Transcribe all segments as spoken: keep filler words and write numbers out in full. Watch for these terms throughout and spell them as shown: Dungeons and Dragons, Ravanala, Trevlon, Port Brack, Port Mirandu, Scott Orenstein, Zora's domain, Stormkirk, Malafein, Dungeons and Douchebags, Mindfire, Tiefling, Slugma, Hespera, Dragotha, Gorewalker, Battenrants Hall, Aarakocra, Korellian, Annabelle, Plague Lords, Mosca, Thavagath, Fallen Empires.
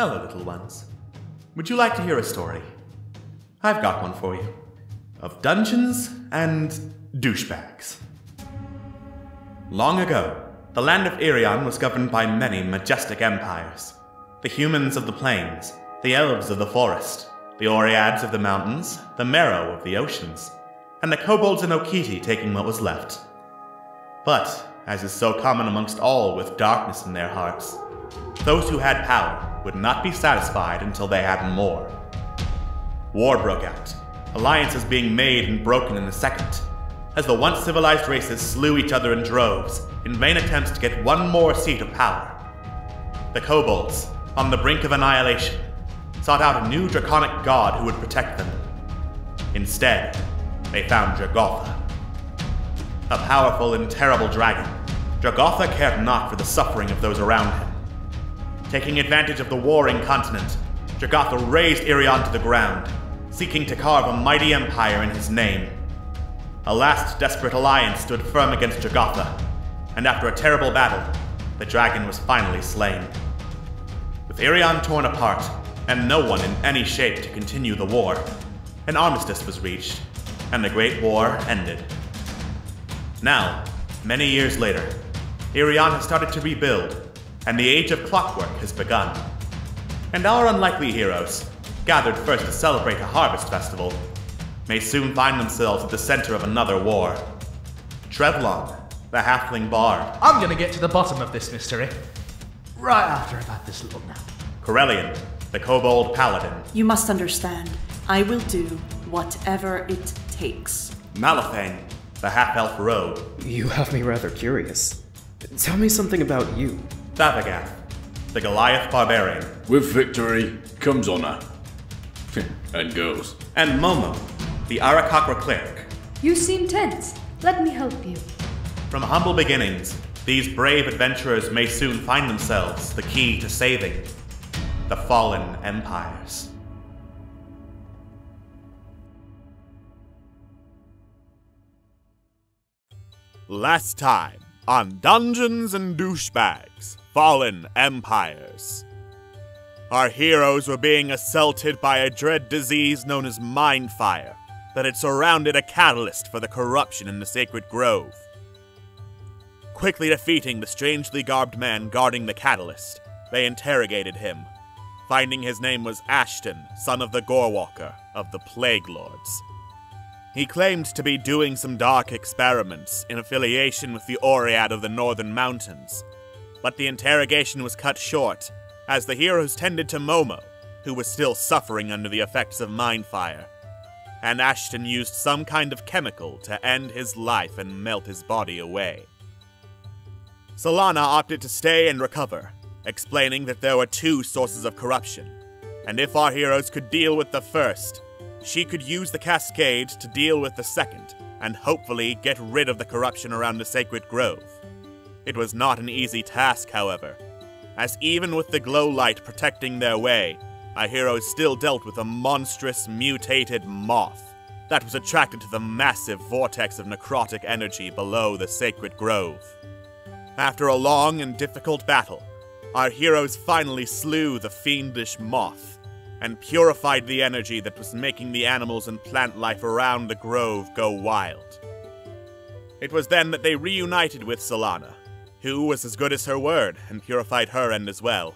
Hello, little ones. Would you like to hear a story? I've got one for you. Of dungeons and douchebags. Long ago, the land of Irion was governed by many majestic empires. The humans of the plains, the elves of the forest, the Oreads of the mountains, the Mero of the oceans, and the kobolds and Okiti taking what was left. But, as is so common amongst all with darkness in their hearts, those who had power would not be satisfied until they had more. War broke out, alliances being made and broken in a second, as the once civilized races slew each other in droves in vain attempts to get one more seat of power. The kobolds, on the brink of annihilation, sought out a new draconic god who would protect them. Instead, they found Dragotha. A powerful and terrible dragon, Dragotha cared not for the suffering of those around him. Taking advantage of the warring continent, Jagatha raised Irion to the ground, seeking to carve a mighty empire in his name. A last desperate alliance stood firm against Jagatha, and after a terrible battle, the dragon was finally slain. With Irion torn apart, and no one in any shape to continue the war, an armistice was reached, and the Great War ended. Now, many years later, Irion has started to rebuild, and the Age of Clockwork has begun. And our unlikely heroes, gathered first to celebrate a harvest festival, may soon find themselves at the center of another war. Trevlon, the halfling bard. I'm gonna get to the bottom of this mystery, right after I've had this little nap. Korellian, the kobold paladin. You must understand, I will do whatever it takes. Malafein, the half-elf rogue. You have me rather curious. Tell me something about you. Thavagath, the Goliath Barbarian. With victory comes honor. And girls. And Momo, the Aarakocra cleric. You seem tense. Let me help you. From humble beginnings, these brave adventurers may soon find themselves the key to saving the fallen empires. Last time on Dungeons and Douchebags. Fallen empires. Our heroes were being assaulted by a dread disease known as Mindfire that had surrounded a catalyst for the corruption in the sacred grove. Quickly defeating the strangely garbed man guarding the catalyst, they interrogated him, finding his name was Ashton, son of the Gorewalker of the Plague Lords. He claimed to be doing some dark experiments in affiliation with the Oread of the Northern Mountains, but the interrogation was cut short, as the heroes tended to Momo, who was still suffering under the effects of Mindfire, and Ashton used some kind of chemical to end his life and melt his body away. Solana opted to stay and recover, explaining that there were two sources of corruption, and if our heroes could deal with the first, she could use the cascade to deal with the second, and hopefully get rid of the corruption around the sacred grove. It was not an easy task, however, as even with the glow light protecting their way, our heroes still dealt with a monstrous, mutated moth that was attracted to the massive vortex of necrotic energy below the sacred grove. After a long and difficult battle, our heroes finally slew the fiendish moth and purified the energy that was making the animals and plant life around the grove go wild. It was then that they reunited with Solana, who was as good as her word and purified her end as well,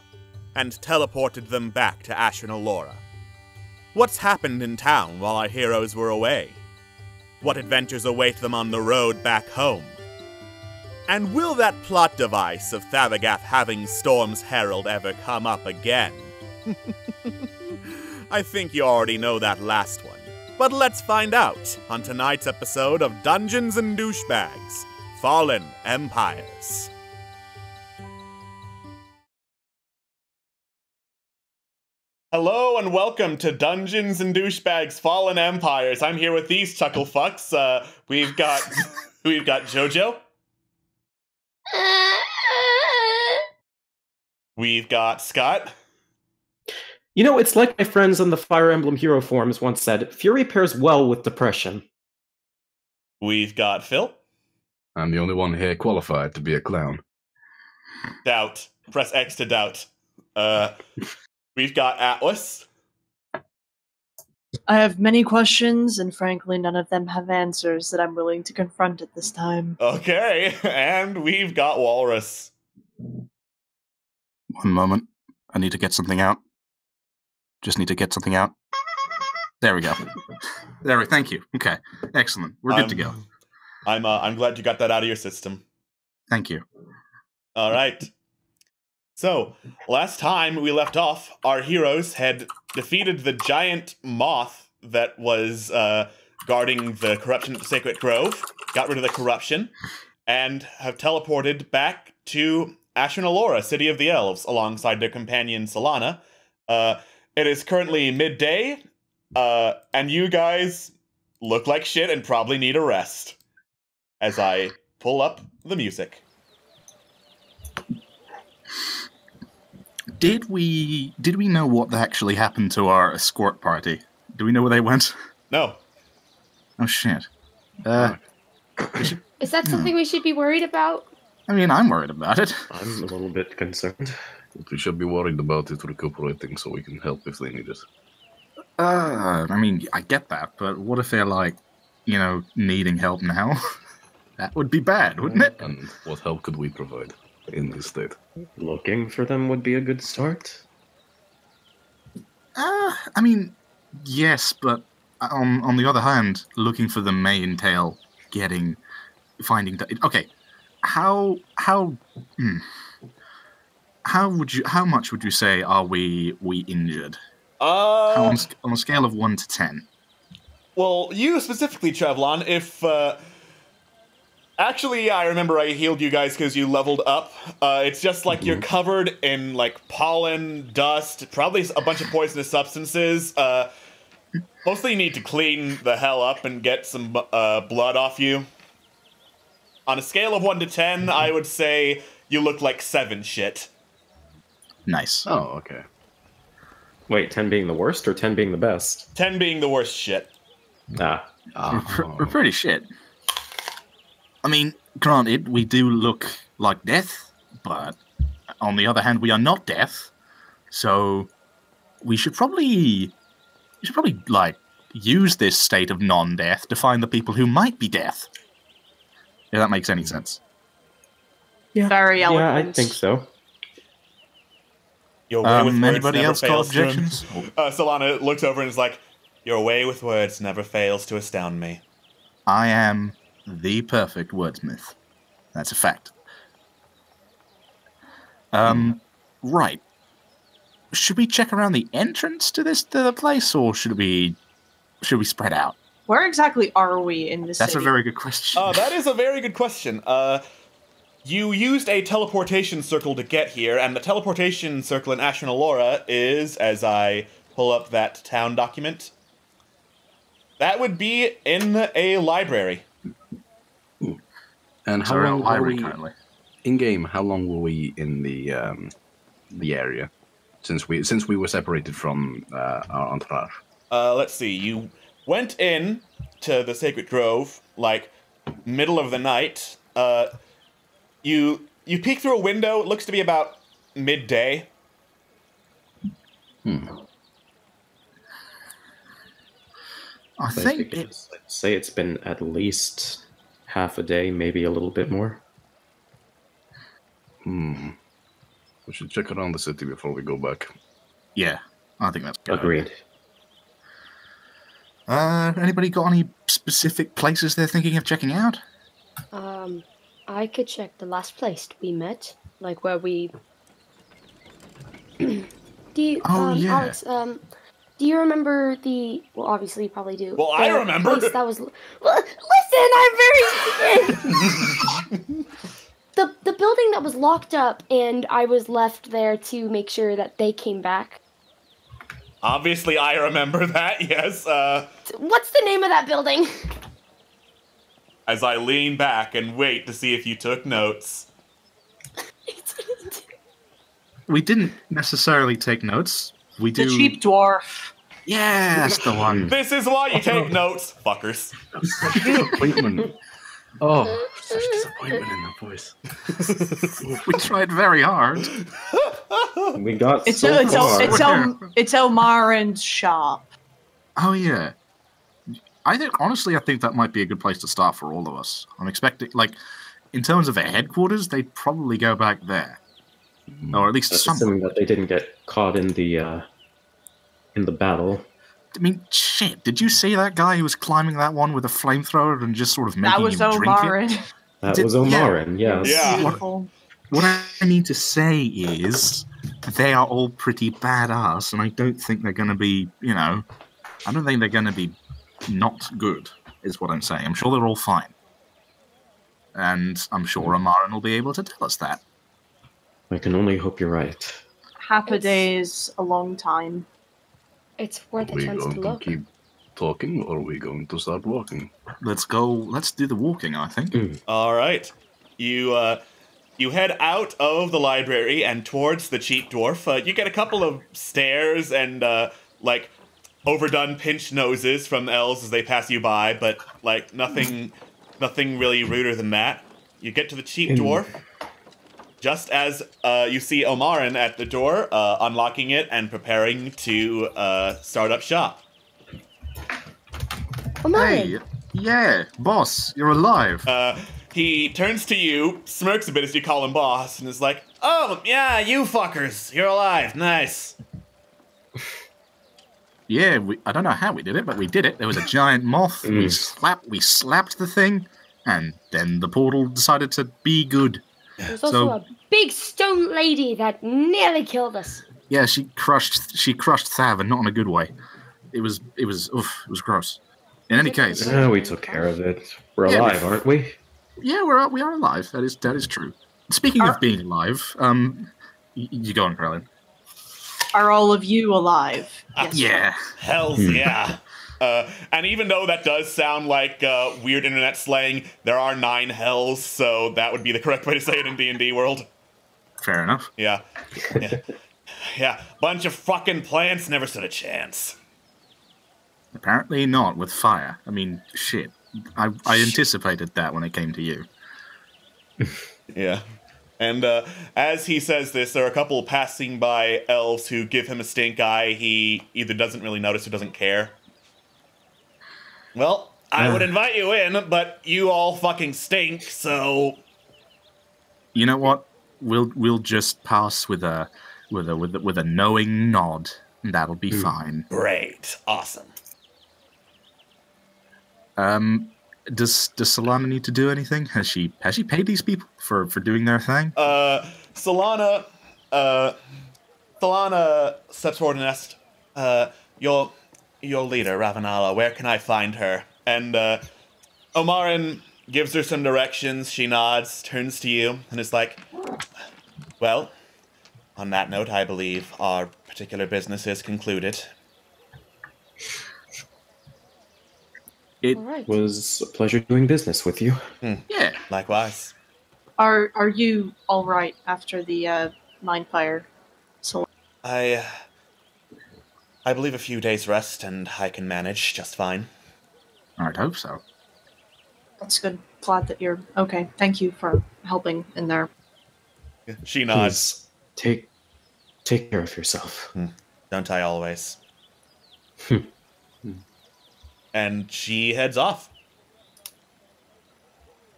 and teleported them back to Ashranalora. What's happened in town while our heroes were away? What adventures await them on the road back home? And will that plot device of Thavagath having Storm's Herald ever come up again? I think you already know that last one, but let's find out on tonight's episode of Dungeons and Douchebags, Fallen Empires. Hello and welcome to Dungeons and Douchebags Fallen Empires. I'm here with these chuckle fucks. Uh, we've got we've got Jojo. We've got Scott. You know, it's like my friends on the Fire Emblem Hero forums once said, fury pairs well with depression. We've got Phil. I'm the only one here qualified to be a clown. Doubt. Press X to doubt. Uh, We've got Atlas. I have many questions, and frankly, none of them have answers that I'm willing to confront at this time. Okay, and we've got Walrus. One moment. I need to get something out. Just need to get something out. There we go. There we. Thank you. Okay. Excellent. We're good I'm, to go. I'm. Uh, I'm glad you got that out of your system. Thank you. All right. So last time we left off, our heroes had defeated the giant moth that was uh, guarding the corruption at the Sacred Grove. Got rid of the corruption, and have teleported back to Ashranalora, City of the Elves, alongside their companion Solana. Uh, it is currently midday, uh, and you guys look like shit and probably need a rest. As I pull up the music. Did we did we know what actually happened to our escort party? Do we know where they went? No. Oh shit. Uh, we should, Is that something hmm. we should be worried about? I mean, I'm worried about it. I'm a little bit concerned. But we should be worried about it recuperating so we can help if they need it. Uh, I mean, I get that, but what if they're like, you know, needing help now? That would be bad, wouldn't it? And what help could we provide in this state? Looking for them would be a good start. Uh, I mean, yes, but on, on the other hand, looking for them may entail getting, finding... Okay, how... How... Hmm, how would you... How much would you say are we we injured? Uh... How on, on a scale of one to ten? Well, you specifically, Trevlon, if... Uh... Actually, yeah, I remember I healed you guys because you leveled up. Uh, it's just like you're covered in like pollen, dust, probably a bunch of poisonous substances. Uh, mostly you need to clean the hell up and get some uh, blood off you. On a scale of one to ten, I would say you look like seven shit. Nice. Oh, okay. Wait, ten being the worst or ten being the best? ten being the worst shit. Ah. Oh. We're, pr we're pretty shit. I mean, granted, we do look like death, but on the other hand, we are not death, so we should probably, we should probably like use this state of non-death to find the people who might be death. If that makes any sense. Yeah, very eloquent. Yeah, I think so. Your way um, with anybody words else never fails got objections? Uh, Solana looks over and is like, "Your way with words never fails to astound me." I am. The perfect wordsmith. That's a fact. Um, right. Should we check around the entrance to this to the place, or should we should we spread out? Where exactly are we in this? That's city? a very good question. Uh, that is a very good question. Uh, you used a teleportation circle to get here, and the teleportation circle in Ashranalora is, as I pull up that town document, that would be in a library. And how long were we currently in game? How long were we in the um, the area since we since we were separated from uh, our entourage? Uh, let's see. You went in to the Sacred Grove like middle of the night. Uh, you you peek through a window. It looks to be about midday. Hmm. I so think it's, let's say it's been at least. Half a day, maybe a little bit more. Hmm. We should check around the city before we go back. Yeah, I think that's good. Agreed. Uh, anybody got any specific places they're thinking of checking out? Um, I could check the last place we met, like where we. do you, oh um, yeah. Alex, um, do you remember the? Well, obviously, you probably do. Well, I remember that was. Listen, I'm very the the building that was locked up, and I was left there to make sure that they came back. Obviously, I remember that. Yes. Uh, What's the name of that building? As I lean back and wait to see if you took notes. We didn't necessarily take notes. We do. The cheap dwarf. Yeah, that's the one. This is why you take notes, fuckers. Such disappointment. Oh, such disappointment in that voice. We tried very hard. We got it's so a, it's far. A, it's, El, it's Omarin's shop. Oh, yeah. I think, honestly, I think that might be a good place to start for all of us. I'm expecting, like, in terms of their headquarters, they'd probably go back there. Mm-hmm. Or at least some. Assuming that they didn't get caught in the, uh, in the battle. I mean, shit, did you see that guy who was climbing that one with a flamethrower and just sort of making him Omarin. drink it? That did, was Omarin. Yeah. Yes. Yeah. What, what I mean to say is they are all pretty badass, and I don't think they're going to be, you know, I don't think they're going to be not good, is what I'm saying. I'm sure they're all fine. And I'm sure Omarin will be able to tell us that. I can only hope you're right. Half a day is a long time. It's worth a chance to look. Are we going to keep talking, or are we going to start walking? Let's go. Let's do the walking, I think. Mm. All right. You uh, you head out of the library and towards the cheap dwarf. Uh, you get a couple of stares and, uh, like, overdone pinched noses from elves as they pass you by, but, like, nothing nothing really ruder than that. You get to the cheap mm. dwarf. Just as uh, you see Omarin at the door, uh, unlocking it and preparing to uh, start up shop. Omarin! Hey, yeah, boss, you're alive. Uh, he turns to you, smirks a bit as you call him boss, and is like, "Oh, yeah, you fuckers, you're alive, nice." Yeah, we, I don't know how we did it, but we did it. There was a giant moth, mm. we, slapped, we slapped the thing, and then the portal decided to be good. There's also so, a big stone lady that nearly killed us. Yeah, she crushed she crushed Thav, and not in a good way. It was it was oof, it was gross. In any case, no, we took care of it. We're yeah, alive, we, aren't we? Yeah, we're we are alive. That is that is true. Speaking are, of being alive, um, you, you go on, Korellian. Are all of you alive? Uh, yes, yeah. Sir. Hell's yeah. Uh, and even though that does sound like uh, weird internet slang, there are nine hells, so that would be the correct way to say it in D and D world. Fair enough. Yeah. Yeah. Yeah. Bunch of fucking plants never stood a chance. Apparently not with fire. I mean, shit. I, I anticipated that when it came to you. Yeah. And uh, as he says this, there are a couple passing by elves who give him a stink eye. He either doesn't really notice or doesn't care. Well, I would invite you in, but you all fucking stink, so. You know what? We'll we'll just pass with a with a with a, with a knowing nod, and that'll be mm. fine. Great, awesome. Um, does does Solana need to do anything? Has she has she paid these people for for doing their thing? Uh, Solana, uh, Solana steps forward and asks, uh, your. Your leader, Ravanala, where can I find her? And uh, Omarin gives her some directions. She nods, turns to you, and is like, "Well, on that note, I believe our particular business is concluded." It right. was a pleasure doing business with you. Hmm. Yeah, likewise. Are Are you all right after the uh, Mindfire? So I. Uh, I believe a few days' rest, and I can manage just fine. I'd hope so. That's good. Glad that you're okay. Thank you for helping in there. She nods. Please, take, take care of yourself. Hmm. Don't I always? And she heads off.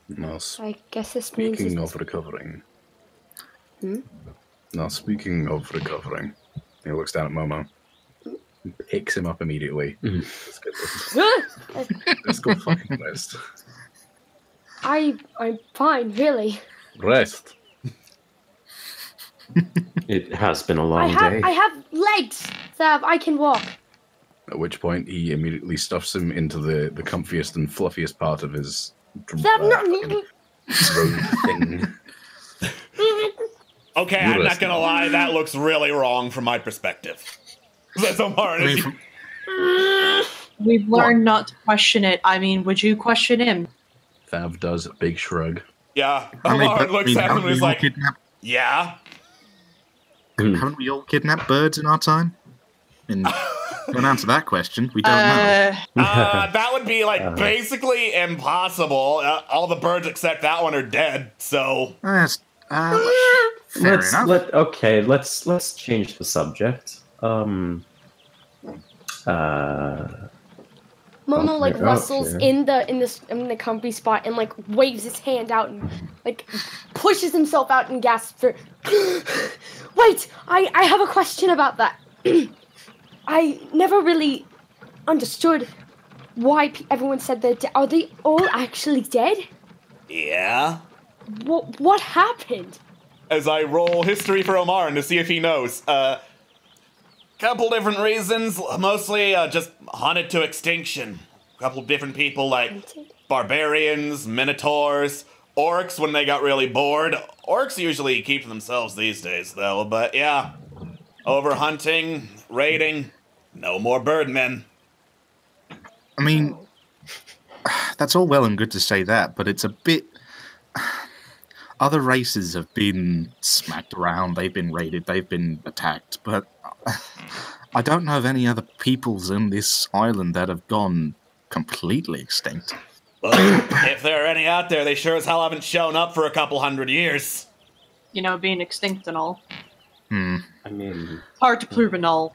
Now, I guess this means speaking of recovering. Hmm? Now, speaking of recovering, he looks down at Momo. Picks him up immediately. Mm. Let's go fucking rest. I I'm fine, really. Rest. It has been a long I have, day. I have legs, Thav. I can walk. At which point, he immediately stuffs him into the the comfiest and fluffiest part of his Thav, uh, not me. Throat thing. Okay, You're I'm not gonna now. lie. That looks really wrong from my perspective. That's Omarin. I mean, from... We've learned what? not to question it. I mean, would you question him? Thav does a big shrug. Yeah. Omarin looks at him and is like, kidnapped? yeah. Haven't we all kidnapped birds in our time? And don't answer that question. We don't uh, know. Uh, that would be, like, uh, basically impossible. Uh, all the birds except that one are dead, so... That's Uh, fair let's, enough. Let, okay, let's let's change the subject. Um. Uh. Momo like rustles here. in the in this in the comfy spot and like waves his hand out and like pushes himself out and gasps for. Wait, I I have a question about that. I never really understood why pe everyone said they're dead. Are they all actually dead? Yeah. What what happened? As I roll history for Omarin to see if he knows. Uh. Couple different reasons, mostly uh, just hunted to extinction. Couple different people like barbarians, minotaurs, orcs when they got really bored. Orcs usually keep to themselves these days though, but yeah. Overhunting, raiding, no more birdmen. I mean, that's all well and good to say that, but it's a bit... Other races have been smacked around, they've been raided, they've been attacked, but I don't know of any other peoples in this island that have gone completely extinct. Well, if there are any out there, they sure as hell haven't shown up for a couple hundred years. You know, being extinct and all. Hmm. I mean... Hard to prove and all.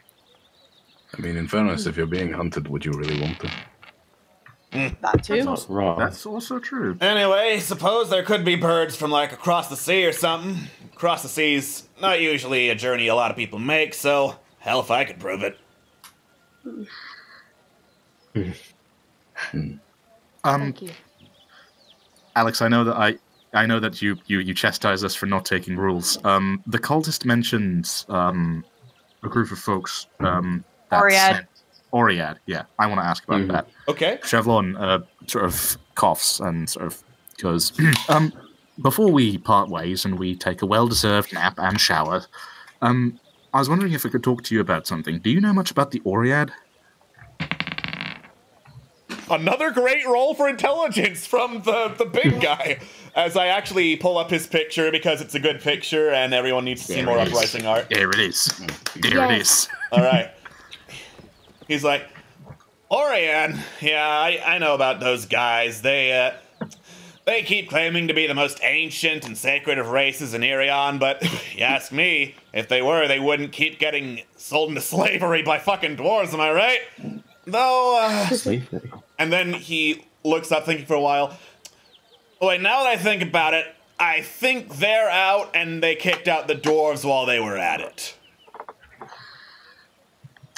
I mean, in fairness, if you're being hunted, would you really want to? That too. That's also wrong. That's also true. Anyway, suppose there could be birds from like across the sea or something. Across the sea's not usually a journey a lot of people make, so hell if I could prove it. um, Thank you. Alex, I know that I I know that you you you chastise us for not taking rules. Um, the cultist mentions um a group of folks um that Oread. Oread, yeah. I want to ask about mm. that. Okay. Trevlon uh, sort of coughs and sort of goes, um, before we part ways and we take a well-deserved nap and shower, um, I was wondering if I could talk to you about something. Do you know much about the Oread? Another great roll for intelligence from the, the big guy. As I actually pull up his picture because it's a good picture and everyone needs to there see more is. uprising art. There it is. There yeah. it is. All right. He's like, Orion, yeah, I, I know about those guys. They uh, they keep claiming to be the most ancient and sacred of races in Irion, but you ask me, if they were, they wouldn't keep getting sold into slavery by fucking dwarves, am I right? Though, uh... And then he looks up thinking for a while. Wait, now that I think about it, I think they're out and they kicked out the dwarves while they were at it.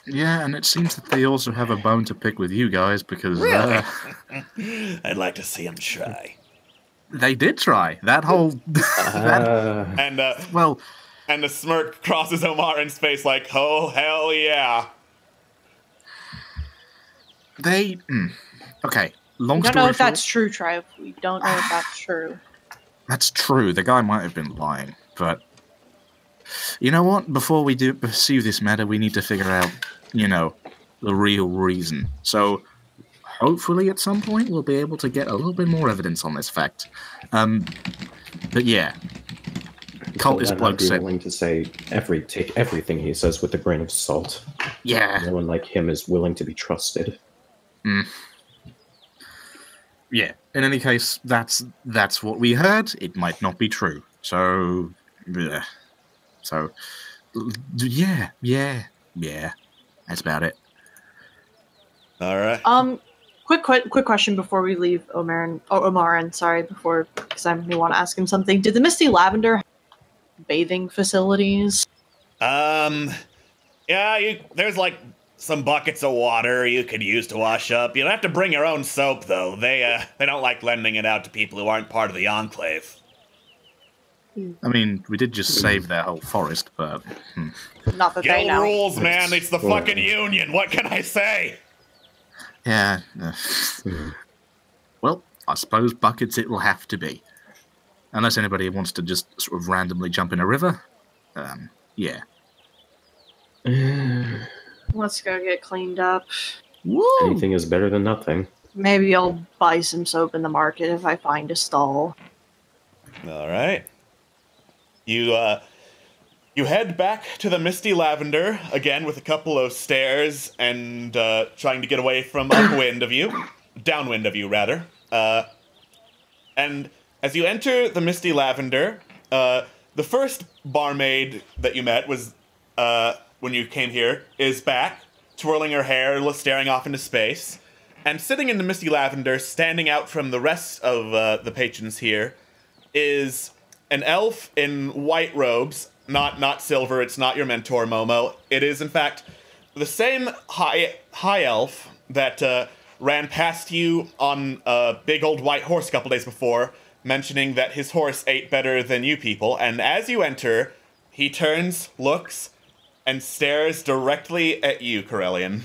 Yeah, and it seems that they also have a bone to pick with you guys, because... Really? Uh, I'd like to see them try. They did try. That whole... Uh, that, and, uh, well, and the smirk crosses Omarin's face like, oh, hell yeah. They... Mm, okay, long story short... We don't know if short, that's true, Tribe. We don't know if that's true. That's true. The guy might have been lying, but... You know what? Before we do pursue this matter, we need to figure out, you know, the real reason. So, hopefully at some point we'll be able to get a little bit more evidence on this fact. Um, but yeah, cultist bloke said. I'd be willing to say every take everything he says with a grain of salt. Yeah, no one like him is willing to be trusted. Mm. Yeah. In any case, that's that's what we heard. It might not be true. So. Bleh. So, yeah, yeah, yeah. That's about it. All right. Um, quick, quick, quick question before we leave, Omarin. Oh, Omarin, sorry, before because I may want to ask him something. Did the Misty Lavender have bathing facilities? Um, yeah. You, there's like some buckets of water you could use to wash up. You'll have to bring your own soap, though. They uh, they don't like lending it out to people who aren't part of the enclave. I mean, we did just save their whole forest, but... Hmm. Not that they know. Rules, man! It's the fucking Union! What can I say? Yeah. Well, I suppose buckets it will have to be. Unless anybody wants to just sort of randomly jump in a river. Um, yeah. Let's go get cleaned up. Woo! Anything is better than nothing. Maybe I'll buy some soap in the market if I find a stall. Alright. You, uh, you head back to the Misty Lavender, again with a couple of stairs and, uh, trying to get away from upwind of you. Downwind of you, rather. Uh, and as you enter the Misty Lavender, Uh, the first barmaid that you met was, uh, when you came here, is back, twirling her hair, staring off into space. And sitting in the misty lavender, standing out from the rest of uh, the patrons here, is an elf in white robes. Not not silver. It's not your mentor, Momo. It is, in fact, the same high high elf that uh, ran past you on a big old white horse a couple days before, mentioning that his horse ate better than you people. And as you enter, he turns, looks, and stares directly at you, Korellian.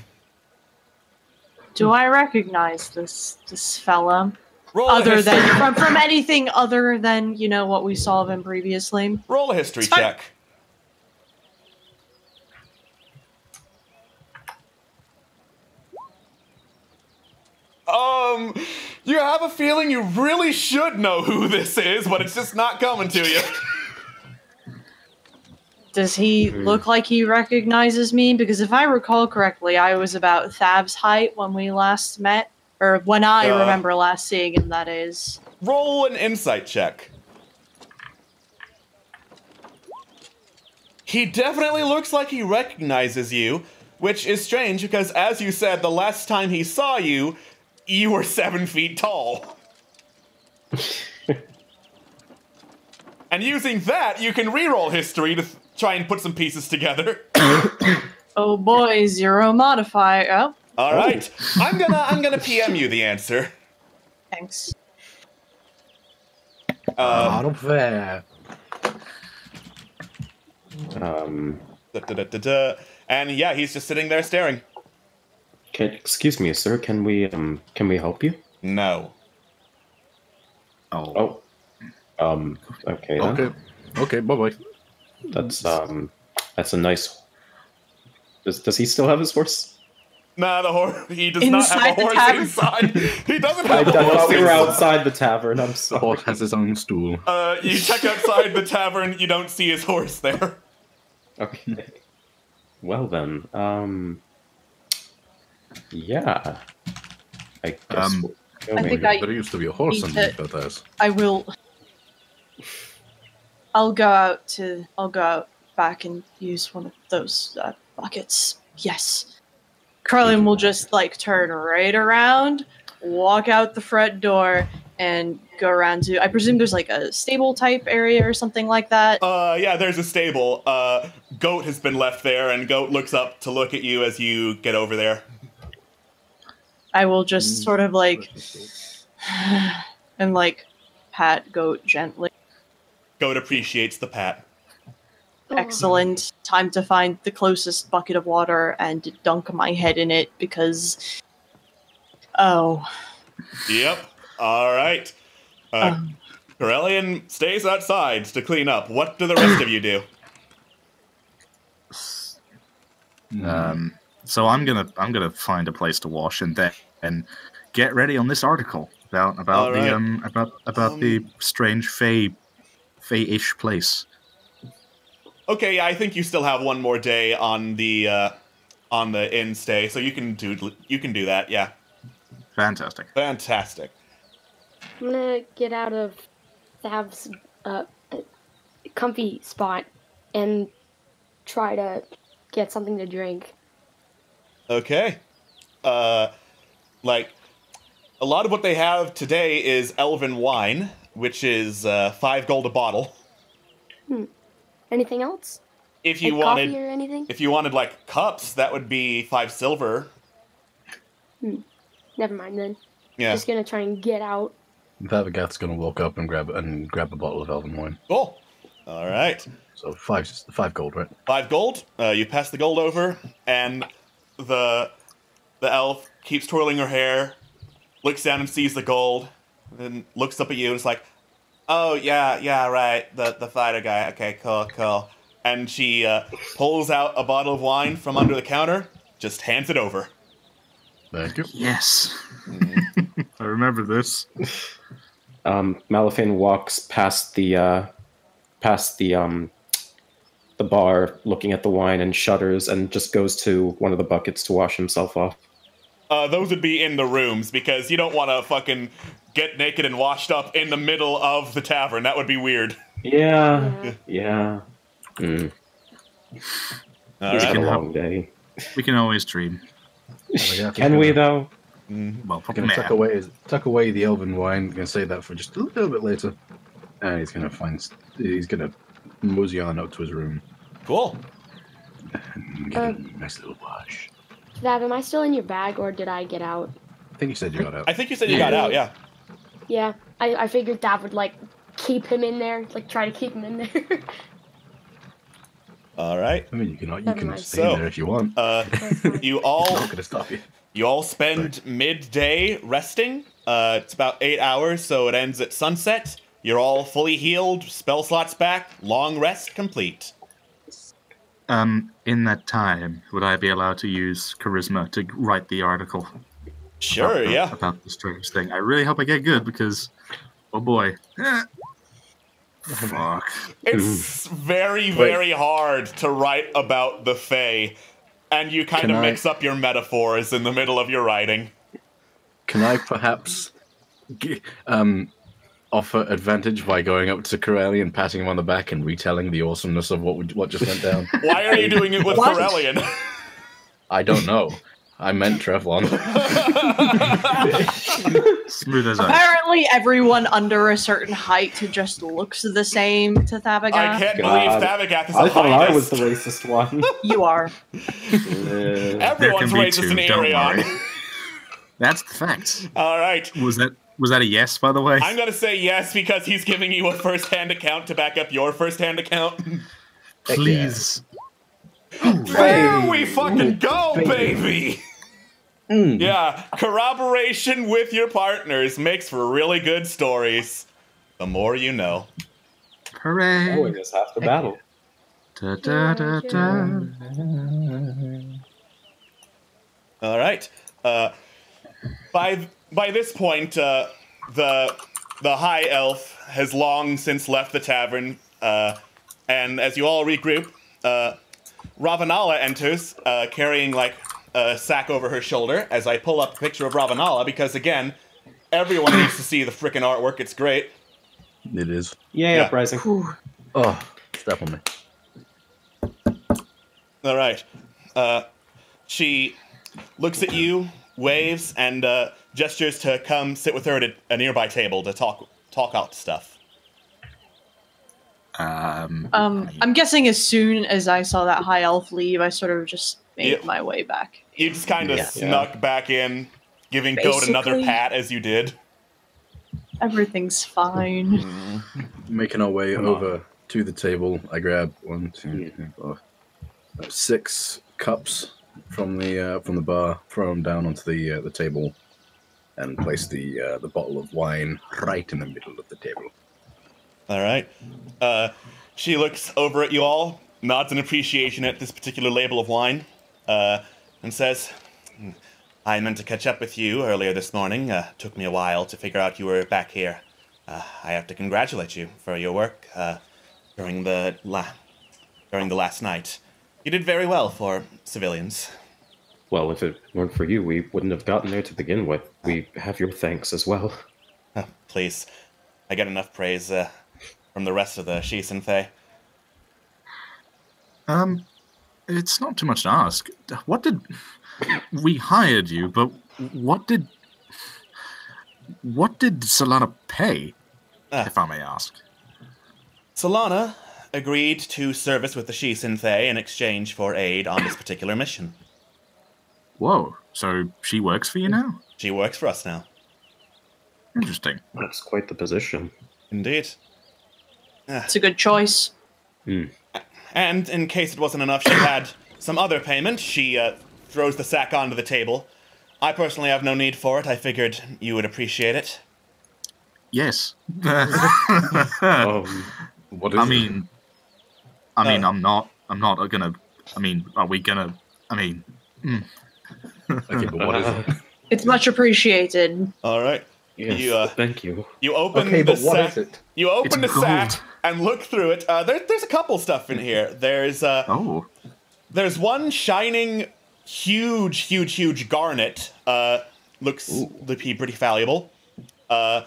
Do I recognize this this fella? Roll other than from, from anything other than, you know, what we saw of him previously? Roll a history Sorry. check. Um, you have a feeling you really should know who this is, but it's just not coming to you. Does he look like he recognizes me? Because if I recall correctly, I was about Thav's height when we last met. Or when I uh, remember last seeing him, that is. Roll an insight check. He definitely looks like he recognizes you, which is strange because, as you said, the last time he saw you, you were seven feet tall. And using that, you can re-roll history to try and put some pieces together. Oh boy, zero modifier. Oh. All right, I'm gonna I'm gonna P M you the answer. Thanks. Um, Out of there. Um. Da, da, da, da, da. And yeah, he's just sitting there staring. Can, excuse me, sir. Can we um can we help you? No. Oh. Oh. Um. Okay. Okay. Then. Okay. Bye bye. That's um. That's a nice. Does Does he still have his horse? Nah, the horse. He does inside not have a horse tavern. Inside. He doesn't have I, a I horse. I thought we were outside the tavern. I'm sorry. The horse has his own stool. Uh, you check outside the tavern. You don't see his horse there. Okay. Well then, um, yeah. I guess. Um, we'll I think I there used to be a horse underneath that house. I will. I'll go out to. I'll go out back and use one of those uh, buckets. Yes. Korellian will just, like, turn right around, walk out the front door, and go around to... I presume there's, like, a stable-type area or something like that? Uh, yeah, there's a stable. Uh, Goat has been left there, and Goat looks up to look at you as you get over there. I will just sort of, like... and, like, pat Goat gently. Goat appreciates the pat. Excellent. Time to find the closest bucket of water and dunk my head in it because... Oh. Yep. All right. Uh, um. Korellian stays outside to clean up. What do the rest of you do? Um. So I'm gonna I'm gonna find a place to wash and then and get ready on this article about about right. the um about about um. the strange fae fae-ish place. Okay, yeah, I think you still have one more day on the uh, on the inn stay, so you can do you can do that. Yeah, fantastic, fantastic. I'm gonna get out of Thav's uh, comfy spot and try to get something to drink. Okay, uh, like a lot of what they have today is elven wine, which is uh, five gold a bottle. Hmm. Anything else? If you like wanted, coffee or anything? If you wanted like cups, that would be five silver. Hmm. Never mind then. Yeah. Just gonna try and get out. Thavagath's gonna walk up and grab and grab a bottle of elven wine. Cool. All right. So five, five gold, right? Five gold. Uh, you pass the gold over, and the the elf keeps twirling her hair, looks down and sees the gold, then looks up at you and is like. Oh, yeah, yeah, right, the the fighter guy. Okay, cool, cool. And she uh, pulls out a bottle of wine from under the counter, just hands it over. Thank you. Yes. Mm. I remember this. Um, Malafein walks past the, uh, past the, um, the bar, looking at the wine and shudders and just goes to one of the buckets to wash himself off. Uh, those would be in the rooms, because you don't want to fucking... get naked and washed up in the middle of the tavern. That would be weird. Yeah, yeah. yeah. Mm. All right. It's been a long day. We can always dream. Can gonna, we though? Mm, well, we're gonna tuck away, tuck away the elven wine. We're gonna save that for just a little bit later. And he's gonna find. He's gonna mosey on up to his room. Cool. And get um, a nice little wash. Thav, am I still in your bag, or did I get out? I think you said you got out. I think you said you yeah. got out. Yeah. Yeah. I I figured Thav would like keep him in there, like try to keep him in there. All right. I mean, you can you can stay so, in there if you want. Uh, you all. Not gonna stop you. You all spend Sorry. midday resting. Uh, it's about eight hours, so it ends at sunset. You're all fully healed, spell slots back, long rest complete. Um, in that time, would I be allowed to use charisma to write the article? Sure, about, yeah. About the strange thing. I really hope I get good because, oh boy. Eh. Fuck. It's Ooh. very, very Wait. hard to write about the Fae, and you kind Can of mix I... up your metaphors in the middle of your writing. Can I perhaps um, offer advantage by going up to Korellian, patting him on the back, and retelling the awesomeness of what would, what just went down? Why are you doing it with Korellian? I don't know. I meant Trevlon. Smooth as ice. Apparently, everyone under a certain height just looks the same to Thavagath. I can't God. believe Thavagath is I the thought finest. I was the racist one. You are. Yeah. Everyone's racist two, in Irion. That's the fact. All right. Was that was that a yes? By the way, I'm gonna say yes because he's giving you a first-hand account to back up your first-hand account. Please. There we fucking go, baby. Mm. Yeah, corroboration with your partners makes for really good stories. The more you know. Hooray! Oh, we just have to battle. Da, da, da, da. All right. Uh, by by this point, uh, the the high elf has long since left the tavern, uh, and as you all regroup, uh, Ravanala enters, uh, carrying like. a sack over her shoulder as I pull up a picture of Ravanala because, again, everyone needs to see the frickin' artwork. It's great. It is. Yay, yeah, uprising. Whew. Oh, step on me. All right. Uh, she looks at you, waves, and uh, gestures to come sit with her at a, a nearby table to talk talk out stuff. Um, um, I'm guessing as soon as I saw that high elf leave, I sort of just... Made my way back. You just kind of yeah. snuck yeah. back in, giving Basically, Goat another pat as you did. Everything's fine. Mm-hmm. Making our way Come over on. to the table, I grab one, two, yeah. three, four, six cups from the uh, from the bar, throw them down onto the uh, the table, and place the uh, the bottle of wine right in the middle of the table. All right. Uh, she looks over at you all, nods in appreciation at this particular label of wine. Uh, and says, I meant to catch up with you earlier this morning. Uh, took me a while to figure out you were back here. Uh, I have to congratulate you for your work uh, during the la during the last night. You did very well for civilians. Well, if it weren't for you, we wouldn't have gotten there to begin with. We have your thanks as well. Uh, please, I get enough praise uh, from the rest of the Shi Sin-Fei. Um... It's not too much to ask. What did... We hired you, but what did... What did Solana pay, uh, if I may ask? Solana agreed to service with the Shi Sin-Fei in exchange for aid on this particular mission. Whoa, so she works for you now? She works for us now. Interesting. That's quite the position. Indeed. Uh, it's a good choice. Hmm. And in case it wasn't enough, she had some other payment. She uh, throws the sack onto the table. I personally have no need for it. I figured you would appreciate it. Yes. um, what is I mean, it? I mean, uh, I'm not. I'm not gonna. I mean, are we gonna? I mean. Mm. Okay, but what is it? It's much appreciated. All right. Yes, you, uh, thank you. You open okay, the but what sack. Is it? You open it's the gold. sack. And look through it. Uh, there, there's a couple stuff in here. There's uh, oh. there's one shining, huge, huge, huge garnet. Uh, looks Ooh. to be pretty valuable. Uh,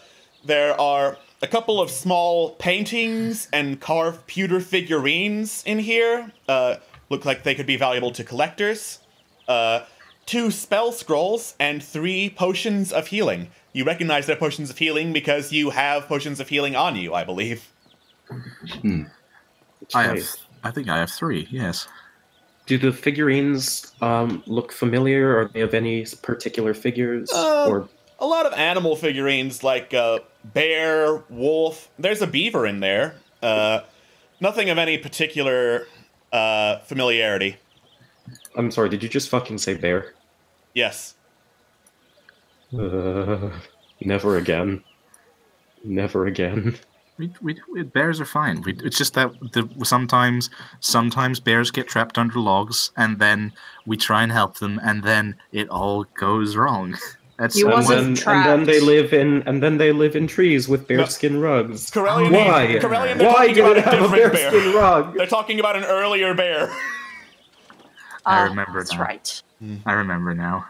there are a couple of small paintings and carved pewter figurines in here. Uh, look like they could be valuable to collectors. Uh, two spell scrolls and three potions of healing. You recognize their potions of healing because you have potions of healing on you, I believe. Hmm. I have, I think I have three, yes. Do the figurines um, look familiar? Are they of any particular figures? Uh, or a lot of animal figurines like uh, bear, wolf. There's a beaver in there. Uh, nothing of any particular uh, familiarity. I'm sorry, did you just fucking say bear? Yes. Uh, never again. Never again. We, we, we, bears are fine. We, it's just that the, sometimes sometimes bears get trapped under logs, and then we try and help them, and then it all goes wrong. That's he wasn't and, then, trapped. and then they live in and then they live in trees with bearskin no. rugs. Korellian, Why? Korellian, Why do they have a bearskin bear. rug? They're talking about an earlier bear. I remember. Uh, that's now. right. I remember now.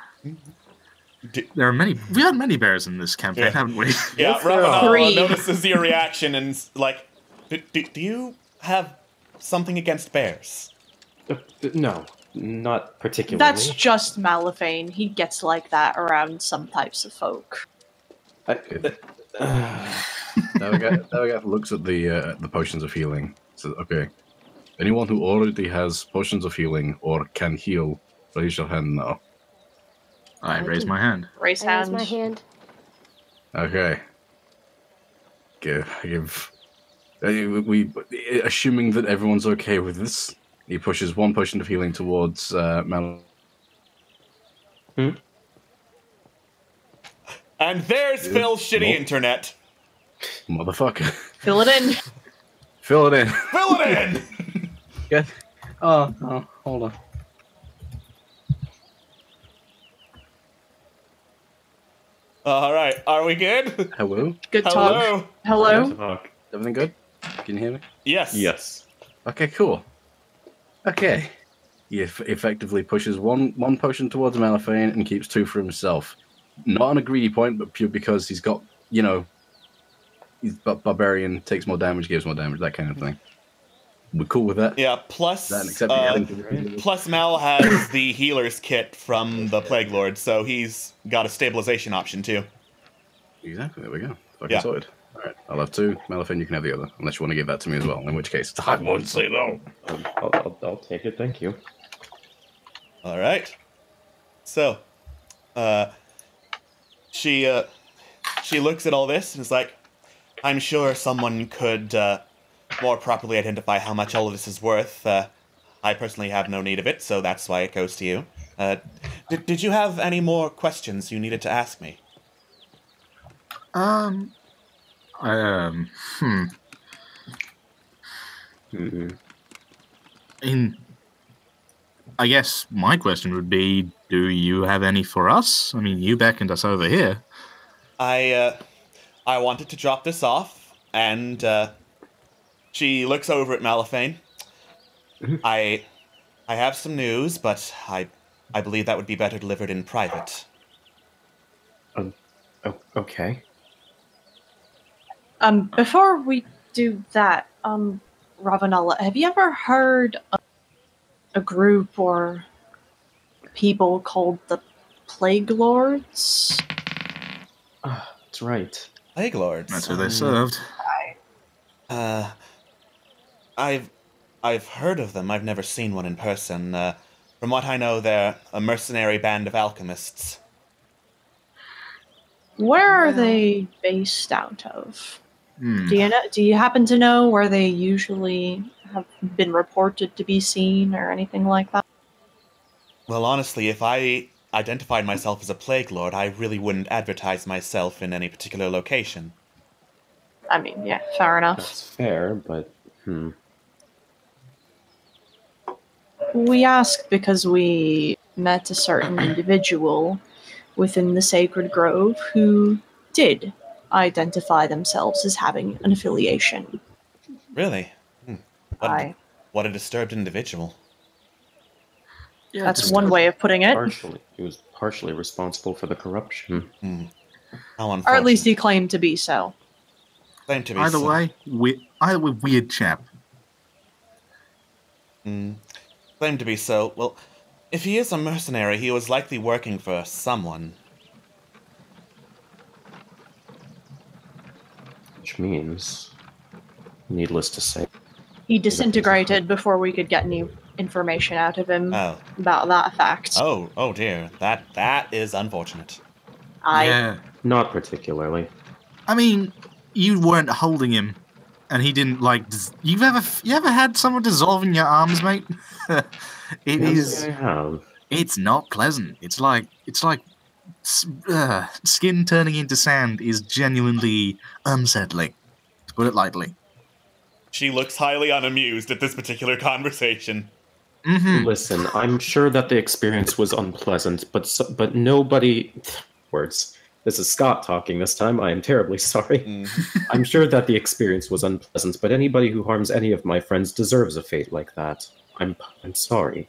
Do, there are many. We had many bears in this campaign, yeah. haven't we? Yeah, Ravanala notices your reaction and like, do, do, do you have something against bears? Uh, no, not particularly. That's just Malafein. He gets like that around some types of folk. I, uh, Thavagath, Thavagath looks at the uh, the potions of healing. Says, "Okay, anyone who already has potions of healing or can heal, raise your hand now." I, I raise my hand. Raise hand. Raise my hand. Okay. Give, give. We, we, assuming that everyone's okay with this, he pushes one potion of healing towards uh, Mal. Hmm? And there's yeah. Phil's shitty Mother internet. Motherfucker. Fill it in. Fill it in. Fill it in. Good. Oh, oh, hold on. All right, are we good? Hello? Good talk. Hello? Hello? Good talk. Everything good? Can you hear me? Yes. Yes. Okay, cool. Okay. He effectively pushes one, one potion towards Malafein and keeps two for himself. Not on a greedy point, but pure because he's got, you know, he's barbarian, takes more damage, gives more damage, that kind of thing. We're cool with that? Yeah, plus, that uh, plus Mal has the healer's kit from the Plague Lord, so he's got a stabilization option too. Exactly, there we go. Fucking yeah. sorted. Alright, I'll have two. Malafein, you can have the other, unless you want to give that to me as well, in which case, I won't say no. I'll, I'll, I'll take it, thank you. Alright. So, uh, she, uh, she looks at all this and is like, I'm sure someone could, uh, more properly identify how much all of this is worth. Uh, I personally have no need of it, so that's why it goes to you. Uh, did, did you have any more questions you needed to ask me? Um... I, um... Hmm... Mm-hmm. In... I guess my question would be, do you have any for us? I mean, you beckoned us over here. I, uh... I wanted to drop this off, and, uh... She looks over at Malafein. I, I have some news, but I, I believe that would be better delivered in private. Um, oh, okay. Um, before we do that, um, Ravanala, have you ever heard of a group or people called the Plague Lords? Oh, that's right. Plague Lords. That's who they um, served. I, uh. I've, I've heard of them. I've never seen one in person. Uh, from what I know, they're a mercenary band of alchemists. Where are they based out of? Hmm. Do you know, do you happen to know where they usually have been reported to be seen or anything like that? Well, honestly, if I identified myself as a Plague Lord, I really wouldn't advertise myself in any particular location. I mean, yeah, fair enough. That's fair, but... Hmm. We asked because we met a certain individual within the Sacred Grove who did identify themselves as having an affiliation. Really? Hmm. What, I, what a disturbed individual. Yeah, that's one way of putting it. Partially, he was partially responsible for the corruption. Hmm. How unfortunate. Or at least he claimed to be so. Bound to be either some... way, we, either way, weird chap. Mm. Bound to be so. Well, if he is a mercenary, he was likely working for someone. Which means, needless to say, he disintegrated before we could get any information out of him oh. about that fact. Oh, oh dear. That that is unfortunate. I yeah, not particularly. I mean, you weren't holding him, and he didn't like. You've ever you ever had someone dissolve in your arms, mate? it yeah, is. I have. It's not pleasant. It's like it's like uh, skin turning into sand is genuinely unsettling, to put it lightly. She looks highly unamused at this particular conversation. Mm-hmm. Listen, I'm sure that the experience was unpleasant, but but nobody... Words. This is Scott talking this time. I am terribly sorry. Mm. I'm sure that the experience was unpleasant, but anybody who harms any of my friends deserves a fate like that. I'm I'm sorry.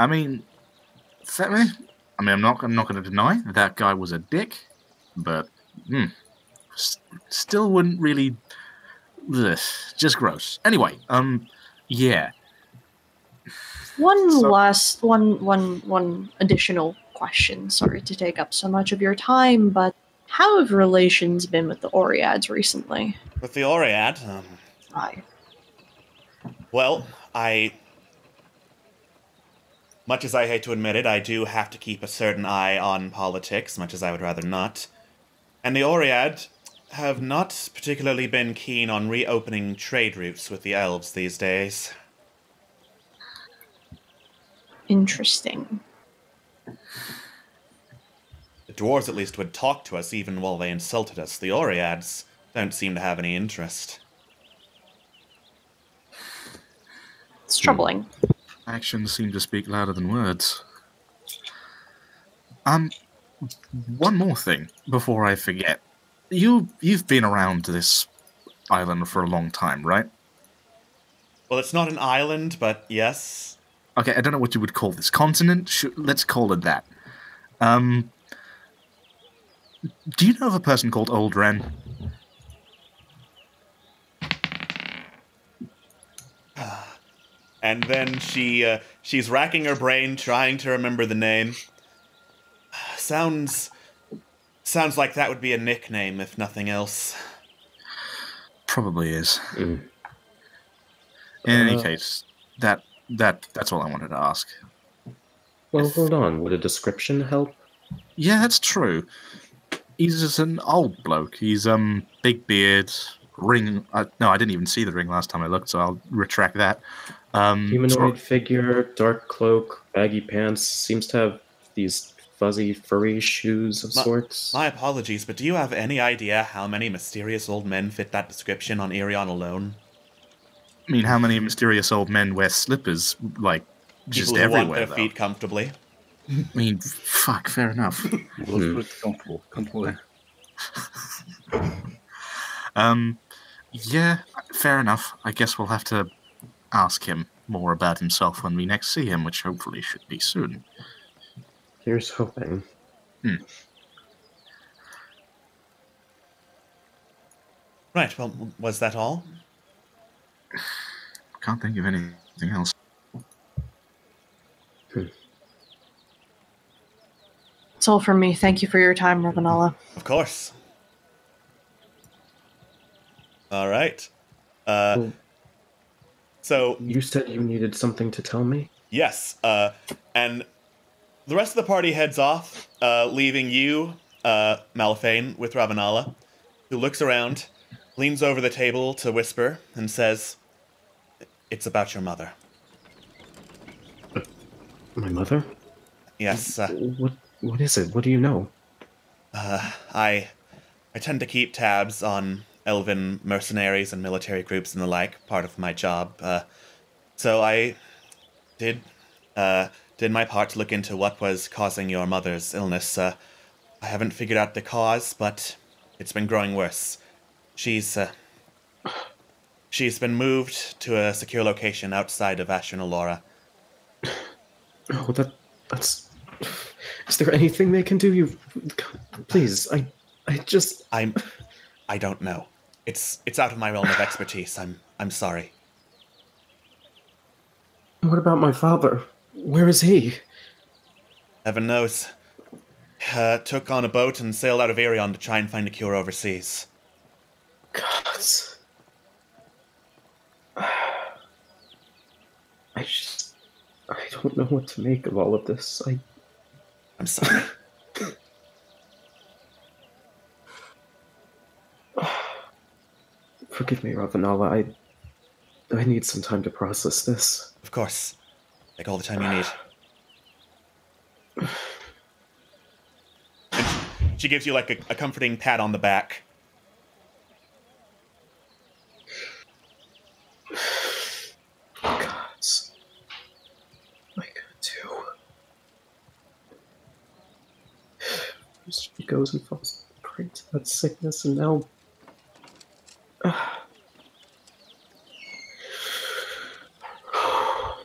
I mean, certainly. I mean, I'm not I'm not going to deny that guy was a dick, but. Mm. Still wouldn't really... Ugh, just gross. Anyway, um, yeah. One so, last... One, one, one additional question. Sorry to take up so much of your time, but how have relations been with the Oreads recently? With the Oread? Um, Aye. Well, I... Much as I hate to admit it, I do have to keep a certain eye on politics, much as I would rather not. And the Oread... have not particularly been keen on reopening trade routes with the elves these days. Interesting. The dwarves at least would talk to us even while they insulted us. The Oreads don't seem to have any interest. It's troubling. Actions seem to speak louder than words. Um, one more thing before I forget. You, you've been around this island for a long time, right? Well, it's not an island, but yes. Okay, I don't know what you would call this. Continent? Sh let's call it that. Um, do you know of a person called Old Ren? And then she uh, she's racking her brain, trying to remember the name. Sounds... Sounds like that would be a nickname, if nothing else. Probably is. Mm. In uh, any case, that that that's all I wanted to ask. Well, if, hold on. Would a description help? Yeah, that's true. He's just an old bloke. He's um big beard, ring. Uh, no, I didn't even see the ring last time I looked, so I'll retract that. Um, Humanoid figure, dark cloak, baggy pants. Seems to have these. Fuzzy, furry shoes of my, sorts. My apologies, but do you have any idea how many mysterious old men fit that description on Irion alone? I mean, how many mysterious old men wear slippers, like, people just who everywhere, want their though. Feet comfortably. I mean, fuck, fair enough. Comfortable, comfortable. Um, yeah, fair enough. I guess we'll have to ask him more about himself when we next see him, which hopefully should be soon. Here's hoping. Hmm. Right, well, was that all? Can't think of anything else. Hmm. It's all from me. Thank you for your time, Ravanala. Of course. All right. Uh, well, so... You said you needed something to tell me? Yes, uh, and... The rest of the party heads off, uh, leaving you, uh, Malafein, with Ravanala, who looks around, leans over the table to whisper, and says, "It's about your mother." My mother? Yes. Uh, what? What is it? What do you know? Uh, I, I tend to keep tabs on elven mercenaries and military groups and the like, part of my job. Uh, so I did, uh... did my part to look into what was causing your mother's illness. Uh, I haven't figured out the cause, but it's been growing worse. She's uh, she's been moved to a secure location outside of Ashranalora. Oh, that that's. Is there anything they can do? You, please, I, I just. I'm. I don't know. It's it's out of my realm of expertise. I'm I'm sorry. What about my father? Where is he? Heaven knows. Uh, took on a boat and sailed out of Irion to try and find a cure overseas. God. I just... I don't know what to make of all of this. I... I'm sorry. Forgive me, Ravanala. I... I need some time to process this. Of course. Take all the time you need. She gives you, like, a, a comforting pat on the back. Gods. What am I gonna do? First she goes and falls prey to that sickness, and now...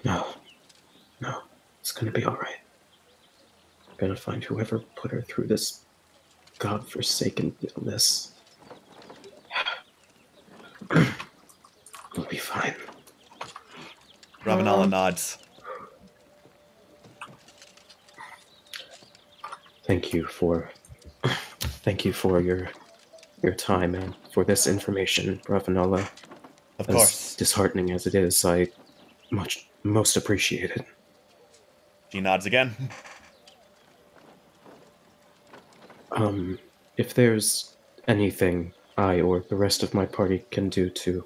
No. No. It's gonna be alright. I'm gonna find whoever put her through this... godforsaken illness. We'll be fine. Ravanala nods. Thank you for, thank you for your, your time and for this information, Ravanala. Of as course. Disheartening as it is, I much most appreciate it. She nods again. Um, if there's anything I or the rest of my party can do to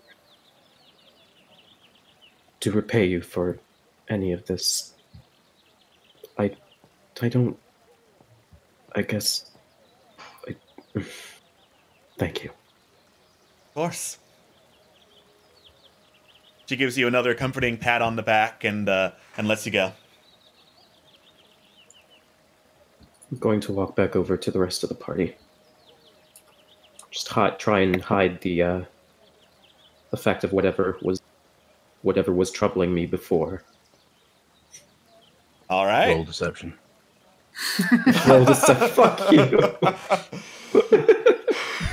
to repay you for any of this, I I don't I guess I, thank you. Of course. She gives you another comforting pat on the back and uh, and lets you go. I'm going to walk back over to the rest of the party. Just hot, try and hide the uh, the fact of whatever was whatever was troubling me before. All right. Roll deception. Roll deception. Fuck you.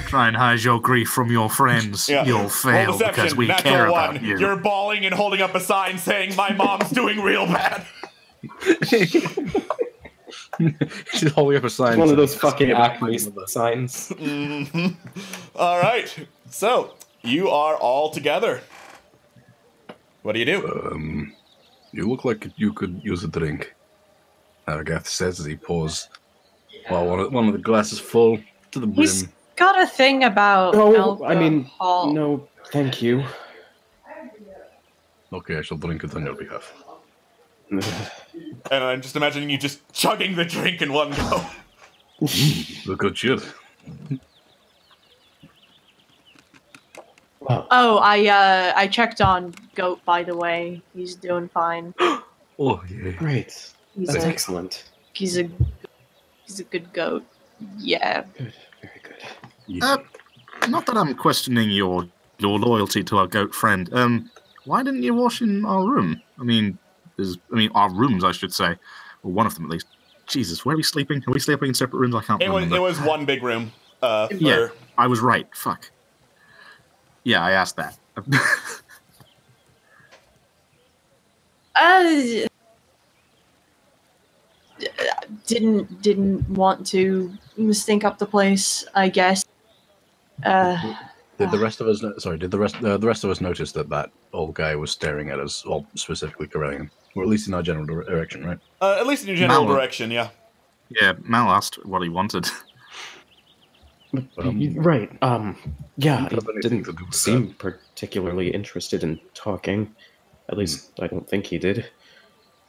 Try and hide your grief from your friends. Yeah. You'll fail Roll because we Natural care one. About you. You're bawling and holding up a sign saying, "My mom's doing real bad." She's holding up a sign. One of those fucking acne signs. Mm-hmm. All right. So, you are all together. What do you do? Um, you look like you could use a drink. Aragath says as he pours well, one, of, one of the glasses full to the brim. He's got a thing about oh, alcohol. I mean, no, thank you. Okay, I shall drink it on your behalf. And I'm just imagining you just chugging the drink in one go. Look at you. Oh, I uh, I checked on Goat, by the way. He's doing fine. Oh, yeah. Great. He's That's a, excellent. He's a, he's a good goat. Yeah. Good. Very good. Yeah. Uh, not that I'm questioning your, your loyalty to our goat friend. Um, why didn't you wash in our room? I mean... There's, I mean, our rooms, I should say. Well, one of them, at least. Jesus, where are we sleeping? Are we sleeping in separate rooms? I can't it remember. Was, it was one big room. Uh, for... Yeah, I was right. Fuck. Yeah, I asked that. uh, didn't didn't want to stink up the place, I guess. Uh... Did the rest of us? Sorry, did the rest? Uh, the rest of us notice that that old guy was staring at us, or specifically Korellian, or at least in our general direction, right? Uh, at least in your general Mal, direction, yeah. Yeah, Mal asked what he wanted. Um, right. Um. Yeah, he didn't seem that. particularly interested in talking. At least mm. I don't think he did.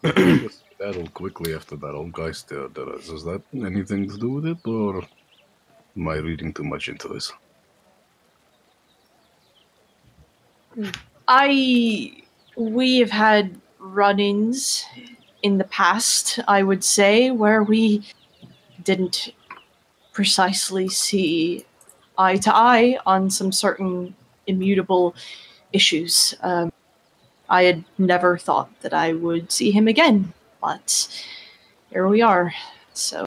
That'll quickly after that old guy stared at us. Is that anything to do with it, or am I reading too much into this? I, we have had run-ins in the past, I would say, where we didn't precisely see eye to eye on some certain immutable issues. Um, I had never thought that I would see him again, but here we are. So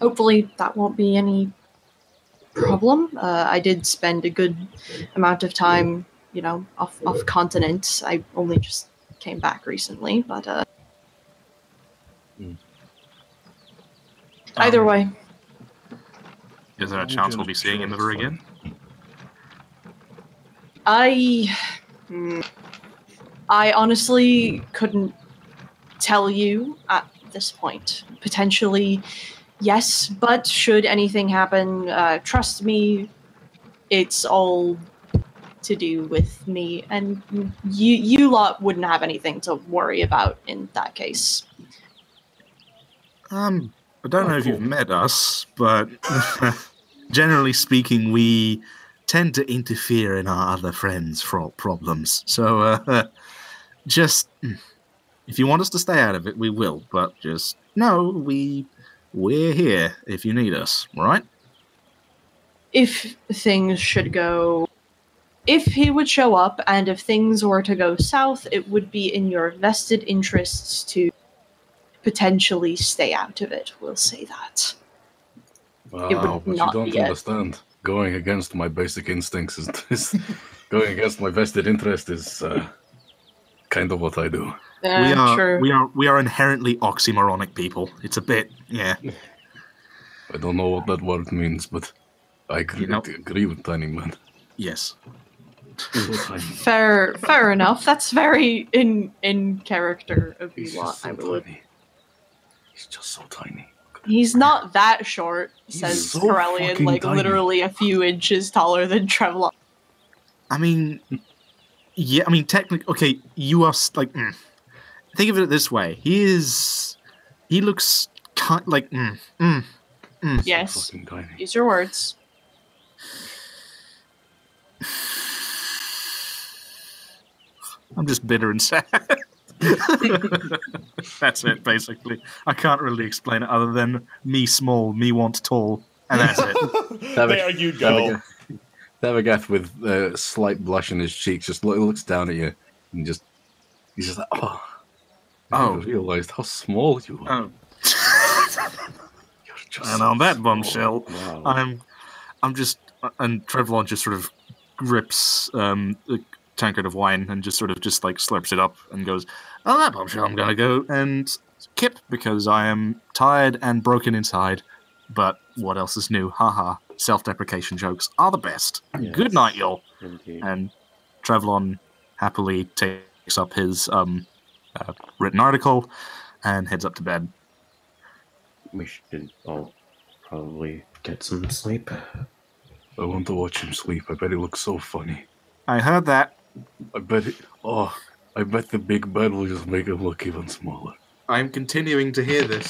hopefully that won't be any problem. Uh, I did spend a good amount of time, you know, off off continent. I only just came back recently, but uh, mm. either um, way. Is there a chance we'll be seeing him ever again? I, I honestly couldn't tell you at this point. Potentially, yes, but should anything happen, uh, trust me, it's all to do with me, and you, you lot wouldn't have anything to worry about in that case. Um, I don't oh, know if cool. you've met us, but generally speaking, we tend to interfere in our other friends' problems. So, uh, just, if you want us to stay out of it, we will. But just, no, we, we're here if you need us, right? If things should go... If he would show up, and if things were to go south, it would be in your vested interests to potentially stay out of it. We'll say that. Wow, but you don't understand. Going against my basic instincts is this. Going against my vested interest is uh, kind of what I do. Uh, we are, true. we are, we are inherently oxymoronic people. It's a bit, yeah. I don't know what that word means, but I agree, you know, agree with Tiny Man. Yes. fair, fair enough. That's very in in character of you lot. So I believe. Tiny. He's just so tiny. He's not that short, He's says so Korellian, like tiny. Literally a few inches taller than Trevlon. I mean, yeah, I mean, technically, okay, you are, like, mm. think of it this way. He is, he looks kind of like, mm, mm, mm. Yes, so use your words. I'm just bitter and sad. That's it, basically. I can't really explain it other than me small, me want tall, and that's it. Thavagath, there you go. Thavagath, with a uh, slight blush in his cheeks, just lo looks down at you and just he's just like, oh, oh. I realized how small you are. Oh. You're just and so on that bombshell, wow. I'm, I'm just, and Trevlon just sort of grips um. the, tankard of wine and just sort of just like slurps it up and goes, oh, that bombshell, I'm gonna go and kip because I am tired and broken inside, but what else is new? Haha, self-deprecation jokes are the best. Yes. Good night, y'all. And Trevlon happily takes up his um, uh, written article and heads up to bed. We should all probably get some sleep. I want to watch him sleep. I bet he looks so funny. I heard that. I bet it, oh, I bet the big bird will just make him look even smaller. I'm continuing to hear this.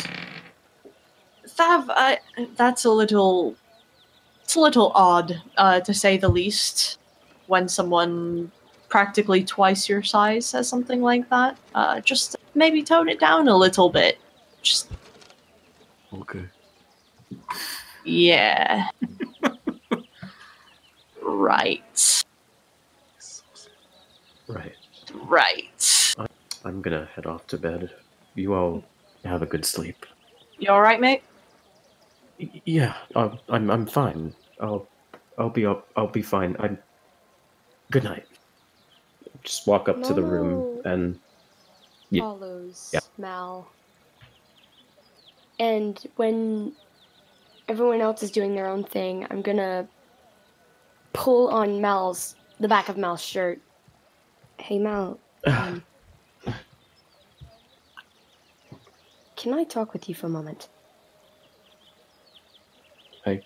Thav, I, that's a little, it's a little odd, uh, to say the least, when someone practically twice your size says something like that. Uh, just maybe tone it down a little bit. Just. Okay. Yeah. Right. Right. Right. I'm gonna head off to bed. You all have a good sleep. You all right, mate? Y yeah, I'll, I'm. I'm fine. I'll. I'll be. I'll, I'll be fine. I'm. Good night. Just walk up Momo to the room and. Yeah. Follows yeah. Mal. And when everyone else is doing their own thing, I'm gonna pull on Mal's the back of Mal's shirt. Hey, Mal, um, can I talk with you for a moment? I,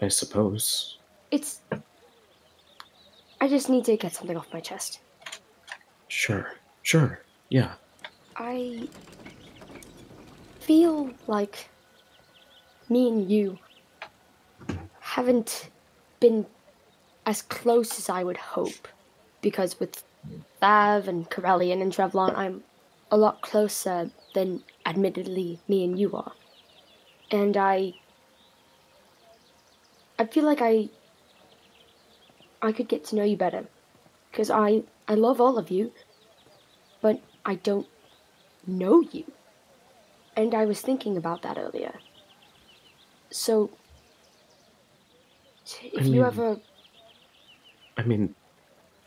I suppose. It's... I just need to get something off my chest. Sure, sure, yeah. I feel like me and you haven't been as close as I would hope, because with Thav and Korellian and Trevlon, I'm a lot closer than, admittedly, me and you are. And I... I feel like I... I could get to know you better. Because I, I love all of you, but I don't know you. And I was thinking about that earlier. So... If I mean, you ever... I mean,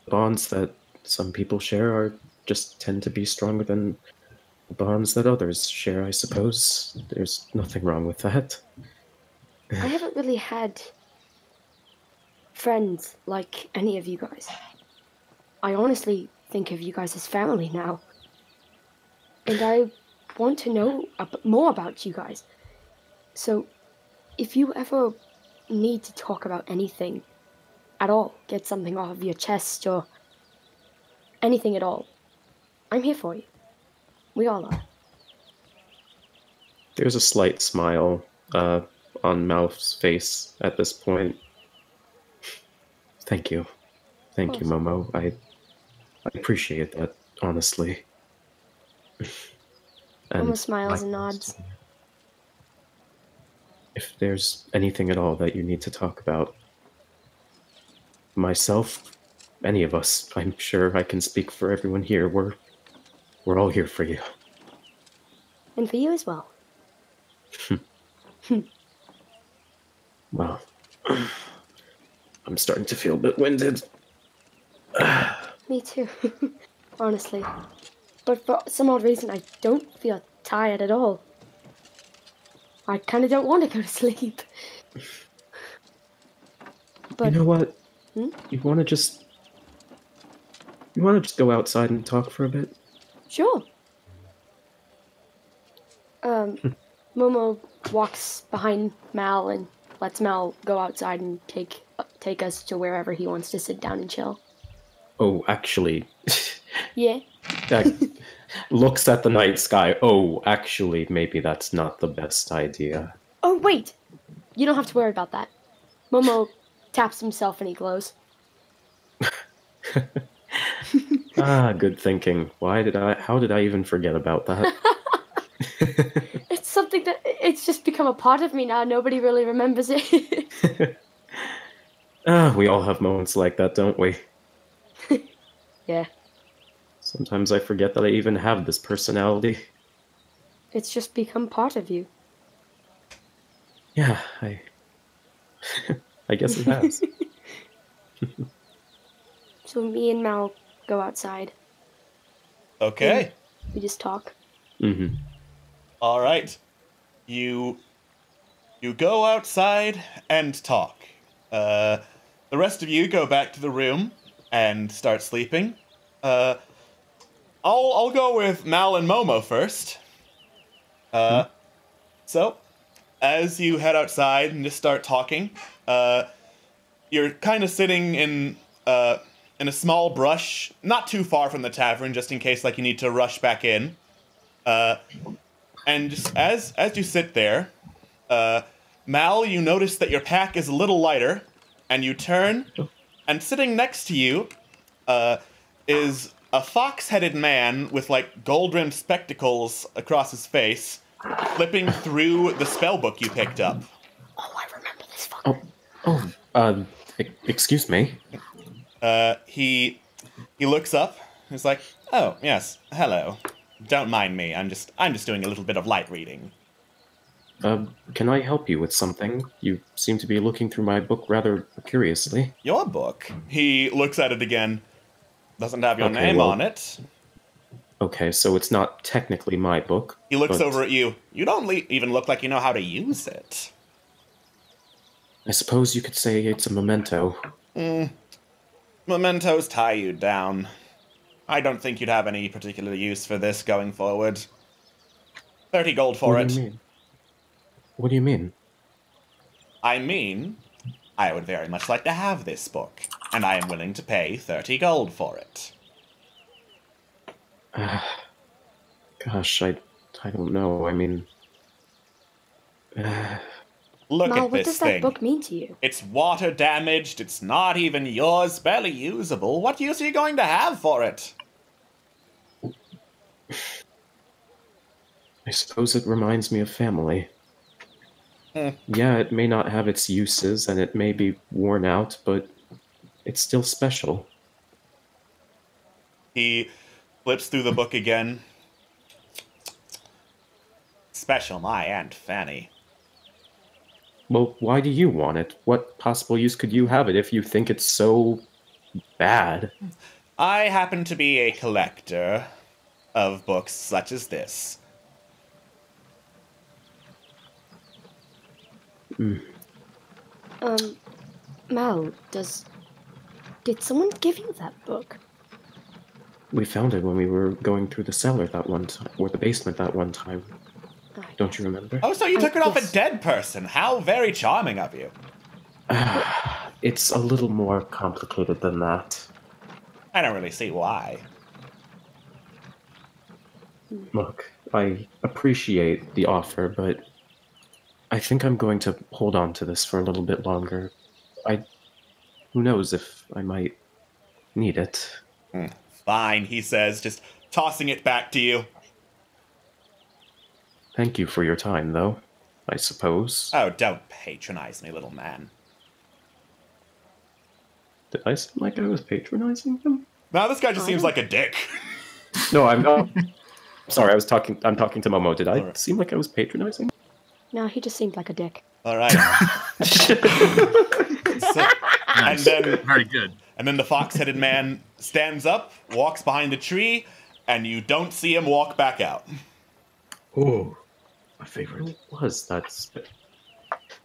the bonds that some people share are just tend to be stronger than the bonds that others share, I suppose. There's nothing wrong with that. I haven't really had friends like any of you guys. I honestly think of you guys as family now. And I want to know more about you guys. So, if you ever need to talk about anything at all, get something off of your chest or anything at all, I'm here for you. We all are. There's a slight smile uh, on Mal's face at this point. Thank you. Thank you, Momo. I, I appreciate that, honestly. Momo smiles I, and nods. If there's anything at all that you need to talk about, myself, any of us, I'm sure I can speak for everyone here. We're, we're all here for you. And for you as well. Well, I'm starting to feel a bit winded. Me too, honestly. But for some odd reason, I don't feel tired at all. I kind of don't want to go to sleep. But you know what? Hmm? You want to just... You want to just go outside and talk for a bit? Sure. Um, Momo walks behind Mal and lets Mal go outside and take take us to wherever he wants to sit down and chill. Oh, actually. Yeah. That looks at the night sky. Oh, actually, maybe that's not the best idea. Oh, wait. You don't have to worry about that. Momo taps himself and he glows. Ah, good thinking. Why did I, how did I even forget about that? It's something that, it's just become a part of me now. Nobody really remembers it. Ah, we all have moments like that, don't we? Yeah. Sometimes I forget that I even have this personality. It's just become part of you. Yeah, I... I guess it has. So me and Mal go outside. Okay. And we just talk. Mm-hmm. All right. You... You go outside and talk. Uh, the rest of you go back to the room and start sleeping. Uh... I'll I'll go with Mal and Momo first. Uh, hmm. So, as you head outside and just start talking, uh, you're kind of sitting in uh, in a small brush, not too far from the tavern, just in case like you need to rush back in. Uh, and just as as you sit there, uh, Mal, you notice that your pack is a little lighter, and you turn, and sitting next to you uh, is a fox-headed man with, like, gold-rimmed spectacles across his face, flipping through the spellbook you picked up. Oh, I remember this fucker. Oh, oh um, excuse me? Uh, he he looks up, he's like, oh, yes, hello. Don't mind me, I'm just, I'm just doing a little bit of light reading. Um, uh, can I help you with something? You seem to be looking through my book rather curiously. Your book? He looks at it again. Doesn't have your okay, name well, on it. Okay, so it's not technically my book. He looks but... over at you. You don't le even look like you know how to use it. I suppose you could say it's a memento. Mm. Mementos tie you down. I don't think you'd have any particular use for this going forward. Thirty gold for what it. What do you mean? What do you mean? I mean... I would very much like to have this book, and I am willing to pay thirty gold for it. Uh, gosh, I, I don't know. I mean, uh... look Mal, at this thing. What does that book mean to you? It's water damaged. It's not even yours. Barely usable. What use are you going to have for it? I suppose it reminds me of family. Yeah, it may not have its uses, and it may be worn out, but it's still special. He flips through the book again. Special, my Aunt Fanny. Well, why do you want it? What possible use could you have it if you think it's so bad? I happen to be a collector of books such as this. Mm. Um, Mal, does... did someone give you that book? We found it when we were going through the cellar that one time, or the basement that one time. I Don't guess. you remember? Oh, so you I took guess. it off a dead person. How very charming of you. It's a little more complicated than that. I don't really see why. Look, I appreciate the offer, but I think I'm going to hold on to this for a little bit longer. I, who knows if I might need it. Mm. Fine, he says, just tossing it back to you. Thank you for your time, though, I suppose. Oh, don't patronize me, little man. Did I seem like I was patronizing him? No, this guy just seems like a dick. No, I'm not. Sorry, I was talking. I'm talking to Momo. Did I right. seem like I was patronizing? No, he just seemed like a dick. All right. so, nice. And then, very good. And then the fox-headed man stands up, walks behind a tree, and you don't see him walk back out. Oh, my favorite. Who was that? This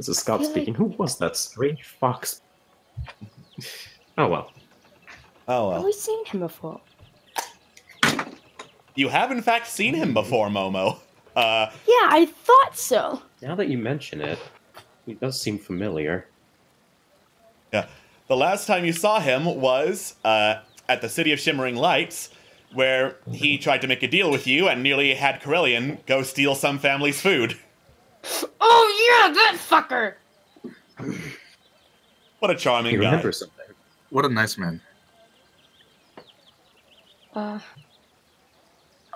is Scott speaking. Like... Who was that strange fox? Oh well. Oh well. Have we seen him before? You have, in fact, seen him before, Momo. Uh, yeah, I thought so. Now that you mention it, he does seem familiar. Yeah. The last time you saw him was uh, at the City of Shimmering Lights, where he tried to make a deal with you and nearly had Korellian go steal some family's food. Oh, yeah, that fucker! What a charming he guy. He remembers something. What a nice man. Uh...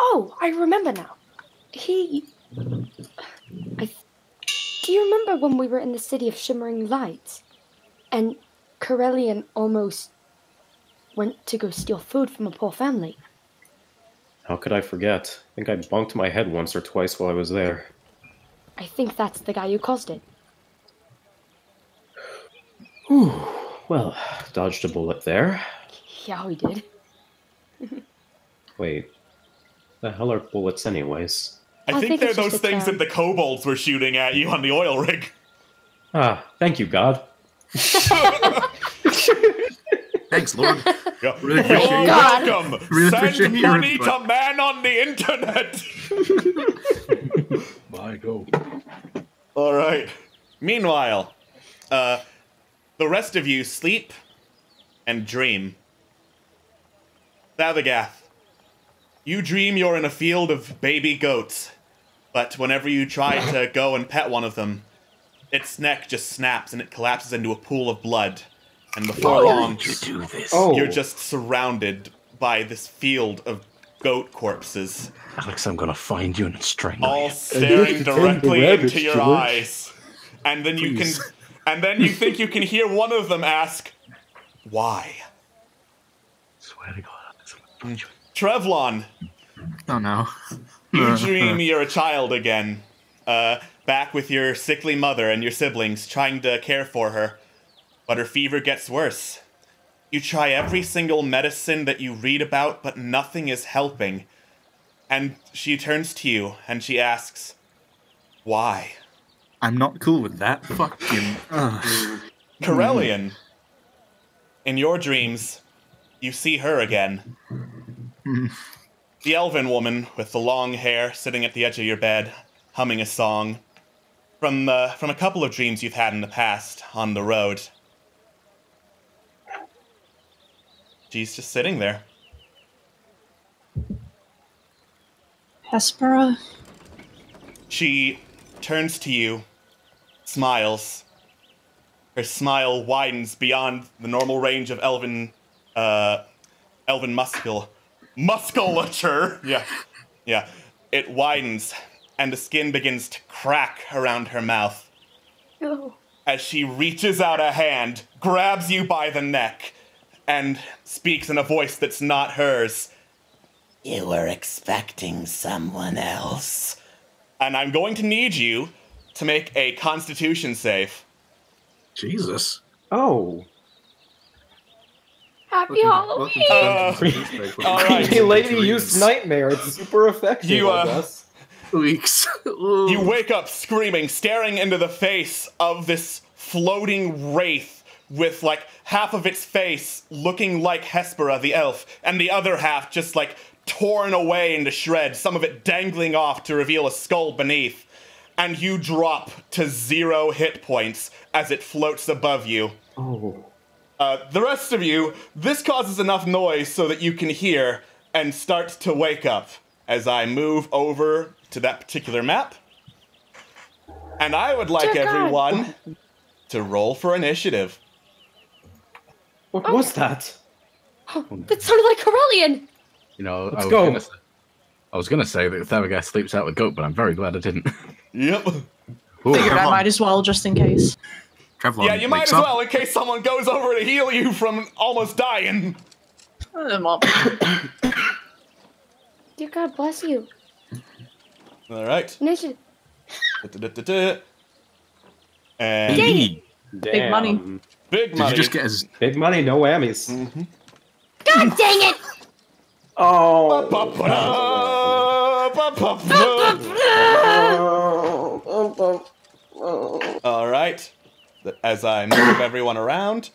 Oh, I remember now. He... I... Do you remember when we were in the City of Shimmering Lights? And Korellian almost went to go steal food from a poor family. How could I forget? I think I bonked my head once or twice while I was there. I think that's the guy who caused it. Whew. Well, dodged a bullet there. Yeah, we did. Wait. The hell are bullets anyways? I, I think, think they're those things that the kobolds were shooting at you on the oil rig. Ah, thank you, God. Thanks, Lord. You're, really You're welcome. Really Send money to man on the internet. My God. All right. Meanwhile, uh, the rest of you sleep and dream. Thavagath. You dream you're in a field of baby goats, but whenever you try to go and pet one of them, its neck just snaps and it collapses into a pool of blood. And before long, you oh. you're just surrounded by this field of goat corpses. Alex, I'm gonna find you and strangle you. All staring directly into your George. eyes. And then Please. you can, and then you think you can hear one of them ask, "Why?" Swear to God, Alex, I'm gonna find you. Trevlon. Oh no. You dream you're a child again, uh, back with your sickly mother and your siblings, trying to care for her, but her fever gets worse. You try every single medicine that you read about, but nothing is helping. And she turns to you, and she asks, "Why?" I'm not cool with that. Fuck him. Korellian, in your dreams, you see her again. The elven woman with the long hair sitting at the edge of your bed, humming a song from the, from a couple of dreams you've had in the past on the road. She's just sitting there. Hespera. She turns to you, smiles. Her smile widens beyond the normal range of elven, uh, elven muscle. Musculature! Yeah. Yeah. It widens, and the skin begins to crack around her mouth. Oh. As she reaches out a hand, grabs you by the neck, and speaks in a voice that's not hers. "You were expecting someone else. And I'm going to need you to make a Constitution save. Jesus. Oh. Happy welcome, Halloween! Welcome uh, creepy lady used nightmare. It's super effective, you, uh, I guess. Leaks. You wake up screaming, staring into the face of this floating wraith with, like, half of its face looking like Hespera the elf, and the other half just, like, torn away into shreds, some of it dangling off to reveal a skull beneath, and you drop to zero hit points as it floats above you. Oh. Uh, the rest of you, this causes enough noise so that you can hear and start to wake up as I move over to that particular map. And I would like Dear everyone God. to roll for initiative. What oh. was that? Oh, that sounded like Korellian. You know, Let's I was go. Gonna say, I was going to say that Thavagath sleeps out with goat, but I'm very glad I didn't. Yep. Ooh, Figured I might as well, just in case. Trevlon yeah, you might as up. well, in case someone goes over to heal you from almost dying. Dear God, bless you. All right. Initiative. Da, da, da, da, da. And Yay. big money. Big money. Did you just get his... Big money, no whammies. Mm-hmm. God dang it! Oh. All right. As I move everyone around.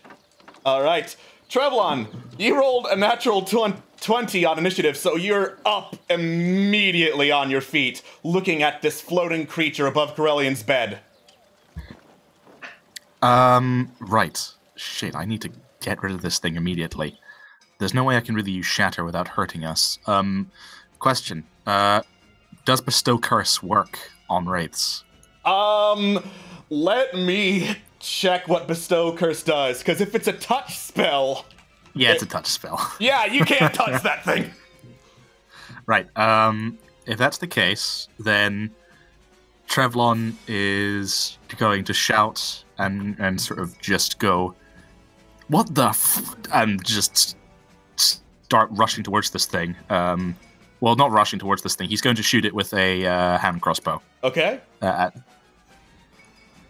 All right. Trevlon, you rolled a natural twenty on initiative, so you're up immediately on your feet, looking at this floating creature above Korellian's bed. Um, right. Shit, I need to get rid of this thing immediately. There's no way I can really use Shatter without hurting us. Um, question. Uh, does Bestow Curse work on wraiths? Um, let me... check what Bestow Curse does, because if it's a touch spell... Yeah, it's it, a touch spell. Yeah, you can't touch that thing! Right, um, if that's the case, then Trevlon is going to shout and, and sort of just go, what the f... and just start rushing towards this thing. Um, well, not rushing towards this thing, he's going to shoot it with a uh, hand crossbow. Okay. Uh, at,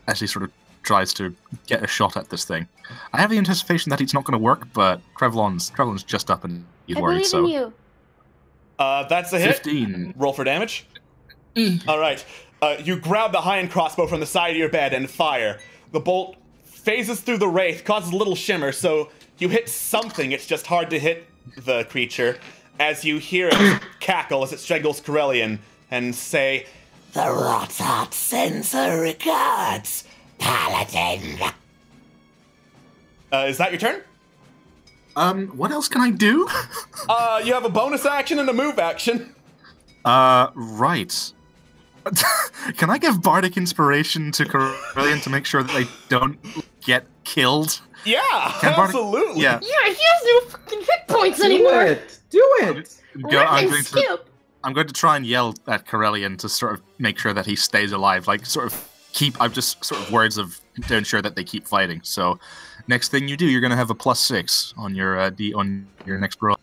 as he sort of tries to get a shot at this thing. I have the anticipation that it's not going to work, but Trevlon's Trevlon's just up and he's I worried, so... I believe in you. Uh, that's a hit. fifteen. Roll for damage. All right. Uh, you grab the high-end crossbow from the side of your bed and fire. The bolt phases through the wraith, causes a little shimmer, so you hit something. It's just hard to hit the creature as you hear it cackle as it strangles Korellian and say, the Rotheart sends her regards. Paladin. Uh, is that your turn? Um, what else can I do? uh, you have a bonus action and a move action. Uh, right. Can I give Bardic Inspiration to Korellian to make sure that they don't get killed? Yeah, can absolutely. Bardic... Yeah. yeah, he has no fucking hit points do anymore. It. Do it. Go, I'm going skip. to. I'm going to try and yell at Korellian to sort of make sure that he stays alive, like sort of. Keep. I've just sort of words of to ensure that they keep fighting. So, next thing you do, you're gonna have a plus six on your uh, d on your next roll.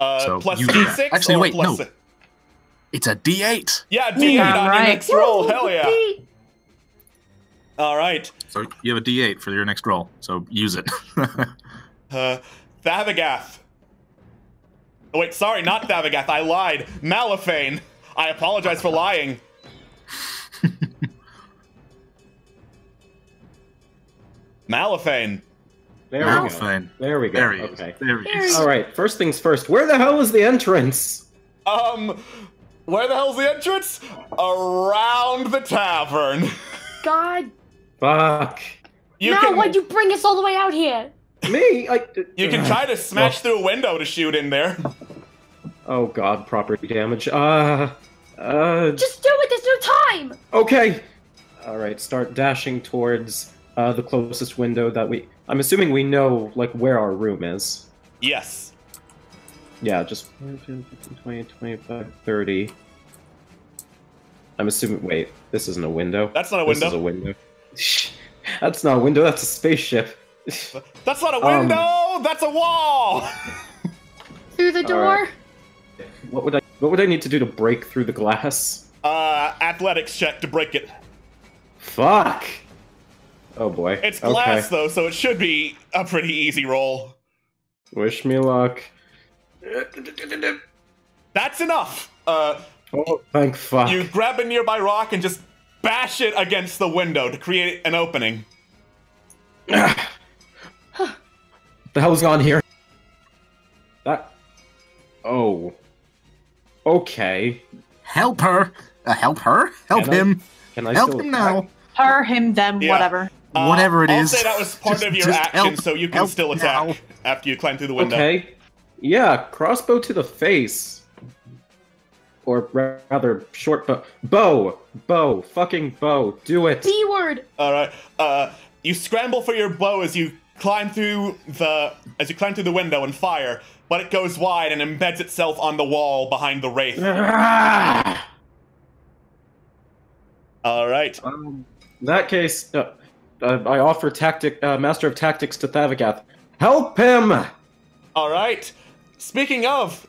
Uh, so plus d six. Actually, wait, no. Six? It's a d eight. Yeah, d eight yeah, on right. your next roll. Hell yeah! All right. So you have a d eight for your next roll. So use it. uh, Thavagath. Oh, wait, sorry, not Thavagath. I lied. Malafein. I apologize for lying. Malafein. There Malafein. we go. There we go. There he is. Okay. There he is. All right. First things first. Where the hell is the entrance? Um, where the hell's the entrance? Around the tavern. God. Fuck. You now can... why'd you bring us all the way out here? Me? I... You can try to smash well... through a window to shoot in there. Oh God, property damage. Uh, uh. Just do it. There's no time. Okay. All right. Start dashing towards. Uh, the closest window that we... I'm assuming we know, like, where our room is. Yes. Yeah, just... twenty, twenty-five, thirty. I'm assuming... Wait, this isn't a window. That's not a window. This is a window. That's not a window, that's a spaceship. That's not a window! Um, that's a wall! Through the door? Uh, what would I... What would I need to do to break through the glass? Uh, athletics check to break it. Fuck! Oh boy. It's glass, okay. though, so it should be a pretty easy roll. Wish me luck. That's enough! Uh, oh, thank fuck. You grab a nearby rock and just bash it against the window to create an opening. What the hell's gone here? That... Oh. Okay. Help her! Uh, help her? Help can him! I, can I help still him now! Her, him, them, yeah. whatever. Uh, whatever it I'll is. I'll say that was part just, of your action, help, so you can still attack now. After you climb through the window. Okay. Yeah, crossbow to the face. Or rather, short bow. Bow! Bow! Fucking bow! Do it! D word! Alright, uh, you scramble for your bow as you climb through the- as you climb through the window and fire, but it goes wide and embeds itself on the wall behind the wraith. Alright. Um, in that case, uh, I offer tactic- uh, Master of Tactics to Thavagath. Help him! Alright, speaking of,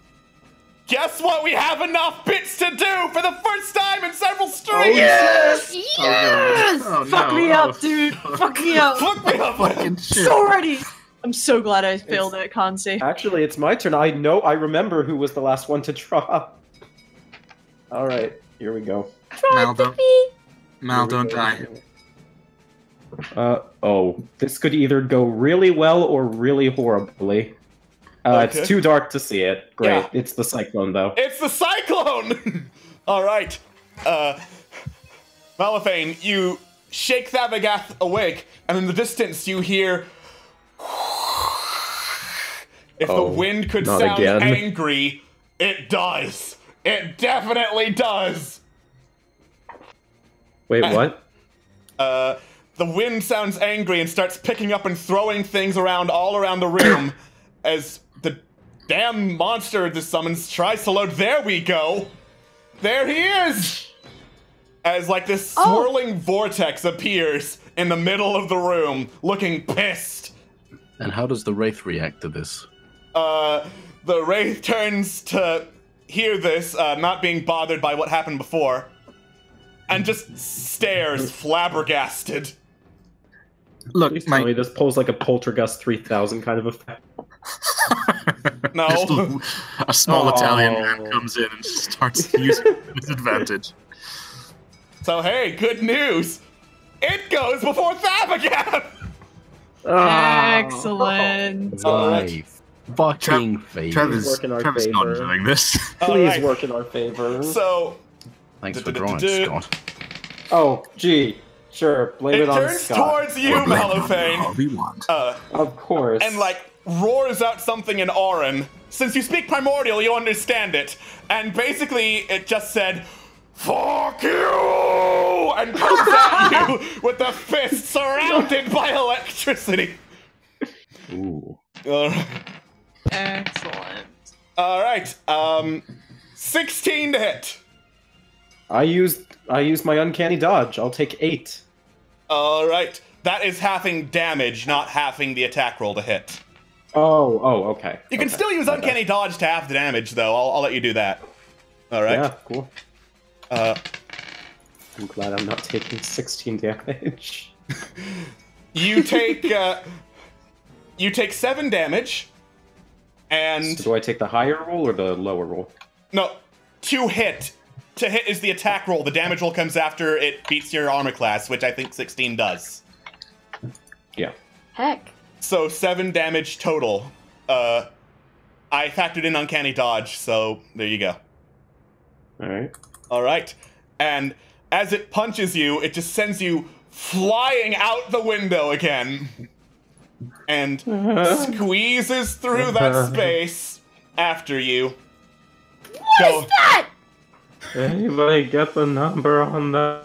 guess what? We have enough bits to do for the first time in several streams! Oh, yes! Yes! yes! Oh, no. Fuck no. me oh, up, dude! No. Fuck me up! Fuck me up! Fucking shit. So ready! I'm so glad I failed it's, at con save. Actually, it's my turn. I know, I remember who was the last one to draw. Alright, here we go. Mal, don't, Mal, don't die. Uh, oh. This could either go really well or really horribly. Uh, okay. It's too dark to see it. Great. Yeah. It's the cyclone, though. It's the cyclone! All right. Uh, Malafein, you shake Thavagath awake, and in the distance you hear... If oh, the wind could sound again. angry, it does. It definitely does. Wait, and, what? Uh, the wind sounds angry and starts picking up and throwing things around all around the room as... The damn monster this summons tries to load. There we go. There he is. As like this oh. swirling vortex appears in the middle of the room, looking pissed. And how does the wraith react to this? Uh, the wraith turns to hear this, uh, not being bothered by what happened before, and just stares flabbergasted. Look, Please tell me this pulls like a Poltergeist three thousand kind of effect. No. Little, a small oh. Italian man comes in and starts using his advantage. So hey, good news! It goes before Thavagath! Oh. Excellent. Oh. Nice. Fucking Trev Trevor's, Trevor's not doing this. Please right. work in our favor. So, thanks for drawing, Scott. Oh, gee. Sure, blame it, it on Scott. It turns towards you, Malafein. Uh, of course. And like, roars out something in Orin. Since you speak primordial, you understand it. And basically, it just said, "Fuck you!" and comes at you with a fist surrounded by electricity. Ooh. Uh, Excellent. All right. Um, sixteen to hit. I used I used my uncanny dodge. I'll take eight. All right. That is halving damage, not halving the attack roll to hit. Oh, oh, okay. You can okay. still use Uncanny Dodge to half the damage, though. I'll, I'll let you do that. All right. Yeah, cool. Uh, I'm glad I'm not taking sixteen damage. You take, uh, you take seven damage, and... So do I take the higher roll or the lower roll? No, to hit. To hit is the attack roll. The damage roll comes after it beats your armor class, which I think sixteen does. Yeah. Heck. So, seven damage total. Uh, I factored in Uncanny Dodge, so there you go. Alright. Alright. And as it punches you, it just sends you flying out the window again. And squeezes through that space after you. What so, is that?! Anybody get the number on that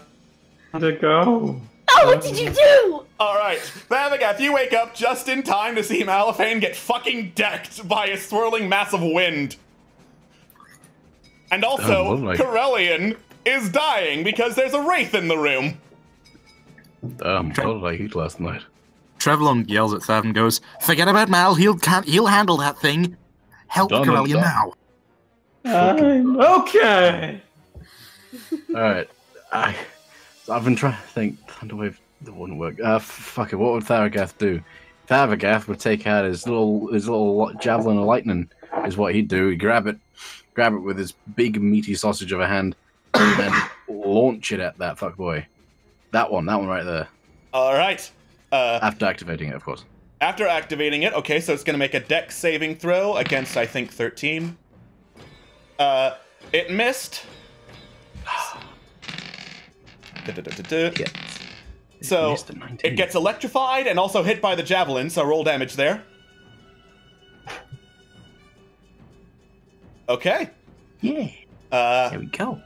to go? Oh, what did you do? Alright, Thavagath, you wake up just in time to see Malafein get fucking decked by a swirling mass of wind. And also, oh, Korellian is dying because there's a wraith in the room. Damn, what did I eat last night? Trevlon yells at Thav and goes, "Forget about Mal, he'll, can't, he'll handle that thing. Help Korellian now." I'm okay. Alright. I... I've been trying to think. Thunderwave wouldn't work. Uh, fuck it. What would Thavagath do? Thavagath would take out his little his little javelin of lightning. Is what he'd do. He'd grab it, grab it with his big meaty sausage of a hand, and then launch it at that fuckboy. That one. That one right there. All right. Uh, after activating it, of course. After activating it, okay, so it's going to make a dex saving throw against, I think, thirteen. Uh, it missed. da, da, da, da, da. Yeah. It so missed it gets electrified and also hit by the javelin, so roll damage there. Okay. Yeah. Uh, there we go.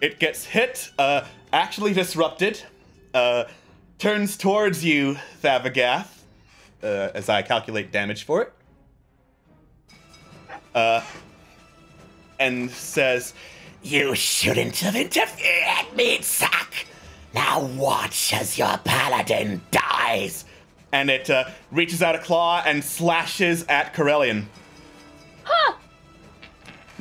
It gets hit, uh, actually disrupted, uh, turns towards you, Thavagath. Uh, as I calculate damage for it. Uh, and says, "You shouldn't have interfered, meat sack. Now watch as your paladin dies." And it uh, reaches out a claw and slashes at Korellian. Huh!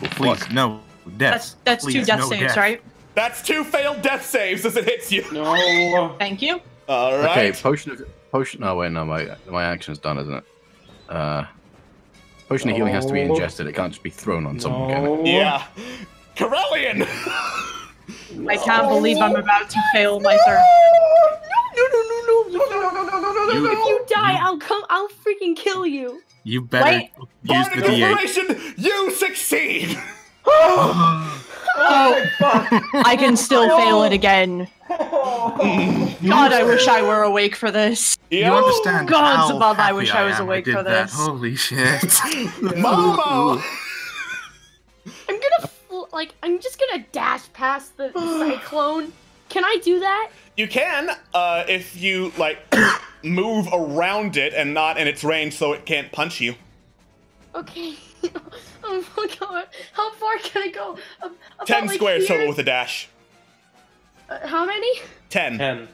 Well, please, Look. no death. That's, that's please, two death no saves, death. right? That's two failed death saves as it hits you. No. Thank you. All right. Okay, potion of... Potion. No, wait, no, my my action's done, isn't it? Uh, potion no. of healing has to be ingested. It can't just be thrown on no. someone. Can it? Yeah, Korellian. No. I can't believe I'm about to fail my third. No, no, no, no, no, no, no, no, no, no, no, no! If you die, I'll come. I'll freaking kill you. You better wait. use Bardic the inspiration. You succeed. Oh, oh fuck! I can still oh. fail it again. God, I wish I were awake for this. You understand? Gods above, I wish I, I was awake I for that. this. Holy shit, Momo! I'm gonna like, I'm just gonna dash past the cyclone. Can I do that? You can, uh, if you like move around it and not in its range, so it can't punch you. Okay. Oh my god, how far can I go? About, Ten like, squares total with a dash. Uh, how many? Ten. Ten.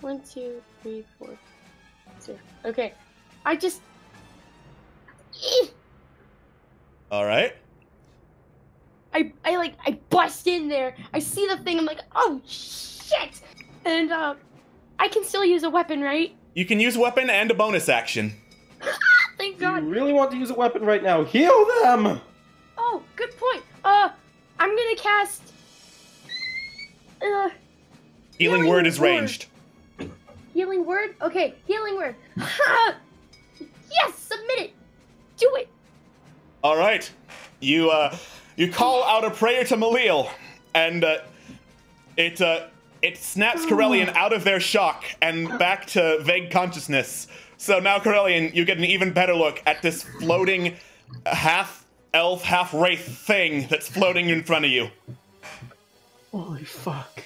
One, two, three, four, two. Okay. I just... Alright. I, I, like, I bust in there. I see the thing. I'm like, oh, shit. And, uh, I can still use a weapon, right? You can use a weapon and a bonus action. Thank God. You really want to use a weapon right now. Heal them! Oh, good point. Uh, I'm gonna cast... Uh, healing, healing word is word. ranged. Healing word? Okay, healing word. Yes, submit it. Do it. All right. You uh, you call out a prayer to Malil, and uh, it uh, it snaps Korellian out of their shock and back to vague consciousness. So now, Korellian, you get an even better look at this floating half-elf, half-wraith thing that's floating in front of you. Holy fuck.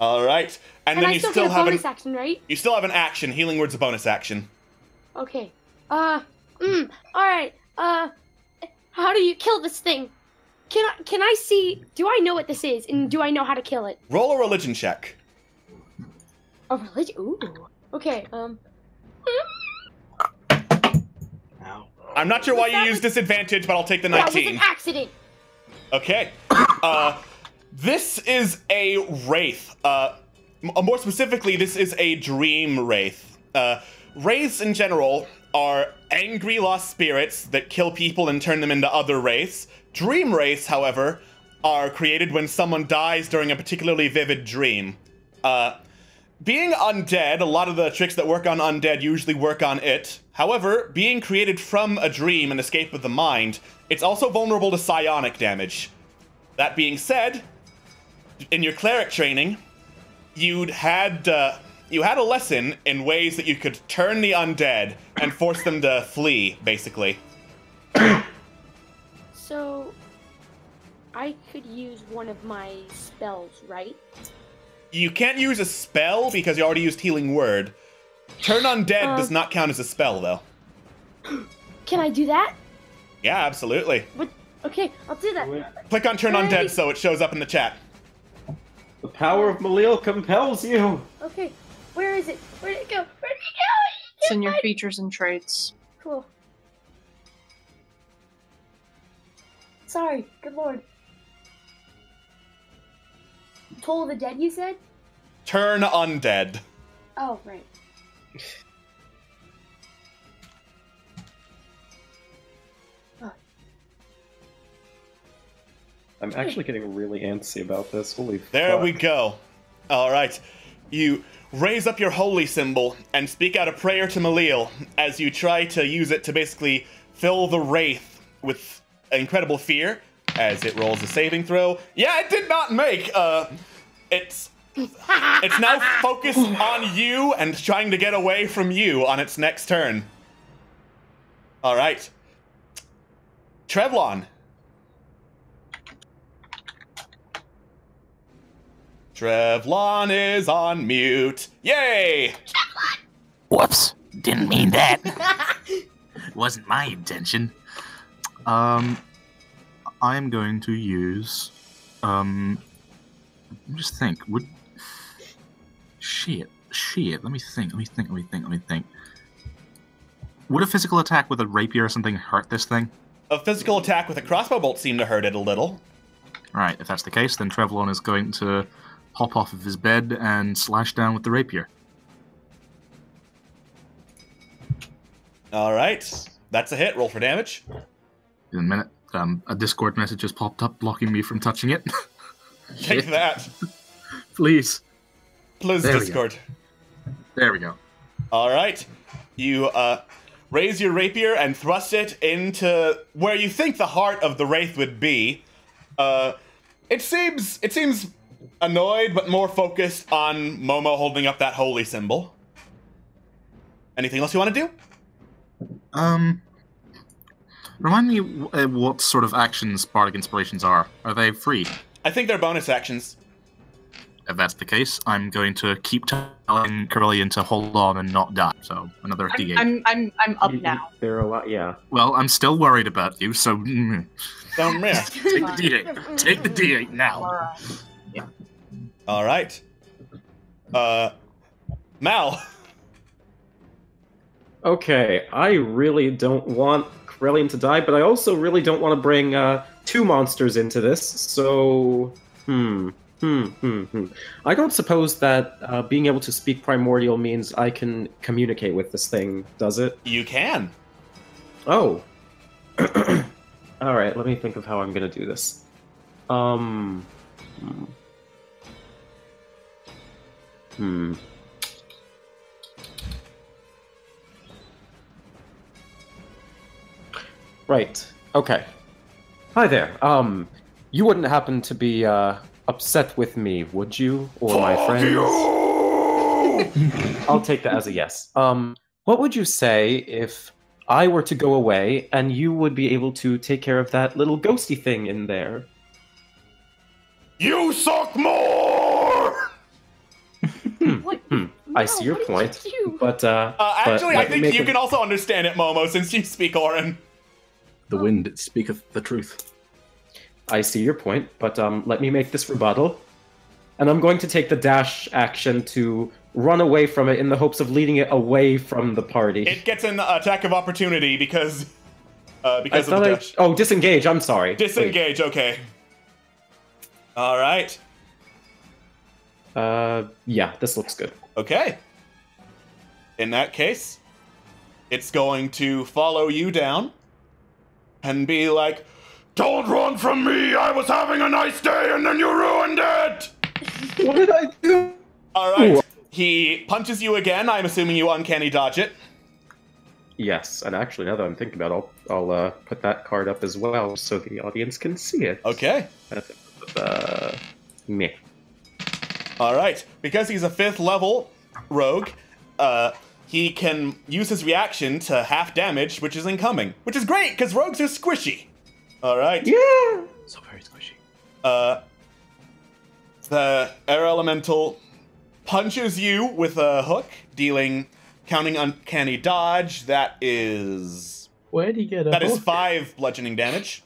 All right. And, and then I you still, still have a bonus an, action, right? You still have an action. Healing word's a bonus action. Okay. Uh, mm, all right. Uh, how do you kill this thing? Can I, can I see, do I know what this is? And do I know how to kill it? Roll a religion check. A religion? Ooh. Okay, um. Ow. I'm not sure why you use disadvantage, but I'll take the nineteen. That was an accident. Okay. Uh, this is a wraith. Uh, more specifically, this is a dream wraith. Uh, wraiths in general are angry lost spirits that kill people and turn them into other wraiths. Dream wraiths, however, are created when someone dies during a particularly vivid dream. Uh, being undead, a lot of the tricks that work on undead usually work on it. However, being created from a dream and escape of the mind, it's also vulnerable to psionic damage. That being said, in your cleric training, you'd had uh, you had a lesson in ways that you could turn the undead and force them to flee, basically. So, I could use one of my spells, right? You can't use a spell because you already used Healing Word. Turn undead uh, does not count as a spell, though. Can I do that? Yeah, absolutely. What? Okay, I'll do that. Click on Turn Undead so it shows up in the chat. The power of Malil compels you. Okay, where is it? Where did it go? Where did it go? It's in your features and traits. Cool. Sorry, good lord. Toll of the Dead, you said? Turn Undead. Oh, right. Oh. I'm actually getting really antsy about this. Holy fuck. There we go. All right. You raise up your holy symbol and speak out a prayer to Malil as you try to use it to basically fill the Wraith with incredible fear as it rolls a saving throw. Yeah, it did not make. Uh, it's it's now focused on you and trying to get away from you on its next turn. All right. Trevlon. Trevlon is on mute. Yay! Trevlon! Whoops. Didn't mean that. Wasn't my intention. Um, I'm going to use... Um, just think. Would... Shit. Shit. Let me think. Let me think. Let me think. Let me think. Would a physical attack with a rapier or something hurt this thing? A physical attack with a crossbow bolt seemed to hurt it a little. Right. If that's the case, then Trevlon is going to hop off of his bed and slash down with the rapier. All right. That's a hit. Roll for damage. In a minute. Um, a Discord message just popped up blocking me from touching it. Take that. Please. Please, there Discord. We there we go. All right. You uh, raise your rapier and thrust it into where you think the heart of the Wraith would be. Uh, it seems it seems annoyed, but more focused on Momo holding up that holy symbol. Anything else you want to do? Um, remind me uh, what sort of actions Bardic Inspirations are. Are they free? I think they're bonus actions. If that's the case, I'm going to keep telling Korellian to hold on and not die. So another I'm, D eight. I'm I'm I'm up now. There are a lot, yeah. Well, I'm still worried about you, so. Mm. Don't miss. Take the D eight. Take the D eight now. Uh, yeah. All right. Uh, Mal. Okay, I really don't want Korellian to die, but I also really don't want to bring uh, two monsters into this. So, hmm. Hmm, hmm, hmm. I don't suppose that uh, being able to speak primordial means I can communicate with this thing, does it? You can. Oh. All right, let me think of how I'm going to do this. Um. Hmm. Right. Okay. Hi there. Um, you wouldn't happen to be, uh... upset with me, would you? Or my friends? I'll take that as a yes. Um, what would you say if I were to go away and you would be able to take care of that little ghosty thing in there? You suck more! What? Hmm. No, I see your point. You but, uh, uh, actually, but I think you it... can also understand it, Momo, since you speak Orin. The wind speaketh the truth. I see your point, but um, let me make this rebuttal. And I'm going to take the dash action to run away from it in the hopes of leading it away from the party. It gets an attack of opportunity because uh, because of the I... dash. Oh, disengage, I'm sorry. Disengage, Wait. Okay. All right. Uh, yeah, this looks good. Okay. In that case, it's going to follow you down and be like, "Don't run from me! I was having a nice day and then you ruined it!" What did I do? Alright, he punches you again. I'm assuming you uncanny dodge it. Yes, and actually now that I'm thinking about it, I'll, I'll uh, put that card up as well so the audience can see it. Okay. Uh, meh. Alright, because he's a fifth level rogue, uh, he can use his reaction to half damage, which is incoming. Which is great, because rogues are squishy. All right. Yeah. So very squishy. Uh, the air elemental punches you with a hook, dealing, counting uncanny dodge. That is. Where do you get a? That hook? Is five bludgeoning damage.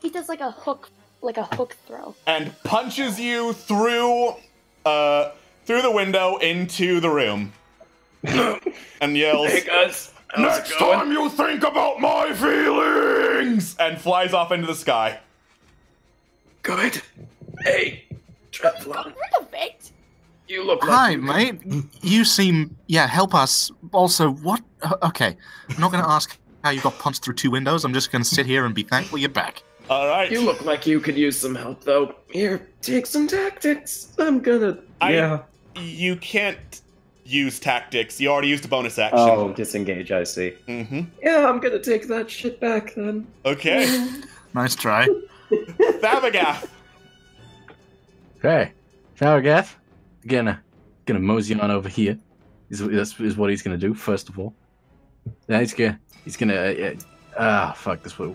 He does like a hook, like a hook throw. And punches you through, uh, through the window into the room, and yells. Hey guys. Next time you think about my feelings! And flies off into the sky. Good. Hey, Trevlon. Rid of it. You look like Hi, you mate. You seem... Yeah, help us. Also, what... Okay. I'm not going to ask how you got punched through two windows. I'm just going to sit here and be thankful you're back. All right. You look like you could use some help, though. Here, take some tactics. I'm gonna... I, yeah. You can't use tactics. You already used a bonus action. Oh, disengage, I see. Mm-hmm. Yeah, I'm gonna take that shit back, then. Okay. Nice try. Thavagath! Okay. Thavagath. Gonna, gonna mosey on over here. Is, that's is what he's gonna do first of all. Then he's gonna, he's gonna. Uh, uh, ah, fuck this. What,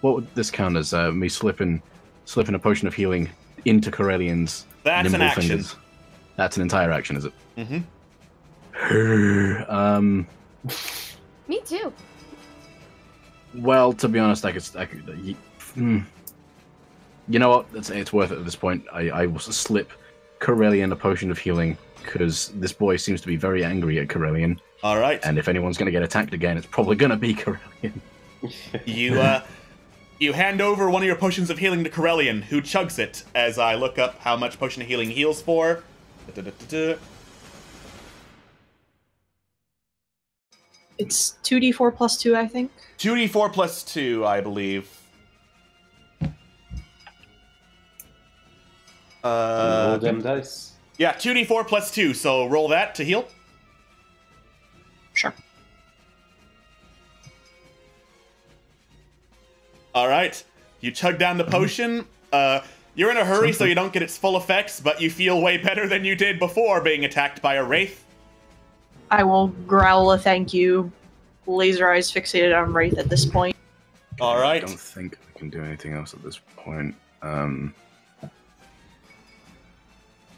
what would this count as? Uh, me slipping, slipping a potion of healing into Korellian's That's an action. Fingers. That's an entire action, is it? Mm-hmm. um. Me too. Well, to be honest, I could, I could. You, mm, you know what? It's, it's worth it at this point. I, I will slip Korellian a potion of healing, because this boy seems to be very angry at Korellian. All right. And if anyone's going to get attacked again, it's probably going to be Korellian. you, uh, you hand over one of your potions of healing to Korellian, who chugs it, as I look up how much potion of healing heals for. Da -da -da -da -da. It's two d four plus two, I think. two d four plus two, I believe. Uh, roll them dice. Yeah, two d four plus two, so roll that to heal. Sure. Alright, you chug down the potion. Uh, you're in a hurry, so you don't get its full effects, but you feel way better than you did before being attacked by a wraith. I will growl a thank you. Laser eyes fixated on wraith at this point. Alright. I don't think I can do anything else at this point. Um...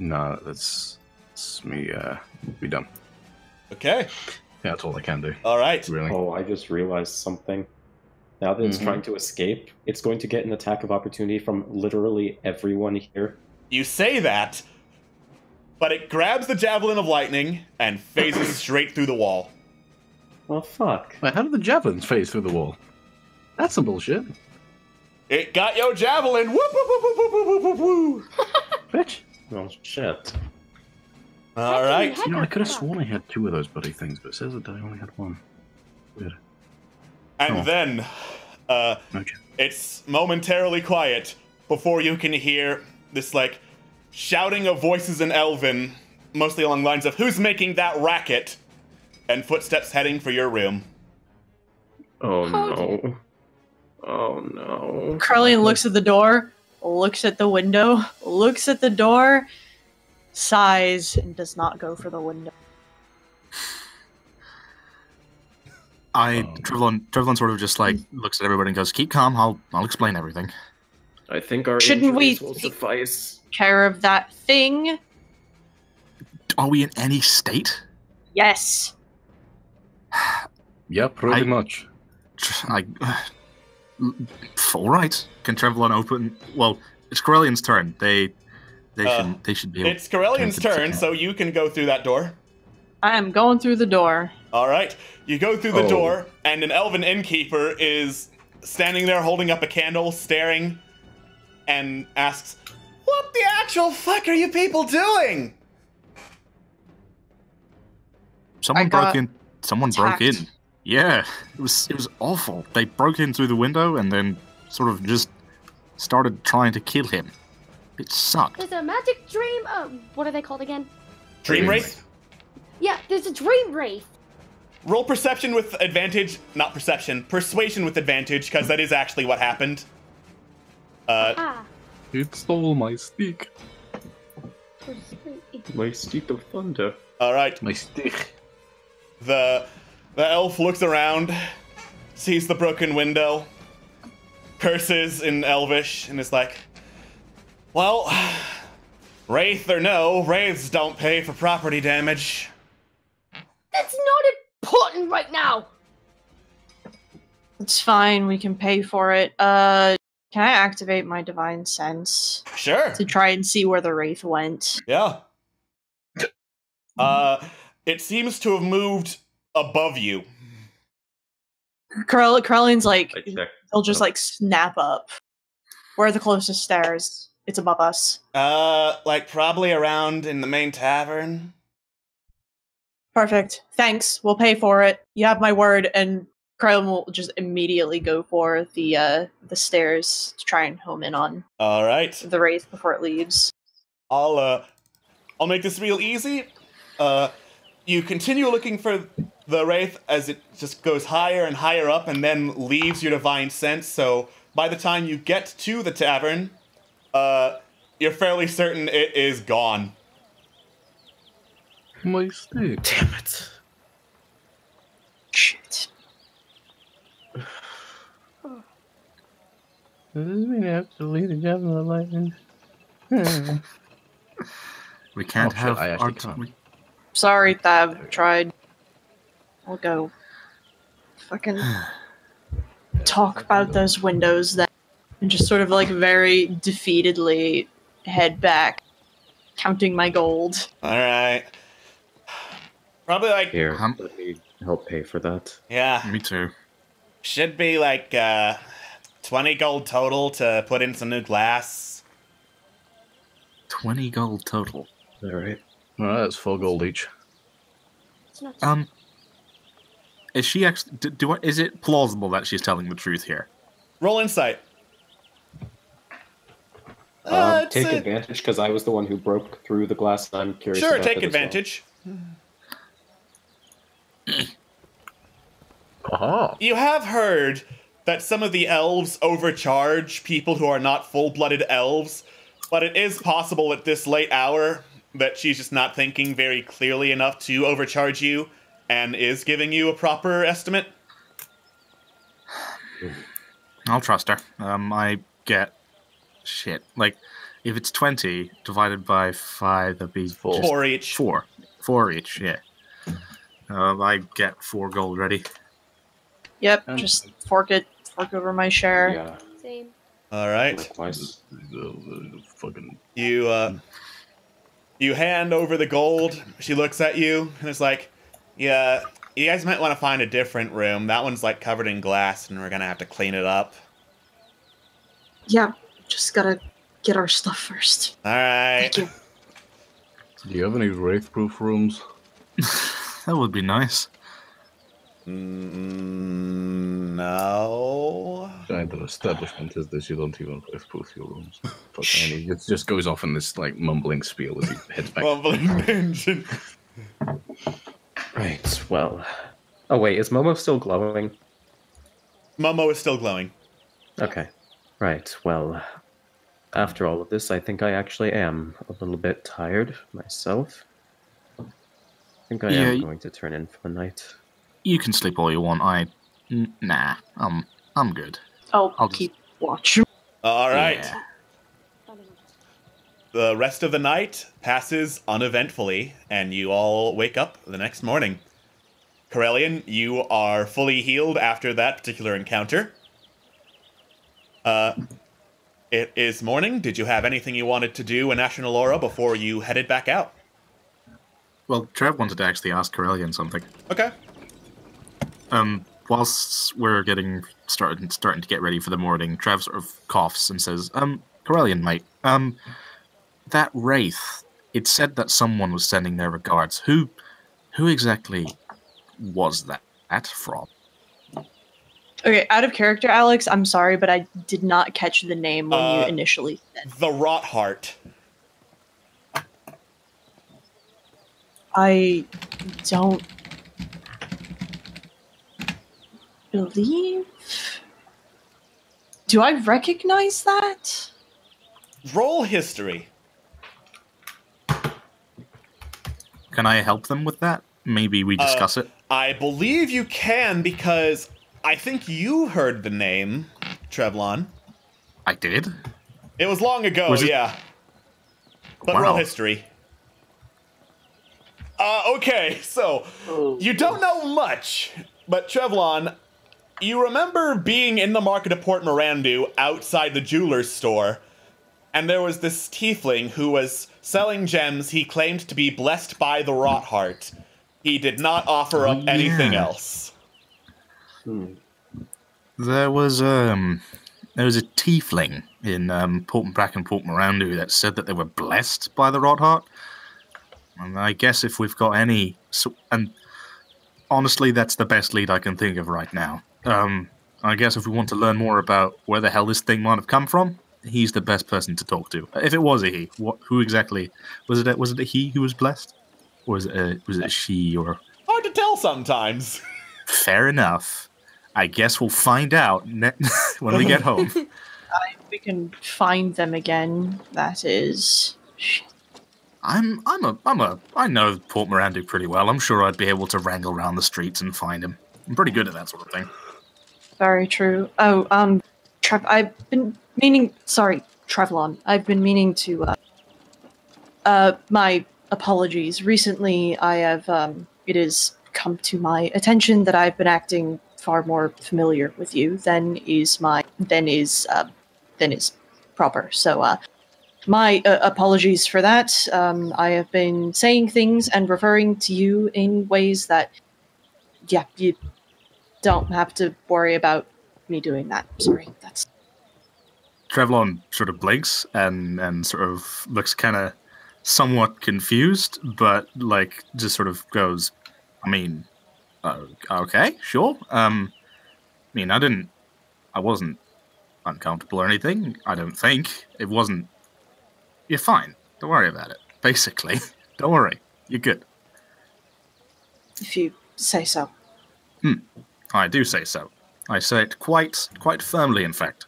No, that's, that's me, uh, be done. Okay. Yeah, that's all I can do. All right. Really. Oh, I just realized something. Now that mm-hmm. it's trying to escape, it's going to get an attack of opportunity from literally everyone here. You say that, but it grabs the Javelin of Lightning and phases straight through the wall. Well, fuck. Wait, how did the Javelins phase through the wall? That's some bullshit. It got your Javelin! Whoop, whoop, whoop, whoop, whoop, whoop, whoop, whoop. Bitch. Oh, shit. Alright. You know, I could have sworn I had two of those buddy things, but it says that I only had one. Weird. And oh. then, uh, okay. it's momentarily quiet before you can hear this, like, shouting of voices in Elven, mostly along lines of, who's making that racket? And footsteps heading for your room. Oh, no. Oh, no. Korellian looks at the door. Looks at the window, looks at the door, sighs, and does not go for the window. I, um, Trevlon, Trevlon sort of just like looks at everybody and goes, keep calm, I'll, I'll explain everything. I think our Shouldn't we will suffice. Care of that thing? Are we in any state? Yes. Yeah, pretty I, much. I... Uh, All right. Can Trevlon open? Well, it's Korellian's turn. They, they uh, should, they should be. Able it's Korellian's turn, so you can go through that door. I am going through the door. All right, you go through the oh. door, and an elven innkeeper is standing there, holding up a candle, staring, and asks, "What the actual fuck are you people doing?" Someone broke in. Someone attacked. broke in. Yeah, it was it was awful. They broke in through the window and then sort of just started trying to kill him. It sucked. There's a magic dream. Oh, what are they called again? Dream wraith. Yeah, there's a dream wraith. Roll perception with advantage. Not perception. Persuasion with advantage, because that is actually what happened. Uh, ah. It stole my stick. My stick of thunder. All right. My stick. The. The elf looks around, sees the broken window, curses in Elvish, and is like, well, wraith or no, wraiths don't pay for property damage. That's not important right now! It's fine, we can pay for it. Uh, can I activate my Divine Sense? Sure. To try and see where the wraith went. Yeah. uh, it seems to have moved... above you. Korellian's like, they'll just like snap up. Where are the closest stairs? it's above us? Uh, like probably around in the main tavern. Perfect. Thanks. We'll pay for it. You have my word. And Krylon will just immediately go for the uh, the stairs to try and home in on. All right. The wraith before it leaves. I'll uh, I'll make this real easy. Uh, you continue looking for the wraith as it just goes higher and higher up, and then leaves your divine sense. So by the time you get to the tavern, uh, you're fairly certain it is gone. My stick. Damn it. Shit. Does this mean I have to leave the Javelin alive? Hmm. We can't oh, have I our time. Sorry, Thav. Tried. I'll go. Fucking talk about those windows then. And just sort of like very defeatedly head back, counting my gold. Alright. Probably like. Here, um, let me help pay for that. Yeah. Me too. Should be like uh, twenty gold total to put in some new glass. twenty gold total. All right. Well, that's four gold each. Um, is she actually? Do, do I, is it plausible that she's telling the truth here? Roll insight. Um, uh, take a... advantage because I was the one who broke through the glass. I'm curious. Sure, about take advantage. Uh-huh. You have heard that some of the elves overcharge people who are not full-blooded elves, but it is possible at this late hour that she's just not thinking very clearly enough to overcharge you and is giving you a proper estimate. I'll trust her. Um, I get... Shit. Like, if it's twenty divided by five, that'd be... Four, four each. Four. Four each, yeah. Um, I get four gold ready. Yep, um, just fork it, fork over my share. Yeah. Same. All right. You, uh, you hand over the gold. She looks at you and it's like, yeah, you guys might want to find a different room. That one's like covered in glass, and we're gonna have to clean it up. Yeah, just gotta get our stuff first. All right. Thank you. Do you have any wraith-proof rooms? That would be nice. Mm, no. Kind of establishment is this, you don't even wraith-proof your rooms. But I mean, it just goes off in this like mumbling spiel as he heads back. Mumbling engine. Right, well. Oh wait, is Momo still glowing? Momo is still glowing. Okay. Right, well. After all of this, I think I actually am a little bit tired myself. I think I yeah, am going to turn in for the night. You can sleep all you want. I, nah, I'm, I'm good. Oh, I'll keep just... watch. All right. Yeah. The rest of the night passes uneventfully, and you all wake up the next morning. Korellian, you are fully healed after that particular encounter. Uh, it is morning. Did you have anything you wanted to do in Ashranalora before you headed back out? Well, Trev wanted to actually ask Korellian something. Okay. Um, whilst we're getting started, starting to get ready for the morning, Trev sort of coughs and says, um, Korellian, mate, um, that wraith, it said that someone was sending their regards. Who, who exactly was that from? Okay, out of character, Alex, I'm sorry, but I did not catch the name when uh, you initially said. The Rotheart. I don't... believe? Do I recognize that? Roll history. Can I help them with that? Maybe we discuss uh, it. I believe you can, because I think you heard the name, Trevlon. I did? It was long ago, was it... yeah. But wow. Roll history. Uh, okay, so oh. You don't know much, but Trevlon, you remember being in the market of Port Mirandu outside the jeweler's store, and there was this tiefling who was selling gems he claimed to be blessed by the Rotheart. He did not offer up oh, yeah. anything else. Hmm. There was um, There was a tiefling in um, Port Brack and Port Mirandu that said that they were blessed by the Rotheart. And I guess if we've got any... So, and honestly, that's the best lead I can think of right now. Um, I guess if we want to learn more about where the hell this thing might have come from, he's the best person to talk to. If it was a he, what, who exactly... Was it a, was it a he who was blessed? Or was it a, was it a she? Or hard to tell sometimes. Fair enough. I guess we'll find out when we get home. If we can find them again, that is... Shit. I'm, I'm a, I'm a, I know Port Mirandu pretty well. I'm sure I'd be able to wrangle around the streets and find him. I'm pretty good at that sort of thing. Very true. Oh, um, Trev, I've been meaning, sorry, Trevlon. I've been meaning to, uh, uh, my apologies. Recently, I have, um, it has come to my attention that I've been acting far more familiar with you than is my, than is, uh, than is proper. So, uh, my uh, apologies for that. Um, I have been saying things and referring to you in ways that, yeah, you don't have to worry about me doing that. Sorry, that's... Trevlon sort of blinks and, and sort of looks kind of somewhat confused, but, like, just sort of goes, I mean, uh, okay, sure. Um, I mean, I didn't... I wasn't uncomfortable or anything, I don't think. It wasn't... You're fine. Don't worry about it. Basically, don't worry. You're good. If you say so. Hmm. I do say so. I say it quite, quite firmly. In fact,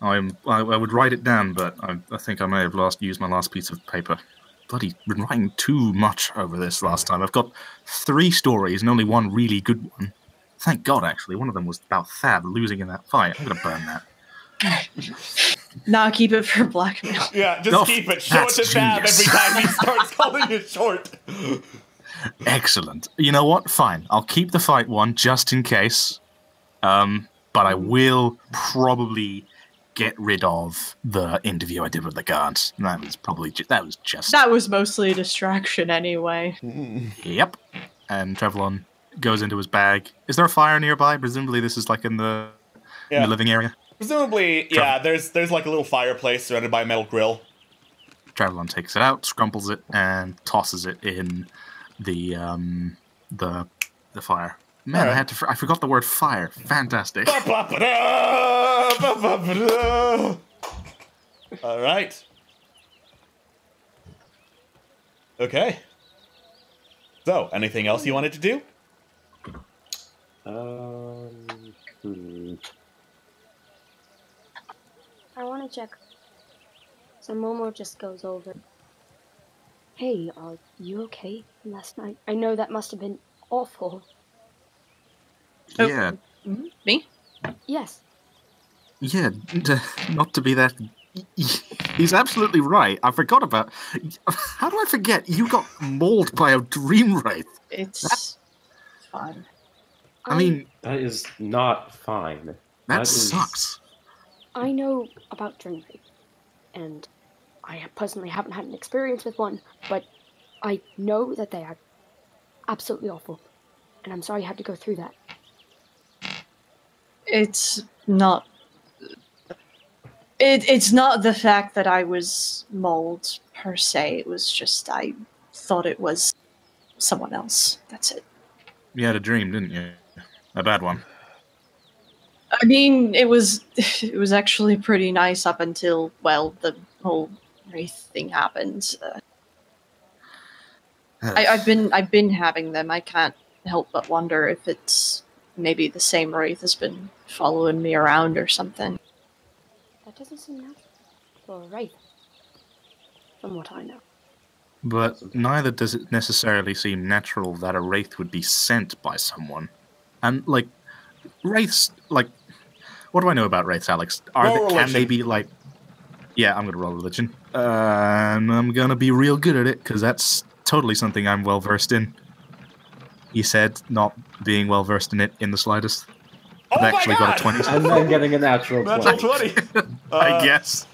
I'm. I, I would write it down, but I, I think I may have last used my last piece of paper. Bloody been writing too much over this last time. I've got three stories and only one really good one. Thank God, actually, one of them was about Thav losing in that fight. I'm gonna burn that. Nah, keep it for blackmail. Yeah, just oh, keep it. Show it to Thav every time he starts calling it short. Excellent. You know what? Fine. I'll keep the fight one just in case. Um, but I will probably get rid of the interview I did with the guards. That was probably ju that was just that was mostly a distraction anyway. Yep. And Trevlon goes into his bag. Is there a fire nearby? Presumably, this is like in the, yeah. in the living area. Presumably, yeah, there's there's like a little fireplace surrounded by a metal grill. Trevlon takes it out, scrumples it, and tosses it in the um the the fire. Man, right. I had to I forgot the word fire. Fantastic. All right. Okay. So, anything else you wanted to do? Um. Hmm. I want to check. So Momo just goes over. Hey, are you okay last night? I know that must have been awful. Oh. Yeah. Mm-hmm. Me? Yes. Yeah, not to be that... He's absolutely right. I forgot about... How do I forget? You got mauled by a dream wraith. It's that... fine. I mean... That is not fine. That, that is... sucks. I know about dream rape, and I personally haven't had an experience with one, but I know that they are absolutely awful, and I'm sorry you had to go through that. It's not... It, it's not the fact that I was mauled, per se. It was just I thought it was someone else. That's it. You had a dream, didn't you? A bad one. I mean, it was it was actually pretty nice up until, well, the whole wraith thing happened. Uh, I, I've been I've been having them. I can't help but wonder if it's maybe the same wraith has been following me around or something. That doesn't seem natural for a wraith, from what I know. But neither does it necessarily seem natural that a wraith would be sent by someone, and like. Wraiths, like, what do I know about wraiths, Alex? Are they, can religion. they be like? Yeah, I'm gonna roll religion, uh, and I'm gonna be real good at it because that's totally something I'm well versed in. You said not being well versed in it in the slightest. Oh I've my actually God. got a twenty, and then getting a natural twenty. Natural twenty. uh, I guess.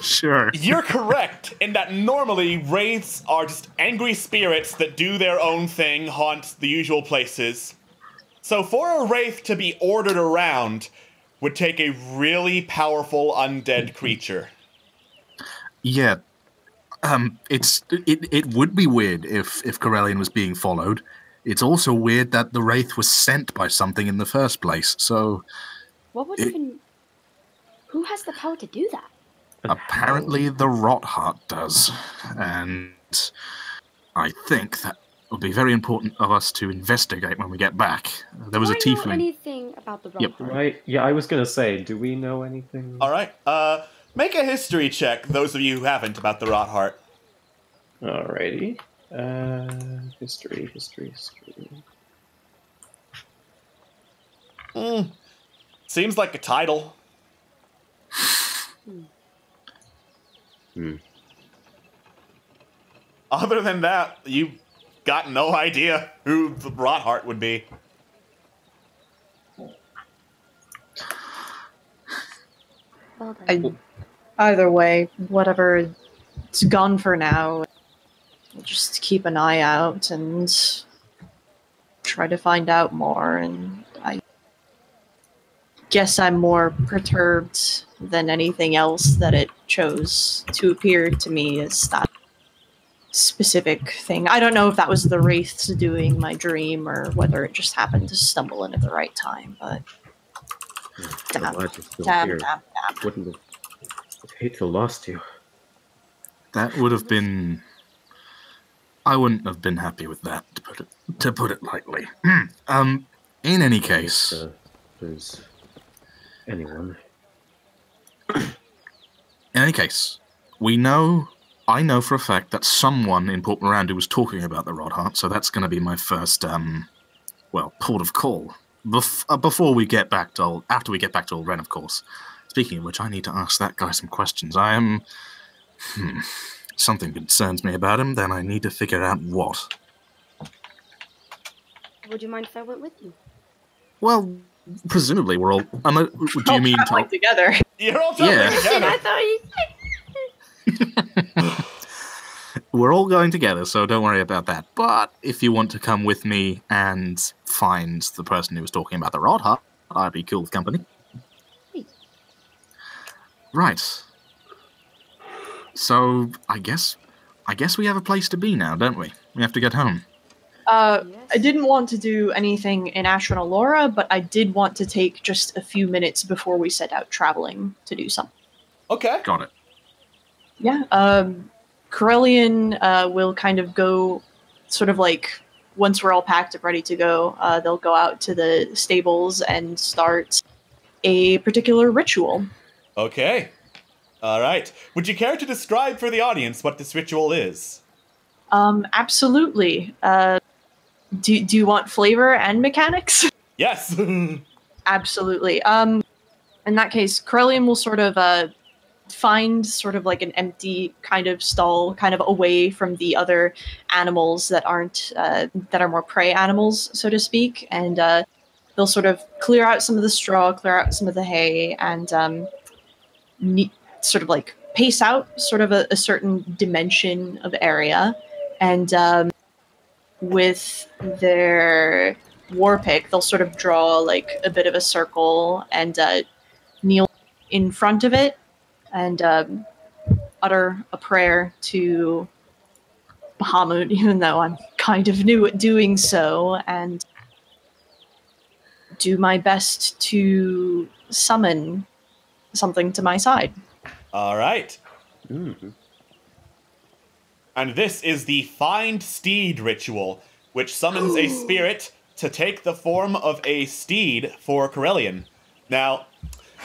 Sure. You're correct in that normally wraiths are just angry spirits that do their own thing, haunt the usual places. So for a wraith to be ordered around, would take a really powerful undead creature. Yeah. Um, it's it, it would be weird if, if Korellian was being followed. It's also weird that the Wraith was sent by something in the first place, so... What would it, even... Who has the power to do that? Apparently the Rotheart does. And I think that will be very important of us to investigate when we get back. There was do a tiefling. Do we know anything about the Rotheart? Yep. Right? Yeah, I was going to say, do we know anything? All right. Uh, make a history check, those of you who haven't, about the Rotheart. Alrighty. Uh, history, history, history. Mm. Seems like a title. Hmm. Hmm. Other than that, you got no idea who the Rotheart would be. Well I, either way, whatever, it's gone for now. We'll just keep an eye out and try to find out more. And I guess I'm more perturbed than anything else that it chose to appear to me as that specific thing. I don't know if that was the Wraith's doing, my dream, or whether it just happened to stumble in at the right time. But dab, dab, dab, dab, dab. Wouldn't have, I'd hate to have lost you. That would have been. I wouldn't have been happy with that, to put it to put it lightly. um, in any case, uh, there's anyone. In any case, we know. I know for a fact that someone in Port Mirandu was talking about the Rotheart, so that's going to be my first, um, well, port of call. Bef uh, before we get back to old, after we get back to old Ren, of course. Speaking of which, I need to ask that guy some questions. I am. Hmm. Something concerns me about him, then I need to figure out what. Would you mind if I went with you? Well, presumably we're all... I'm a, do you mean... All together. You're all traveling yeah. together. I thought you... We're all going together, so don't worry about that. But if you want to come with me and find the person who was talking about the Rotheart, I'd be cool with company. Hey. Right. So I guess, I guess we have a place to be now, don't we? We have to get home. Uh, yes. I didn't want to do anything in Ashranalora, but I did want to take just a few minutes before we set out traveling to do something. Okay, got it. Yeah, um, Korellian uh, will kind of go, sort of like once we're all packed and ready to go, uh, they'll go out to the stables and start a particular ritual. Okay. All right. Would you care to describe for the audience what this ritual is? Um, absolutely. Uh, do, do you want flavor and mechanics? Yes. Absolutely. Um, in that case, Korellian will sort of uh, find sort of like an empty kind of stall, kind of away from the other animals that aren't, uh, that are more prey animals, so to speak. And uh, they'll sort of clear out some of the straw, clear out some of the hay, and um, neat. sort of like pace out sort of a, a certain dimension of area, and um, with their war pick they'll sort of draw like a bit of a circle and uh, kneel in front of it and um, utter a prayer to Bahamut, even though I'm kind of new at doing so, and do my best to summon something to my side. All right. Mm-hmm. And this is the Find Steed ritual, which summons a spirit to take the form of a steed for Korellian. Now,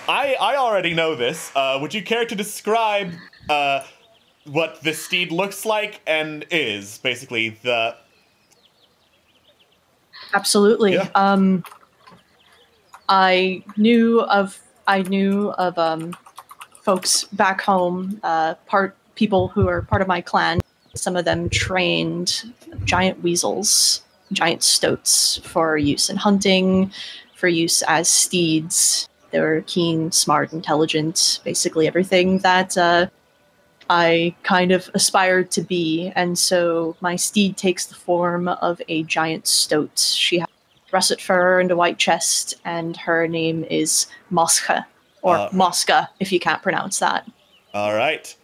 I, I already know this. Uh, would you care to describe uh, what the steed looks like and is, basically, the... Absolutely. Yeah. Um, I knew of... I knew of... Um, folks back home, uh, part people who are part of my clan, some of them trained giant weasels, giant stoats for use in hunting, for use as steeds. They were keen, smart, intelligent, basically everything that uh, I kind of aspired to be. And so my steed takes the form of a giant stoat. She has russet fur and a white chest, and her name is Mosca, or uh, Mosca, if you can't pronounce that. All right.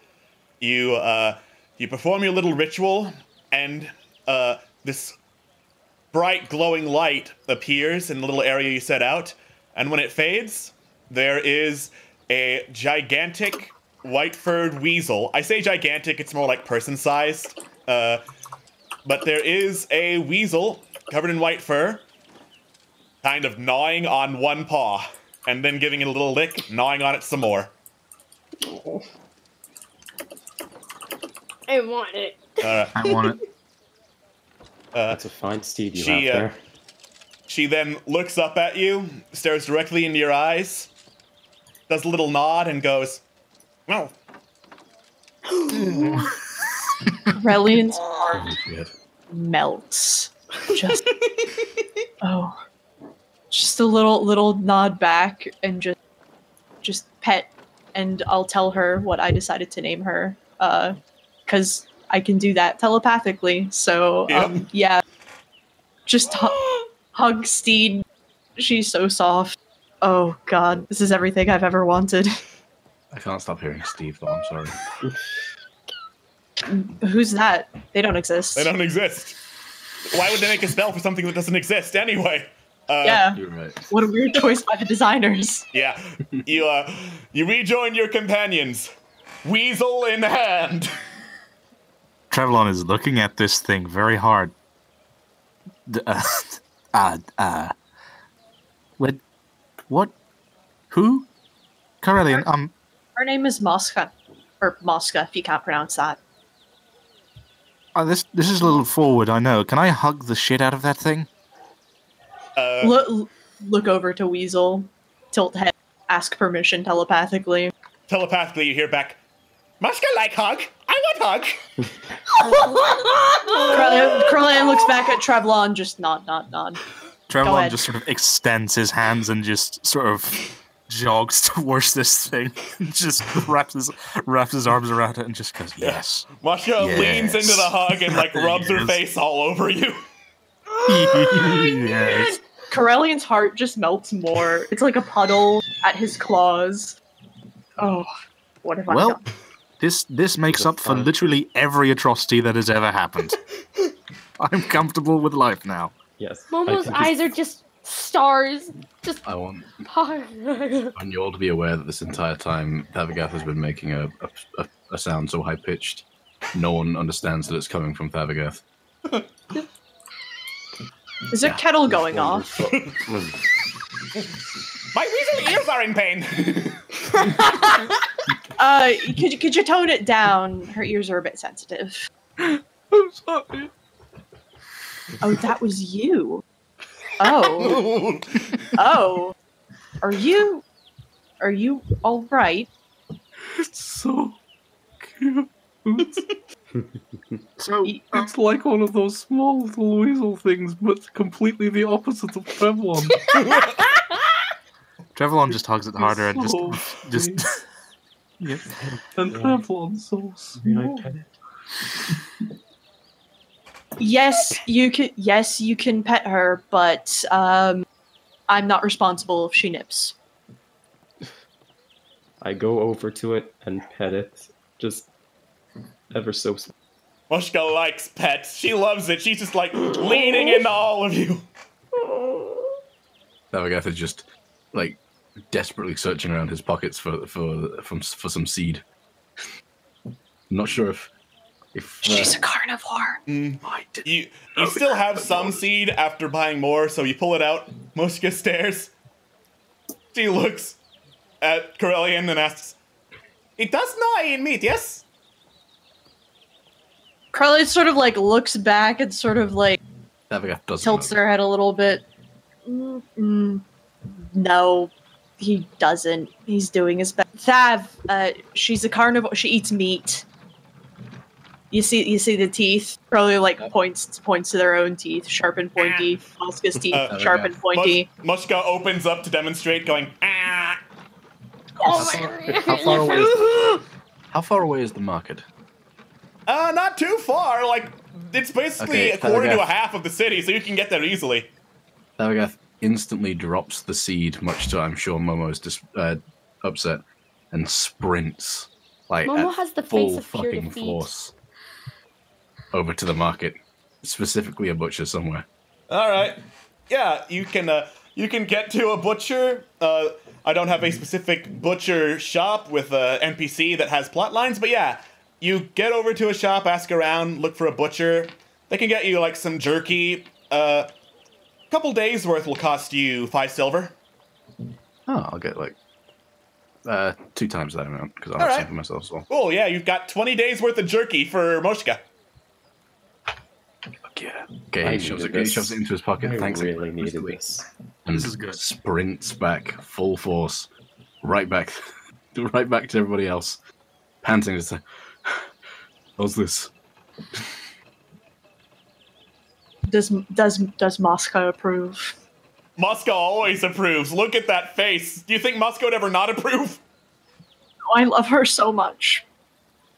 You, uh, you perform your little ritual, and uh, this bright glowing light appears in the little area you set out, and when it fades, there is a gigantic white-furred weasel. I say gigantic, it's more like person-sized. Uh, but there is a weasel covered in white fur, kind of gnawing on one paw, and then giving it a little lick, gnawing on it some more. I want it. Uh, I want it. Uh, That's a fine steed you have uh, there. She then looks up at you, stares directly into your eyes, does a little nod, and goes, "No." Mm. Korellian's heart melts. Just oh, just a little little nod back, and just just pet, and I'll tell her what I decided to name her, uh, because I can do that telepathically. So yeah, um, yeah. just hu hug Steed. She's so soft. Oh God, this is everything I've ever wanted. I can't stop hearing Steve, though, I'm sorry. Who's that? They don't exist. They don't exist. Why would they make a spell for something that doesn't exist anyway? Uh, yeah. You're right. What a weird choice by the designers. Yeah. You, uh, you rejoin your companions, weasel in hand. Trevlon is looking at this thing very hard. Uh, uh, uh, what? What? Who? Korellian, um... her name is Mosca, or Mosca, if you can't pronounce that. Oh, this this is a little forward, I know. Can I hug the shit out of that thing? Uh, look, look over to Weasel, tilt head, ask permission telepathically. Telepathically, you hear back, "Mosca like hug, I want hug!" Korellian looks back at Trevlon, just nod, nod, nod. Trevlon just sort of extends his hands and just sort of... jogs towards this thing, just wraps his wraps his arms around it and just goes, "Yes." Yeah. Mosca yes. leans into the hug and like rubs yes. her face all over you. Oh, yes. Korellian's heart just melts more. It's like a puddle at his claws. Oh, what have well, I done? This this makes up fun. for literally every atrocity that has ever happened. I'm comfortable with life now. Yes. Momo's eyes are just stars. Just I want and you all to be aware that this entire time Thavagath has been making a, a, a sound so high pitched no one understands that it's coming from Thavagath. Is there yeah, kettle going off? My weasel ears are in pain. uh could you could you tone it down? Her ears are a bit sensitive. I'm sorry. Oh, that was you. Oh, oh, are you, are you all right? It's so cute. So it's like one of those small little weasel things, but completely the opposite of Trevlon. Trevlon just hugs it harder and just, just. Yep. And Trevlon's so small. Yes, you can. Yes, you can pet her, but um, I'm not responsible if she nips. I go over to it and pet it, just ever so. Mosca likes pets. She loves it. She's just like leaning into all of you. Thavagath is just like desperately searching around his pockets for for from for some seed. I'm not sure if. If, uh, she's a carnivore. Mm, you you still have some seed after buying more, so you pull it out. Mosca stares. She looks at Korellian and asks, "It does know I eat meat, yes?" Korellian sort of like looks back and sort of like tilts know. her head a little bit. Mm, mm, no, he doesn't. He's doing his best. Thav, uh, she's a carnivore. She eats meat. You see, you see the teeth. Probably like points points to their own teeth, sharp and pointy. Ah. Mosca's teeth, uh, sharp and pointy. Mos Mosca opens up to demonstrate, going ah. Oh my how, far away is the, how far away is the market? Uh, not too far. Like it's basically okay, a quarter to a half of the city, so you can get there easily. Thavagath instantly drops the seed, much to, I'm sure, Momo's dis uh, upset, and sprints like Momo has the face of pure defeat. Force over to the market, specifically a butcher somewhere. All right, yeah, you can uh, you can get to a butcher. Uh, I don't have a specific butcher shop with a N P C that has plot lines, but yeah, you get over to a shop, ask around, look for a butcher. They can get you like some jerky. Uh, couple days worth will cost you five silver. Oh, I'll get like uh, two times that amount because I'll have some for myself as well. Cool, yeah, you've got twenty days worth of jerky for Mosca. Yeah. Okay, he shoves, it, he shoves it into his pocket. I Thanks, really needed this. And this is good. Sprints back full force, right back, right back to everybody else, panting. Just like, how's this? Does does does Mosca approve? Mosca always approves. Look at that face. Do you think Mosca would ever not approve? Oh, I love her so much.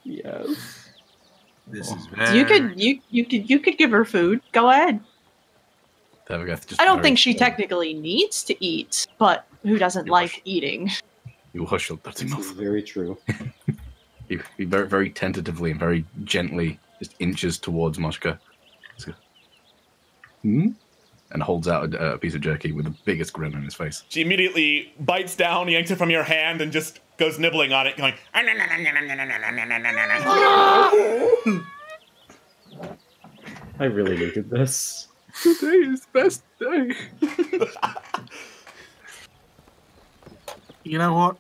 Yes. This is very... You could you you could you could give her food. Go ahead. Just I don't think she technically needs to eat, but who doesn't you like hush. eating? You hush your dirty mouth. This is very true. He very very tentatively and very gently just inches towards Mosca. Hmm? And holds out a, a piece of jerky with the biggest grin on his face. She immediately bites down, yanks it from your hand, and just goes nibbling on it, going... I really needed this. Today is the best day. You know what?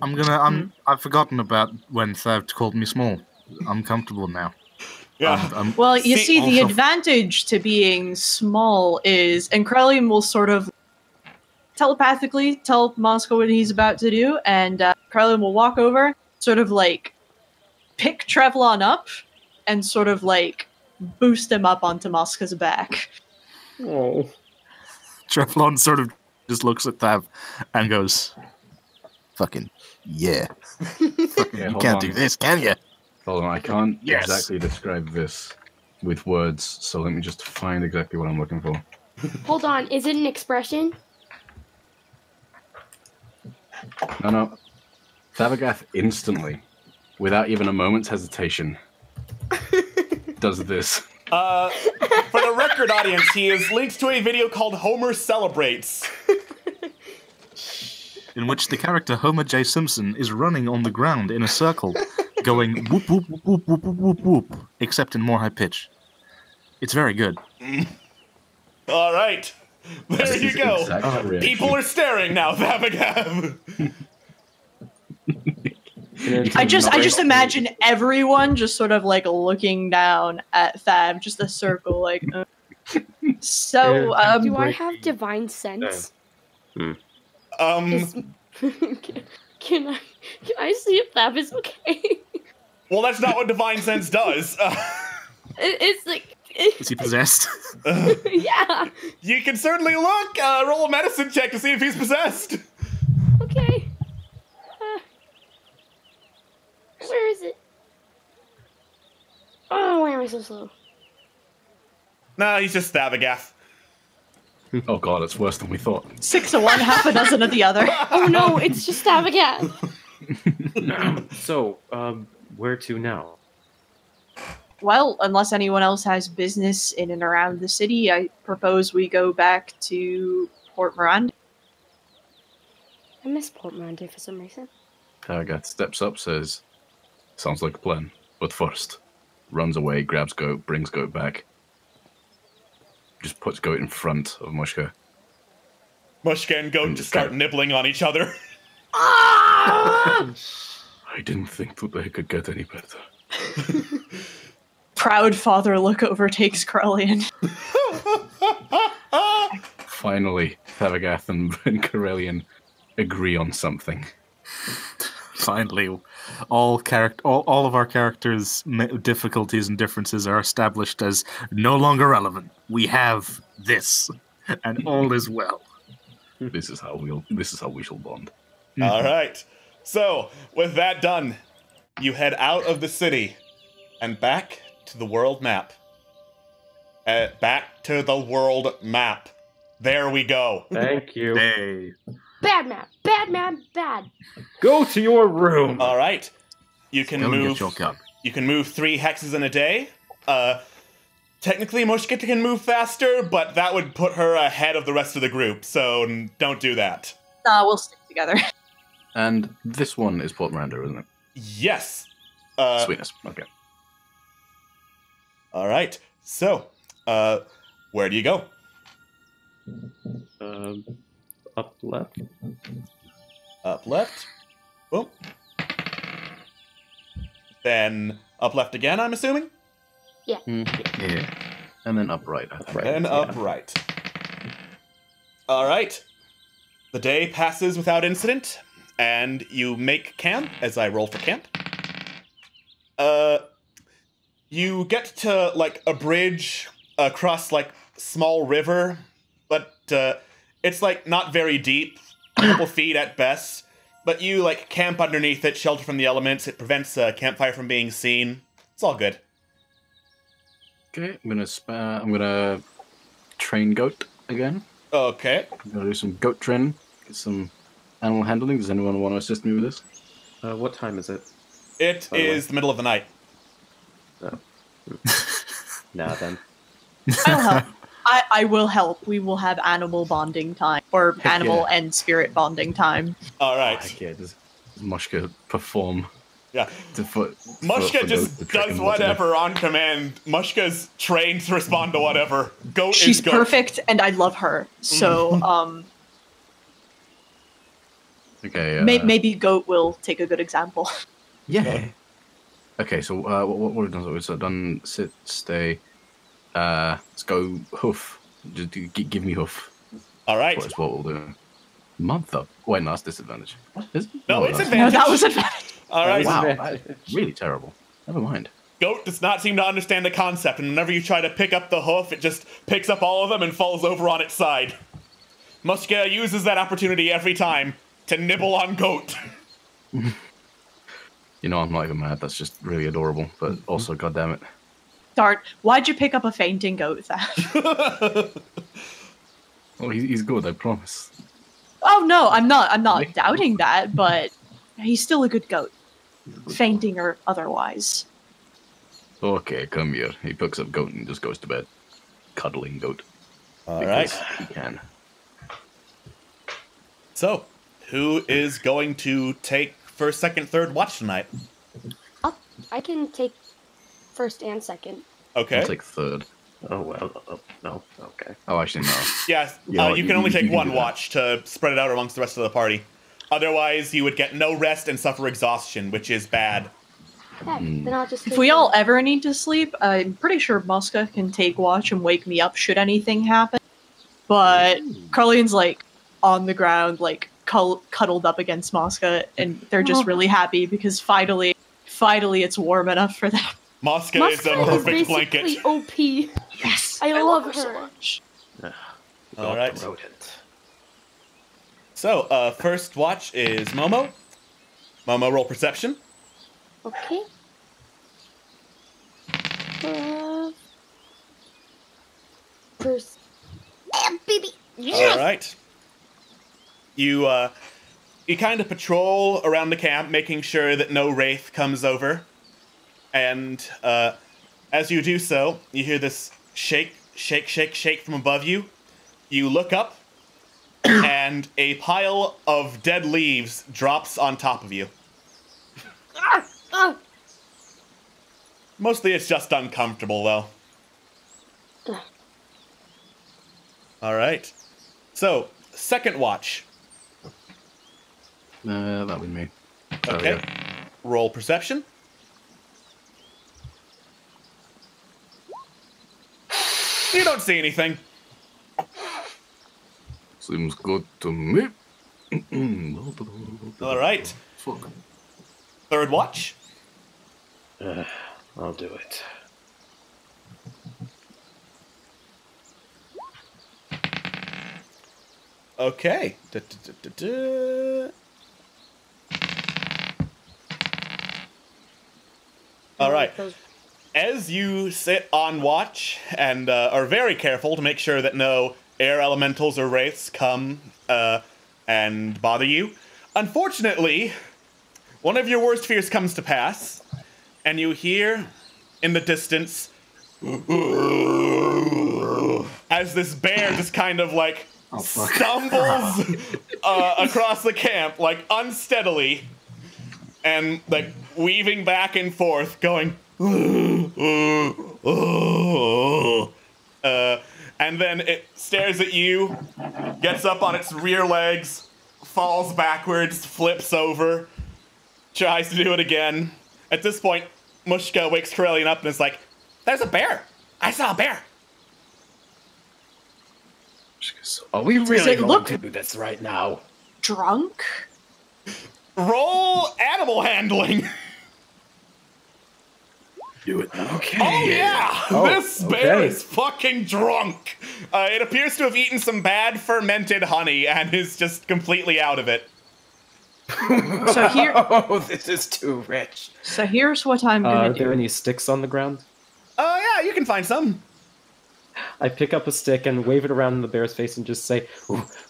I'm gonna... I'm, I've forgotten about when Thav called me small. I'm comfortable now. Yeah. Um, um, well, you see, see the advantage to being small is, and Korellian will sort of telepathically tell Mosca what he's about to do, and uh, Korellian will walk over, sort of like pick Trevlon up, and sort of like boost him up onto Mosca's back. Oh. Trevlon sort of just looks at Thav and goes, "Fucking yeah, Fucking, yeah you can't on. do this, can you?" Hold on, I can't yes. exactly describe this with words, so let me just find exactly what I'm looking for. Hold on, is it an expression? No, no. Thavagath instantly, without even a moment's hesitation, does this. Uh, for the record audience, he is linked to a video called Homer Celebrates, in which the character Homer J. Simpson is running on the ground in a circle, going whoop whoop whoop whoop whoop whoop whoop, except in more high pitch. It's very good. All right, there this you go. Exactly. People are staring now. Thavagath. I just, I just imagine everyone just sort of like looking down at Thav, just a circle, like. Uh. So, um, do I have divine sense? No. Hmm. Um, is, can, can I can I see if Thav is okay? Well, that's not what divine sense does. Uh, it, it's like it, is he possessed? Uh, yeah. You can certainly look. Uh, roll a medicine check to see if he's possessed. Okay. Uh, where is it? Oh, why am I so slow? Nah, he's just Thavagath. Oh god, it's worse than we thought. Six of one, half a dozen of the other. Oh no, it's just Thavagath. So, um, where to now? Well, unless anyone else has business in and around the city, I propose we go back to Port Mirandu. I miss Port Mirandu for some reason. Thavagath steps up, says, "Sounds like a plan, but first," runs away, grabs goat, brings goat back. Just puts goat in front of Mosca. Mosca and goat and just start goat. nibbling on each other. Ah! I didn't think that they could get any better. Proud father look overtakes Korellian. Finally, Thavagath and, and Korellian agree on something. Finally, all character, all, all of our characters' difficulties and differences are established as no longer relevant. We have this, and all is well. This is how we'll. This is how we shall bond. All right. So, with that done, you head out of the city and back to the world map. Uh, back to the world map. There we go. Thank you. Hey. Bad man, bad man, bad. Go to your room. All right. You can Still move. Get your cup. You can move three hexes in a day. Uh, technically, Moshkita can move faster, but that would put her ahead of the rest of the group. So don't do that. Uh, we'll stick together. And this one is Port Mirandu, isn't it? Yes. Uh, Sweetness. Okay. All right. So, uh, where do you go? Um, up left. Up left. Oh. Then up left again, I'm assuming? Yeah. Mm-hmm. Yeah. And then up right. I think. Right. And up right. Yeah. All right. The day passes without incident, and you make camp, as I roll for camp. Uh, you get to, like, a bridge across, like, small river, but uh, it's, like, not very deep, a couple feet at best. But you, like, camp underneath it, shelter from the elements. It prevents a uh, campfire from being seen. It's all good. Okay, I'm gonna spa I'm gonna train goat again. Okay. I'm gonna do some goat training, get some animal handling. Does anyone want to assist me with this? Uh, what time is it? It By is the, the middle of the night. Oh. Nah, then. I'll help. I, I will help. We will have animal bonding time, or Heck animal yeah. and spirit bonding time. All right. Heck yeah, does Moshka perform? Yeah. To foot, Moshka foot just the, the does whatever on command. Moshka's trained to respond to whatever. Goat She's is goat. perfect, and I love her. So, um... okay. Uh, may maybe goat will take a good example. Yeah. Okay, okay so uh, what, what we've done is we've done sit, stay... Uh, let's go hoof. Just give me hoof. All right. That's what we'll do. Month up. Wait, no, that's disadvantage. What is it? No, no, it's advantage. No, that was advantage. All right. Wow, that's really terrible. Never mind. Goat does not seem to understand the concept, and whenever you try to pick up the hoof, it just picks up all of them and falls over on its side. Muska uses that opportunity every time to nibble on goat. You know, I'm not even mad. That's just really adorable, but mm-hmm. also, goddamn it. Dart, why'd you pick up a fainting goat, Zach? Oh, he's good, I promise. Oh, no, I'm not I'm not doubting that, but he's still a good goat. Fainting or otherwise. Okay, come here. He picks up goat and just goes to bed. Cuddling goat. Alright. He can. So, who is going to take first, second, third watch tonight? I'll, I can take... first and second. Okay. I'll take third. Oh, well. Oh, no. Okay. Oh, actually, no. Yes. Yeah, uh, you, you can only you, take you one watch to spread it out amongst the rest of the party. Otherwise, you would get no rest and suffer exhaustion, which is bad. Yeah, then I'll just if we one. all ever need to sleep, I'm pretty sure Mosca can take watch and wake me up should anything happen. But Carlean's, like, on the ground, like, cuddled up against Mosca, and they're just oh. really happy because finally, finally it's warm enough for them. Mosca, Mosca is a perfect is blanket. O P. Yes, I, I love, love her so much. Uh, All right. So, uh, first watch is Momo. Momo, roll perception. Okay. Uh, first, ah, baby. Yes! All right. You uh, you kind of patrol around the camp, making sure that no wraith comes over. And uh, as you do so, you hear this shake, shake, shake, shake from above you. You look up, and a pile of dead leaves drops on top of you. Mostly it's just uncomfortable, though. All right. So, second watch. Uh, that would be me. Okay. Roll perception. You don't see anything. Seems good to me. All right. Fuck. Third watch. Uh, I'll do it. Okay. Da, da, da, da, da. All right. As you sit on watch and uh, are very careful to make sure that no air elementals or wraiths come uh, and bother you. Unfortunately, one of your worst fears comes to pass, and you hear in the distance as this bear just kind of like oh, stumbles uh, across the camp, like unsteadily, and like weaving back and forth, going uh, and then it stares at you, gets up on its rear legs, falls backwards, flips over, tries to do it again. At this point, Mosca wakes Korellian up and is like, "There's a bear! I saw a bear!" Are we really Does it going look to do this right now? Drunk? Roll animal handling! Do it now. Okay. Oh yeah! Oh, this okay. bear is fucking drunk! Uh, it appears to have eaten some bad fermented honey and is just completely out of it. So here, oh, this is too rich. So here's what I'm gonna uh, are do. Are there any sticks on the ground? Oh uh, yeah, you can find some. I pick up a stick and wave it around in the bear's face and just say,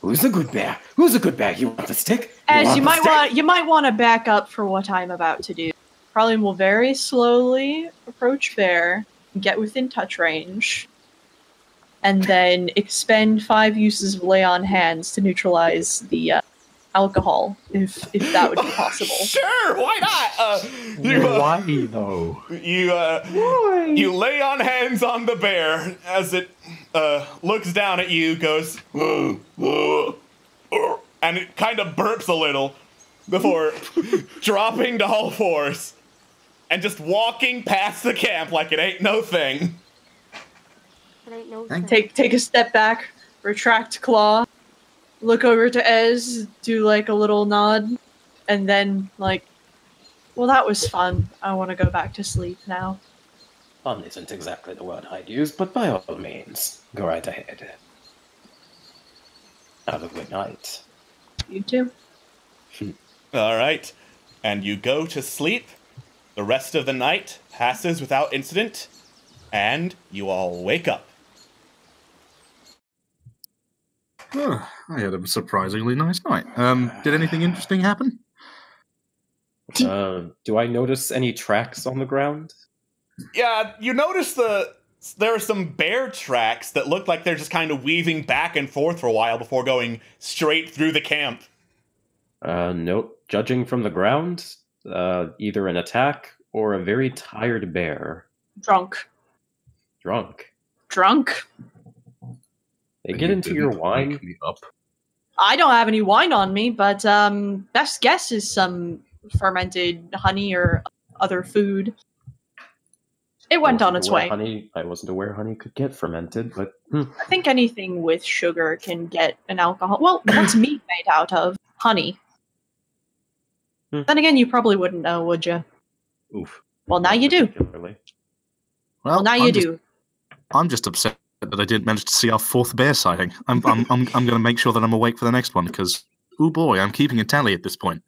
"Who's a good bear? Who's a good bear? You want the stick?" You As want you might stick? want, you might want to back up for what I'm about to do. Probably will very slowly approach bear, get within touch range, and then expend five uses of lay on hands to neutralize the. Uh, alcohol, if if that would be possible. Sure, why not? Uh, you, uh, why, though? You, uh, why? You lay on hands on the bear as it uh, looks down at you, goes, and it kind of burps a little before dropping to all fours and just walking past the camp like it ain't no thing. It ain't no thing. Take, take a step back, retract claw, look over to Ez, do like a little nod, and then like, well, that was fun. I want to go back to sleep now. Fun isn't exactly the word I'd use, but by all means, go right ahead. Have a good night. You too. All right, and you go to sleep. The rest of the night passes without incident, and you all wake up. Huh, I had a surprisingly nice night. Um, did anything interesting happen? Uh, do I notice any tracks on the ground? Yeah, you notice the there are some bear tracks that look like they're just kind of weaving back and forth for a while before going straight through the camp. Uh, nope. Judging from the ground, uh, either an attack or a very tired bear. Drunk. Drunk. Drunk. They get into your wine. Up. I don't have any wine on me, but um, best guess is some fermented honey or other food. It went on its way. Honey, I wasn't aware honey could get fermented, but... Hmm. I think anything with sugar can get an alcohol. Well, what's meat made out of? Honey. Hmm. Then again, you probably wouldn't know, would you? Oof. Well, now Not you do. Well, well, now I'm you just, do. I'm just upset that I didn't manage to see our fourth bear sighting. I'm I'm I'm, I'm going to make sure that I'm awake for the next one because, oh boy, I'm keeping a tally at this point.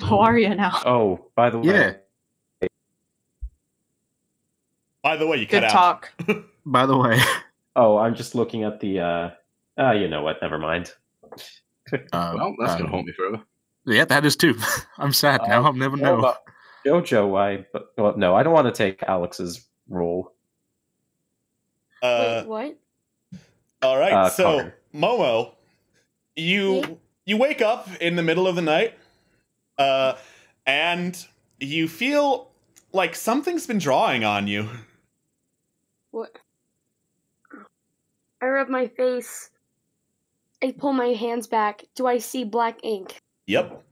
How are you now? Oh, by the way, yeah. By the way, you cut out. Good talk. By the way, oh, I'm just looking at the. uh Ah, uh, you know what? Never mind. Uh, well, that's um, going to haunt me forever. Yeah, that is too. I'm sad uh, now. I'll never know. About Jojo, I but well, no, I don't want to take Alex's role. Uh, Wait, what? All right, uh, so Connor. Momo, you Me? you wake up in the middle of the night, uh, and you feel like something's been drawing on you. What? I rub my face. I pull my hands back. Do I see black ink? Yep.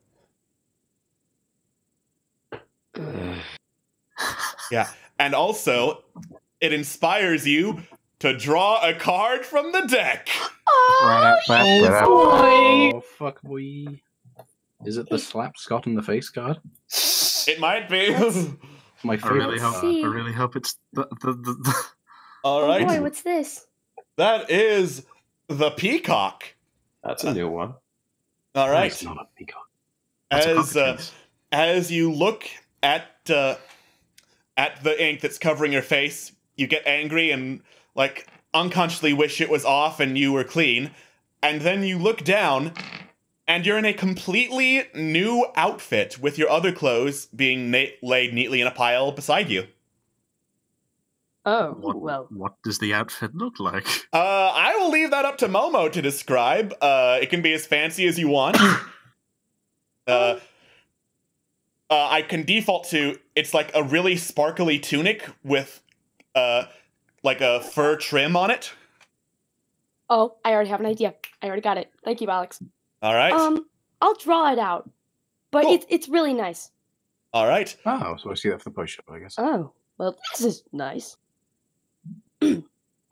Yeah, and also, it inspires you to draw a card from the deck. Oh, yes, boy. Oh, fuck, boy. Is it the slap Scott in the face card? It might be. My favorite. I really hope, I really hope it's the, the, the, the... All right. Oh boy, what's this? That is the peacock. That's a new one. All right. It's not a peacock. That's as a uh, as you look at uh, at the ink that's covering your face, you get angry and like unconsciously wish it was off and you were clean, and then you look down and you're in a completely new outfit with your other clothes being laid neatly in a pile beside you. Oh, what, well. What does the outfit look like? Uh, I will leave that up to Momo to describe. Uh, it can be as fancy as you want. uh, uh, I can default to, it's like a really sparkly tunic with, uh, like a fur trim on it. Oh, I already have an idea. I already got it. Thank you, Alex. All right. Um, I'll draw it out, but cool. it's it's really nice. All right. Oh, so I see that for the push up, I guess. Oh, well, this is nice.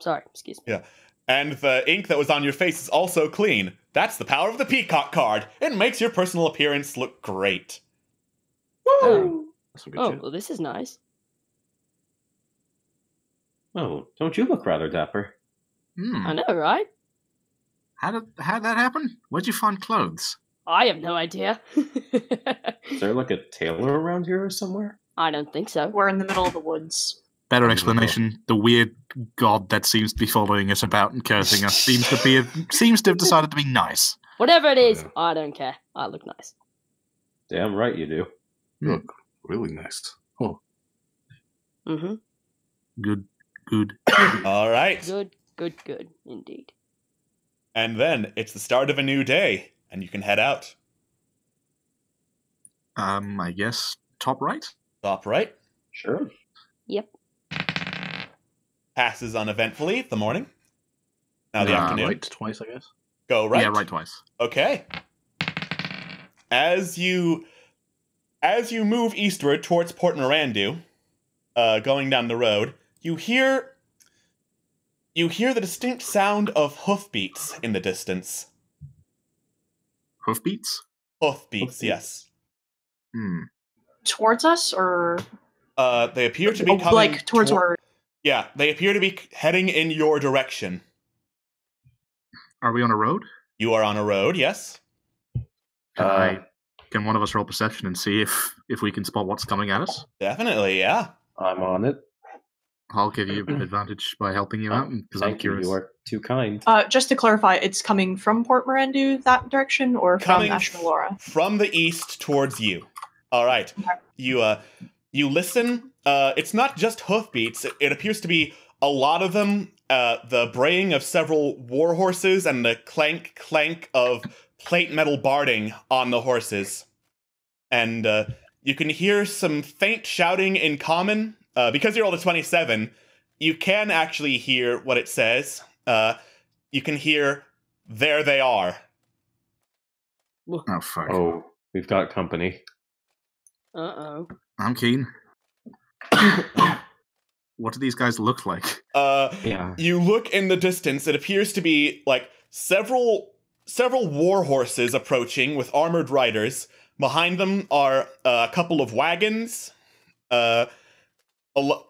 Sorry, excuse me. Yeah, and the ink that was on your face is also clean. That's the power of the peacock card. It makes your personal appearance look great. Woo! That's a good oh, tip. Well, this is nice. Oh, don't you look rather dapper? Mm. I know, right? How did how'd that happen? Where'd you find clothes? I have no idea. Is there like a tailor around here or somewhere? I don't think so. We're in the middle of the woods. Better explanation: the weird god that seems to be following us about and cursing us seems to be a, seems to have decided to be nice. Whatever it is, yeah. I don't care. I look nice. Damn right you do. You look really nice. Oh. Mm-hmm. Good. Good. All right. Good. Good. Good. Indeed. And then it's the start of a new day, and you can head out. Um, I guess top right? Top right? Sure. Yep. Passes uneventfully the morning. Now the uh, afternoon. Right twice, I guess. Go right? Yeah, right twice. Okay. As you as you move eastward towards Port Mirandu, uh, going down the road, you hear... You hear the distinct sound of hoofbeats in the distance. Hoofbeats? Hoofbeats, yes. Hmm. Towards us, or...? Uh, they appear to be coming... Like, towards tw our... Yeah, they appear to be heading in your direction. Are we on a road? You are on a road, yes. Uh, I, can one of us roll perception and see if, if we can spot what's coming at us? Definitely, yeah. I'm on it. I'll give you an advantage by helping you out, because I'm curious. You are too kind. Uh, just to clarify, it's coming from Port Mirandu that direction, or coming from Ashranalora? From the east towards you. All right. Okay. You uh, you listen. Uh, it's not just hoofbeats. It, it appears to be a lot of them. Uh, the braying of several war horses and the clank clank of plate metal barding on the horses, and uh, you can hear some faint shouting in common. Uh, because you rolled a twenty-seven, you can actually hear what it says. Uh, you can hear, there they are. Oh, fuck. Oh, we've got company. Uh-oh. I'm keen. What do these guys look like? Uh, yeah. You look in the distance. It appears to be, like, several, several war horses approaching with armored riders. Behind them are uh, a couple of wagons, uh...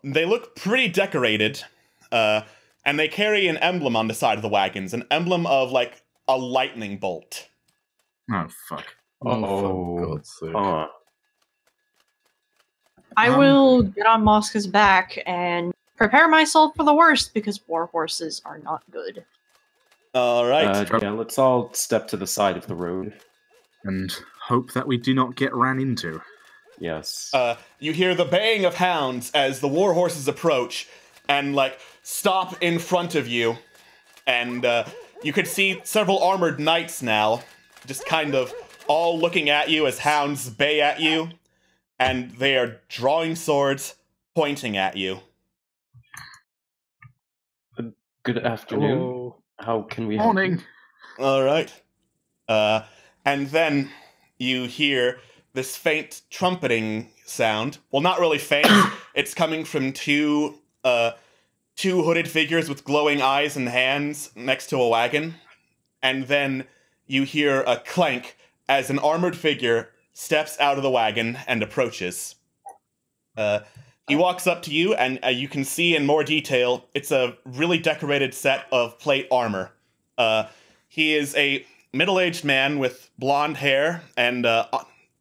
They look pretty decorated, uh, and they carry an emblem on the side of the wagons, an emblem of, like, a lightning bolt. Oh, fuck. Oh, oh for God's sake. Uh. I um, will get on Mosca's back and prepare myself for the worst, because war horses are not good. All right. Uh, yeah, let's all step to the side of the road. And hope that we do not get ran into. Yes. Uh, you hear the baying of hounds as the war horses approach and, like, stop in front of you. And uh, you can see several armored knights now, just kind of all looking at you as hounds bay at you. And they are drawing swords, pointing at you. Good afternoon. Oh. How can we help? Morning. All right. Uh, and then you hear... this faint trumpeting sound. Well, not really faint. It's coming from two, uh, two hooded figures with glowing eyes and hands next to a wagon. And then you hear a clank as an armored figure steps out of the wagon and approaches. Uh, he walks up to you, and uh, you can see in more detail, it's a really decorated set of plate armor. Uh, he is a middle-aged man with blonde hair and... Uh,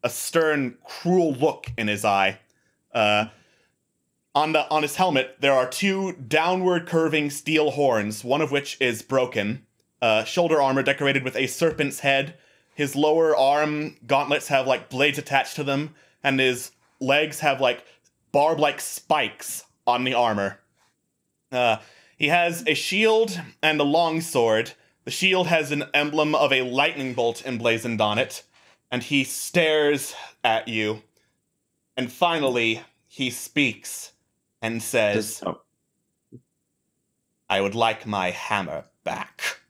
a stern, cruel look in his eye. Uh, On the on his helmet, there are two downward curving steel horns, one of which is broken. Uh, shoulder armor decorated with a serpent's head. His lower arm gauntlets have like blades attached to them, and his legs have like barb-like spikes on the armor. Uh, he has a shield and a long sword. The shield has an emblem of a lightning bolt emblazoned on it, and he stares at you. And finally, he speaks and says, oh. I would like my hammer back.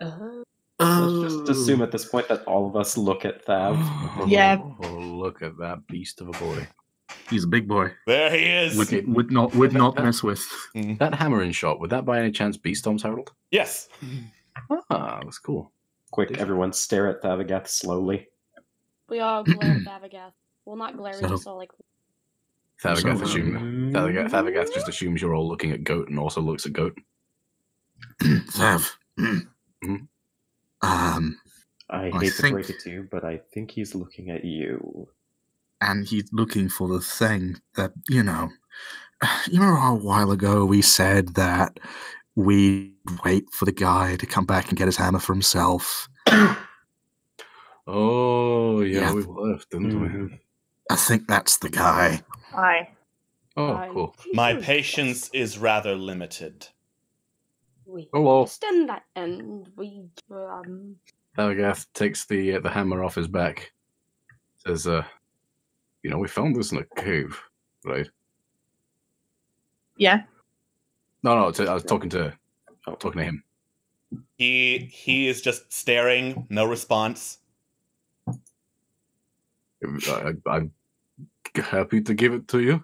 Uh-huh. Um, Let's just assume at this point that all of us look at Thav. Yeah. Oh, look at that beast of a boy. He's a big boy. There he is. Would, it, would not would that, not mess with. That, that hammering shot, would that by any chance be Storm's Herald? Yes. Ah, that's cool. Quick, Did everyone you? stare at Thavagath slowly. We all glare at Thavagath. Well, not glare, so, just all like... Thavagath, so, assume, Thavagath, Thavagath just assumes you're all looking at Goat and also looks at Goat. Thav. Mm-hmm. Um, I hate I to think... break it to you, but I think he's looking at you. And he's looking for the thing that, you know, you remember a while ago we said that we'd wait for the guy to come back and get his hammer for himself. Oh, yeah, yeah, we left, didn't mm. we? I think that's the guy. Hi. Oh, Hi. Cool. My patience is rather limited. We Hello. extend that, and we um. Thavagath takes the uh, the hammer off his back. Says, "Uh, you know, we found this in a cave, right?" Yeah. No, no. To, I was talking to, I was talking to him. He he is just staring, no response. I, I'm happy to give it to you.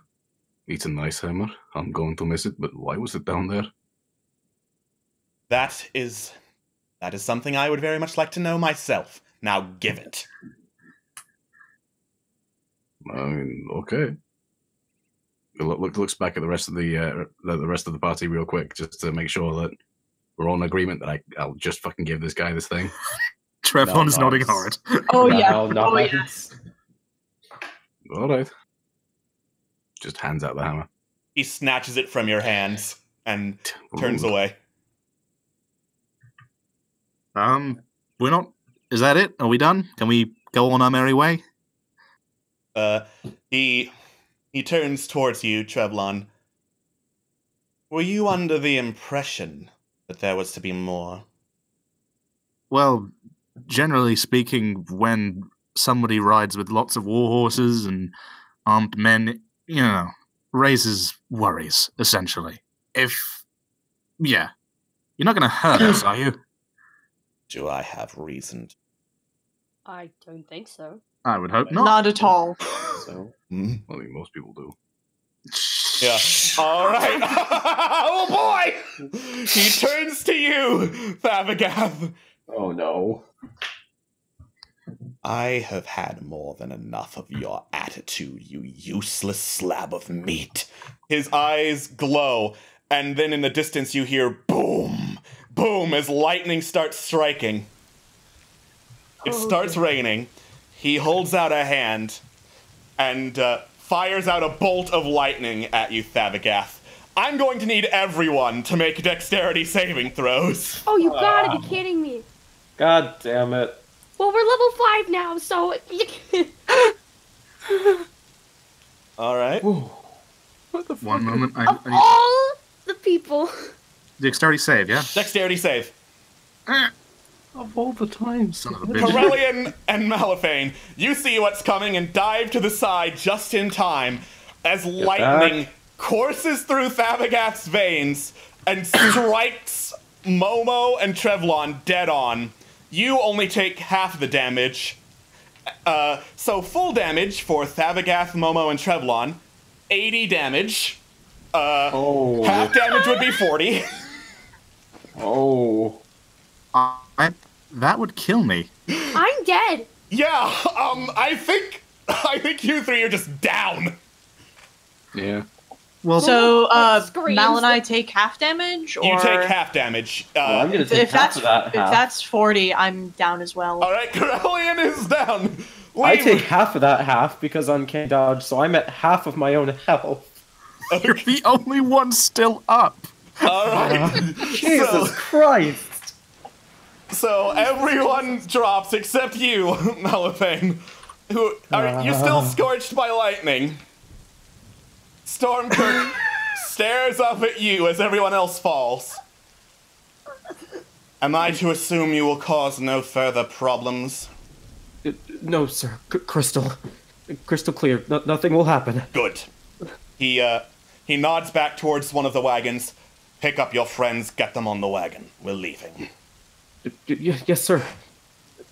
It's a nice hammer. I'm going to miss it, but why was it down there? That is, that is something I would very much like to know myself. Now give it. I mean, okay. Look, look looks back at the rest of the uh, the, the rest of the party real quick, just to make sure that we're all in agreement that I, I'll just fucking give this guy this thing. Trevlon is nodding hard. Oh no, yeah. No, oh yes. Yeah. All right. Just hands out the hammer. He snatches it from your hands and turns Ooh. away. Um, we're not... Is that it? Are we done? Can we go on our merry way? Uh, he... He turns towards you, Trevlon. Were you under the impression that there was to be more? Well, generally speaking, when somebody rides with lots of war horses and armed men, you know, raises worries, essentially. If... Yeah. You're not gonna hurt us, are you? Do I have reason? I don't think so. I would hope not. Not at all. So, mm-hmm. I think most people do. Yeah. All right. Oh boy! He turns to you, Thavagath. Oh no. I have had more than enough of your attitude, you useless slab of meat. His eyes glow, and then in the distance you hear boom. Boom, as lightning starts striking. It starts raining. He holds out a hand and uh, fires out a bolt of lightning at you, Thavagath. I'm going to need everyone to make dexterity saving throws. Oh, you gotta uh, be kidding me. God damn it. Well, we're level five now, so... All right. What the fuck? One moment. I, of I... all the people... Dexterity save, yeah? Dexterity save. Of all the time, son of a bitch. Korellian and Malafein, you see what's coming and dive to the side just in time as Get lightning back. courses through Thavagath's veins and strikes Momo and Trevlon dead on. You only take half the damage. Uh, so full damage for Thavagath, Momo, and Trevlon. eighty damage. Uh, oh. Half damage would be forty. Oh, uh, I, that would kill me. I'm dead. Yeah, um, I think I think you three are just down. Yeah. Well, so uh, Mal and I take half damage. Or... You take half damage. Uh, well, I'm gonna take if half that's of that. Half. If that's forty, I'm down as well. All right, Korellian is down. We I take were... half of that half because I'm can't dodge, so I'm at half of my own health. You're the only one still up. All right. Uh, Jesus so, Christ. So everyone drops except you, Malafein. Who are uh. you still scorched by lightning? Stormkirk stares up at you as everyone else falls. Am I to assume you will cause no further problems? No, sir. C crystal, crystal clear. No nothing will happen. Good. He uh, he nods back towards one of the wagons. Pick up your friends. Get them on the wagon. We're leaving. Yes, sir.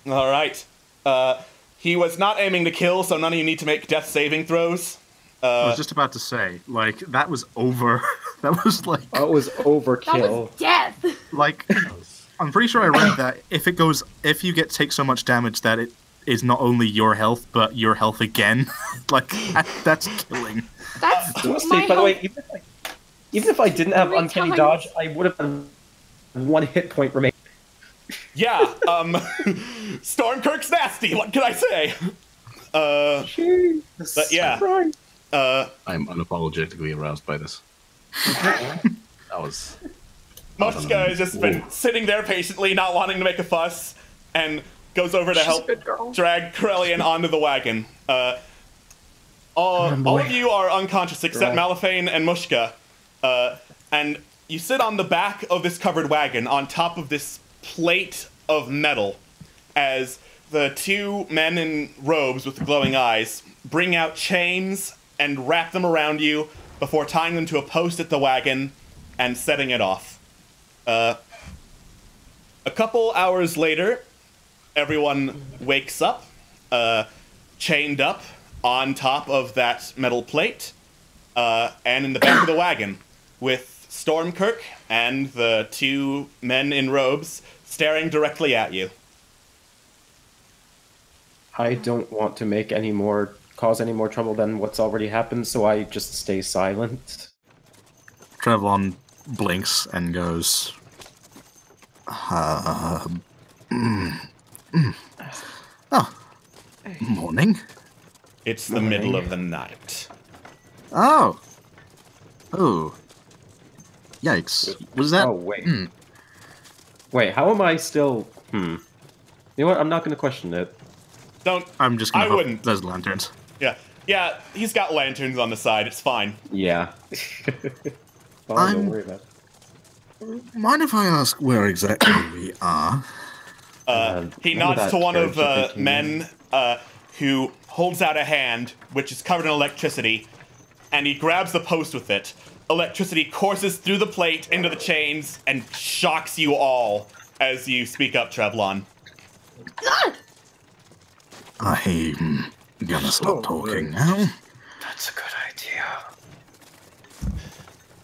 All right. Uh, he was not aiming to kill, so none of you need to make death saving throws. Uh, I was just about to say, like, that was over. That was like. That was overkill. That was death. Like, I'm pretty sure I read that if it goes, if you get take so much damage that it is not only your health but your health again, like that, that's killing. That's honestly, by the way, even if, I, even if I didn't have uncanny dodge, I would have been one hit point remaining. Yeah, um, Stormkirk's nasty. What can I say? Uh, Jesus but yeah. Christ. Uh, I'm unapologetically aroused by this. That was. Mosca has just Whoa. been sitting there patiently, not wanting to make a fuss, and goes over to She's help drag Korellian onto the wagon. Uh, all, all of you are unconscious except Malafein and Mosca, uh, and you sit on the back of this covered wagon on top of this plate of metal as the two men in robes with the glowing eyes bring out chains and wrap them around you before tying them to a post at the wagon and setting it off. Uh, a couple hours later, everyone wakes up, uh, chained up on top of that metal plate, uh, and in the back of the wagon, with Stormkirk and the two men in robes staring directly at you. I don't want to make any more... cause any more trouble than what's already happened, so I just stay silent. Trevlon blinks and goes, uh, mm, mm. Oh, morning. It's the morning. Middle of the night. Oh. Oh. Yikes. Was that? Oh, wait. Mm. Wait, how am I still? Hmm. You know what? I'm not going to question it. Don't. I'm just going to I wouldn't. Those lanterns. Yeah, yeah, he's got lanterns on the side, it's fine. Yeah. Oh, don't worry about it. Mind if I ask where exactly we are? Uh, he nods to one of the uh, men uh, who holds out a hand, which is covered in electricity, and he grabs the post with it. Electricity courses through the plate into the chains and shocks you all as you speak up, Trevlon. I'm... gonna stop oh, talking now. That's a good idea.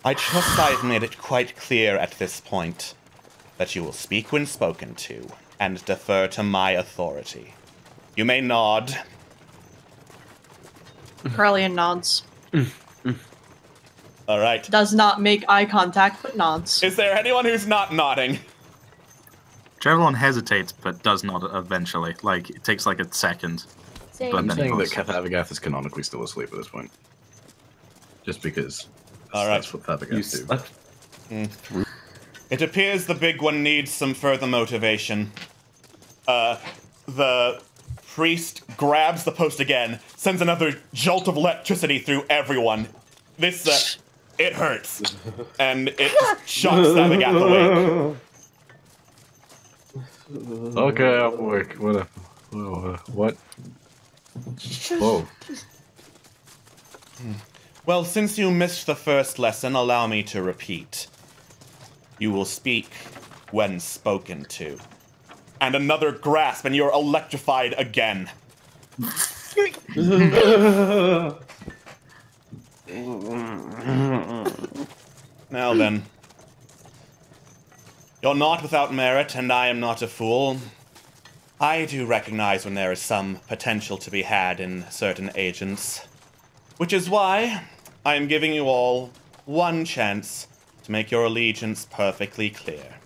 I trust I've made it quite clear at this point that you will speak when spoken to and defer to my authority. You may nod. Korellian nods. All right. Does not make eye contact, but nods. Is there anyone who's not nodding? Trevlon hesitates, but does nod eventually. Like, it takes like a second. Same. But I'm saying that Thavagath is canonically still asleep at this point. Just because All that's right. what Thavagath do. Mm. It appears the big one needs some further motivation. Uh, the priest grabs the post again, sends another jolt of electricity through everyone. This, uh, it hurts. And it shocks Thavagath awake. Okay, I'll work. Whatever. Whoa, uh, what? Whoa. Well, since you missed the first lesson, allow me to repeat. You will speak when spoken to. And another grasp, and you're electrified again. Now then. You're not without merit, and I am not a fool. I do recognize when there is some potential to be had in certain agents, which is why I am giving you all one chance to make your allegiance perfectly clear.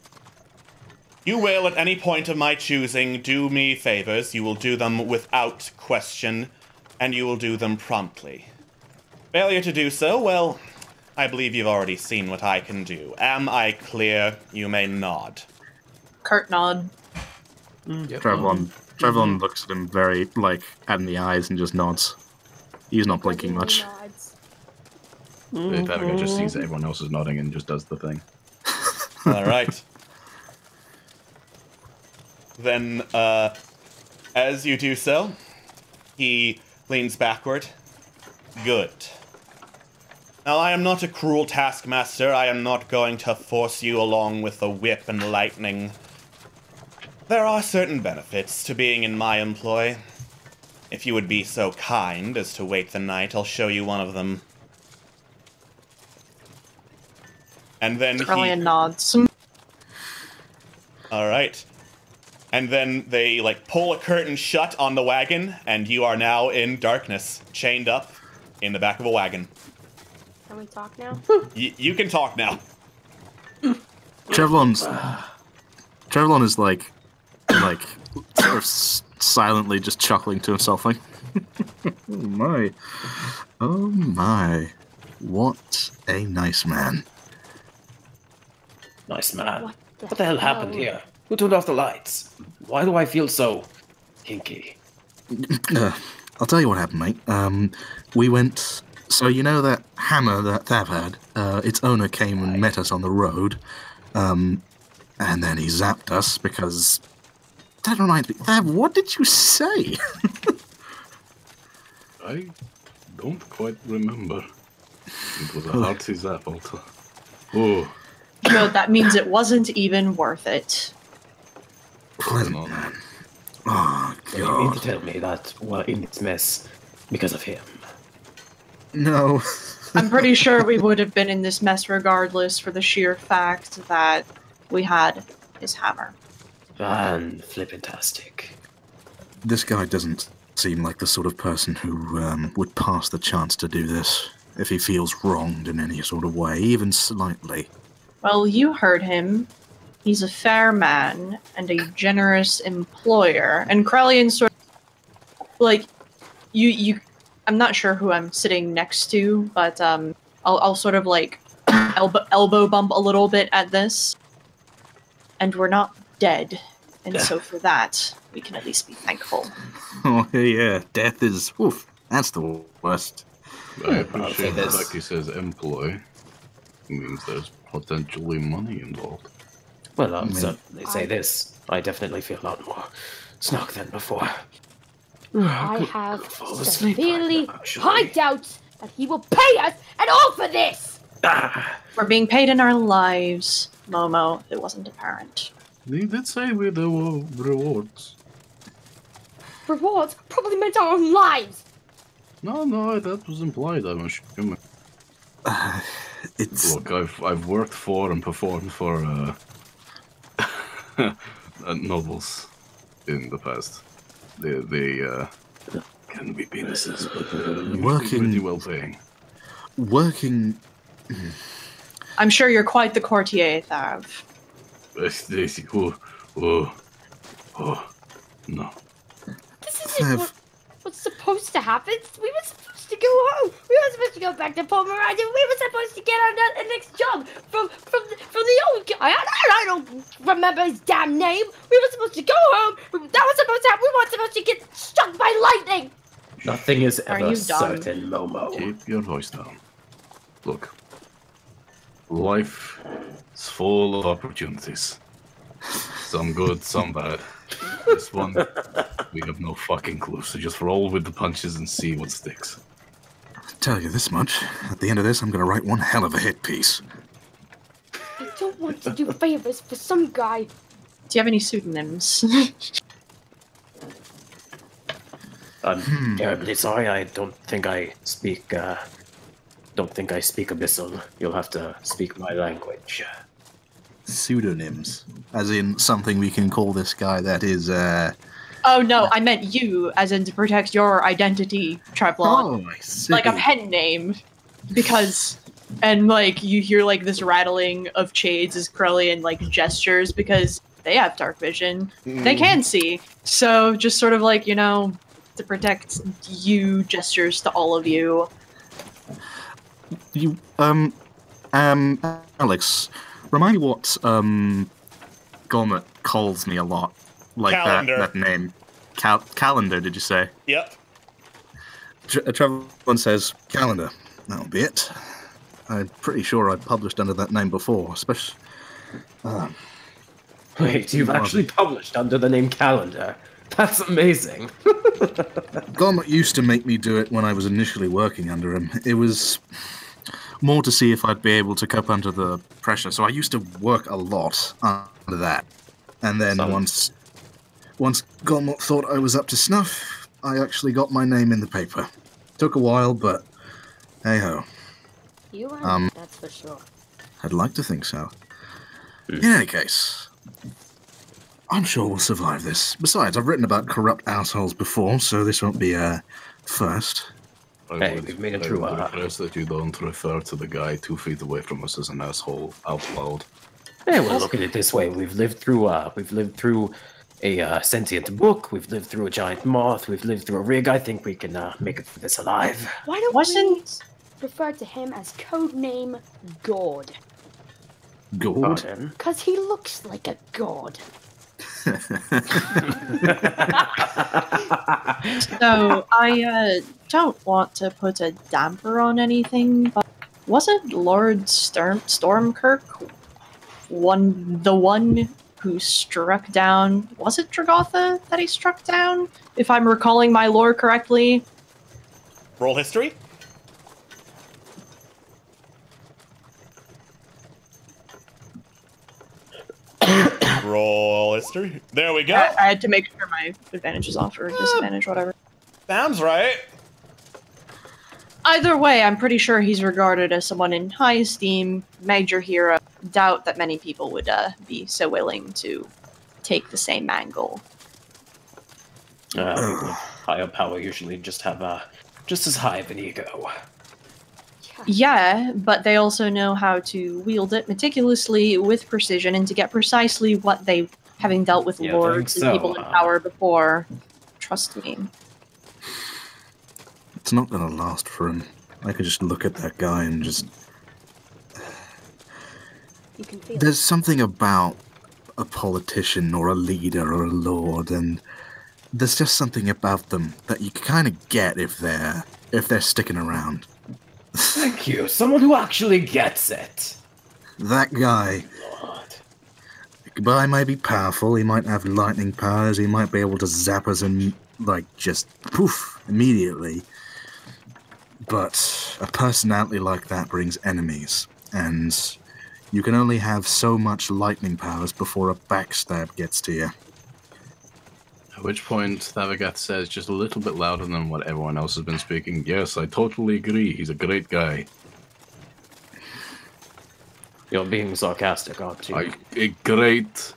You will, at any point of my choosing, do me favors. You will do them without question, and you will do them promptly. Failure to do so, well, I believe you've already seen what I can do. Am I clear? You may nod. Curt nod. Mm. Yep. Trevlon. Trevlon looks at him very, like, in the eyes and just nods. He's not blinking much. Mm-hmm. Thavagath just sees that everyone else is nodding and just does the thing. All right. Then, uh, as you do so, he leans backward. Good. Now, I am not a cruel taskmaster. I am not going to force you along with the whip and lightning. There are certain benefits to being in my employ. If you would be so kind as to wait the night, I'll show you one of them. And then he nods. All right. And then they, like, pull a curtain shut on the wagon, and you are now in darkness, chained up in the back of a wagon. Can we talk now? Y you can talk now. Trevlon's... Trevlon is, like, like, sort of silently just chuckling to himself, like, oh my, oh my, what a nice man. Nice man. What the, what the hell, hell happened here? Who turned off the lights? Why do I feel so hinky? Uh, I'll tell you what happened, mate. Um, we went... So you know that hammer that Thav had? Uh, its owner came and met us on the road. Um, and then he zapped us because... That reminds me... Thav, what did you say? I don't quite remember. It was a hearty zap, also. Oh. No, that means it wasn't even worth it. Oh, God. You mean to tell me that we're in its mess because of him? No. I'm pretty sure we would have been in this mess regardless for the sheer fact that we had his hammer. And flippantastic. This guy doesn't seem like the sort of person who um, would pass the chance to do this if he feels wronged in any sort of way, even slightly. Well, you heard him. He's a fair man and a generous employer. And Korellian sort of, like, you, you, I'm not sure who I'm sitting next to, but um, I'll, I'll sort of, like, elbow, elbow bump a little bit at this. And we're not dead. And yeah. So for that, we can at least be thankful. Oh, yeah. Death is, oof, that's the worst. I appreciate that. Like he says, employ. It means there's potentially money involved. Well, um, so they say I, this. I definitely feel a lot more snug than before. I, I could, have could severely high doubts that he will pay us at all for this! Ah. We're being paid in our lives, Momo. It wasn't apparent. They did say we there were rewards. Rewards? Probably meant our own lives! No, no, that was implied, I'm assuming. Uh, it's... Look, I've, I've worked for and performed for... Uh, and novels in the past. They, they uh, can be penises, but uh, working, pretty well paying. Working... I'm sure you're quite the courtier, Thav. Oh, oh, oh, no. This isn't Thav. What, what's supposed to happen. We were supposed to go home. We were supposed to go back to Port Mirandu. We were supposed to get our next job from, from, from the old guy. I, I don't... remember his damn name! We were supposed to go home! That was supposed to happen! We weren't supposed to get struck by lightning! Nothing is ever certain, Momo. Keep your voice down. Look. Life is full of opportunities. Some good, some bad. This one, we have no fucking clue, so just roll with the punches and see what sticks. I'll tell you this much. At the end of this, I'm gonna write one hell of a hit piece. I don't want to do favors for some guy. Do you have any pseudonyms? I'm hmm. terribly sorry. I don't think I speak. Uh, don't think I speak Abyssal. You'll have to speak my language. Pseudonyms, as in something we can call this guy. That is. Uh, oh no, I meant you, as in to protect your identity, Trevlon. Oh, I see. Like a pen name, because. And, like, you hear, like, this rattling of shades as Korellian, like, gestures, because they have dark vision. Mm. They can see. So just sort of like, you know, to protect you, gestures to all of you. You, um, um, Alex, remind me what, um, Gomet calls me a lot. Like calendar. That, that name. Cal calendar, did you say? Yep. Trevlon says, calendar. That'll be it. I'm pretty sure I published under that name before, especially... Um, Wait, you've actually published under the name Calendar? That's amazing. Gomet used to make me do it when I was initially working under him. It was more to see if I'd be able to cope under the pressure, so I used to work a lot under that. And then Some. once once Gomet thought I was up to snuff, I actually got my name in the paper. Took a while, but hey-ho. You are, um, that's for sure. I'd like to think so. In any case, I'm sure we'll survive this. Besides, I've written about corrupt assholes before, so this won't be a first. I hey, would, we've made it through. I would request that you don't refer to the guy two feet away from us as an asshole out loud. Hey, well, look at it this way: we've lived through, uh, we've lived through a uh, sentient book. We've lived through a giant moth. We've lived through a rig. I think we can uh, make it through this alive. Why don't Wasn't... we refer to him as codename God? God? Because he looks like a god. so, I uh, don't want to put a damper on anything, but wasn't Lord Storm Stormkirk one, the one who struck down, was it Dragotha that he struck down? If I'm recalling my lore correctly. Roll history? Roll history. There we go. I, I had to make sure my advantage is off or disadvantage, whatever. Sounds right. Either way, I'm pretty sure he's regarded as someone in high esteem, major hero. Doubt that many people would uh, be so willing to take the same angle. Uh, higher power usually just have uh, just as high of an ego. Yeah, but they also know how to wield it meticulously with precision and to get precisely what they, having dealt with yeah, lords so, and people in uh, power before, trust me. It's not going to last for him. I could just look at that guy and just... You can feel There's it. something about a politician or a leader or a lord, and there's just something about them that you kind of get if they're if they're sticking around. Thank you. Someone who actually gets it. That guy. Lord. Goodbye might be powerful. He might have lightning powers. He might be able to zap us and, like, just poof immediately. But a personality like that brings enemies. And you can only have so much lightning powers before a backstab gets to you. At which point, Thavagath says, just a little bit louder than what everyone else has been speaking, yes, I totally agree, he's a great guy. You're being sarcastic, aren't you? I, a great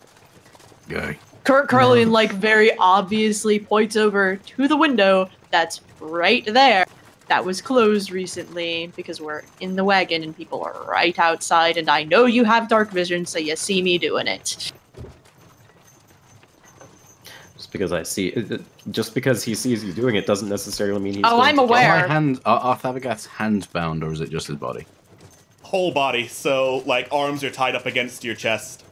guy. Korellian, like, very obviously points over to the window that's right there. That was closed recently because we're in the wagon and people are right outside, and I know you have dark vision, so you see me doing it. Because I see, just because he sees you doing it doesn't necessarily mean he's. Oh, I'm aware. Are my hand, are, are Thavagath's hands bound, or is it just his body? Whole body. So, like, arms are tied up against your chest.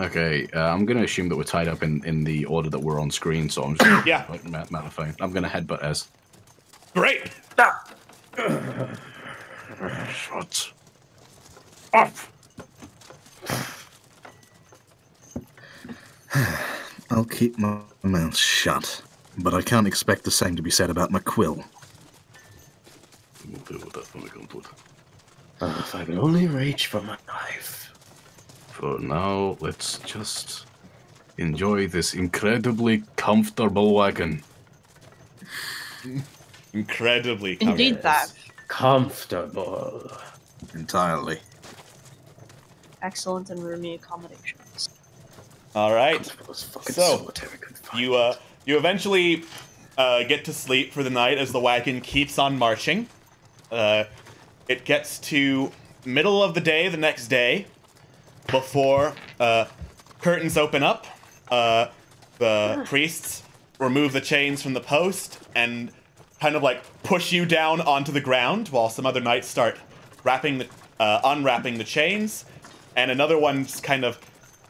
Okay, uh, I'm gonna assume that we're tied up in in the order that we're on screen. So I'm just yeah. Like Malafein. I'm gonna headbutt as. Great. Shut off. I'll keep my mouth shut, but I can't expect the same to be said about my quill. Uh, if I can only reach for my knife. For now, let's just enjoy this incredibly comfortable wagon. Incredibly comfortable. Indeed that. Comfortable. Entirely. Excellent and roomy accommodations. All right, so you uh, you eventually uh, get to sleep for the night as the wagon keeps on marching. Uh, it gets to middle of the day the next day before uh, Curtains open up. Uh, the ah. priests remove the chains from the post and kind of like push you down onto the ground while some other knights start wrapping the, uh, unwrapping the chains. And another one just kind of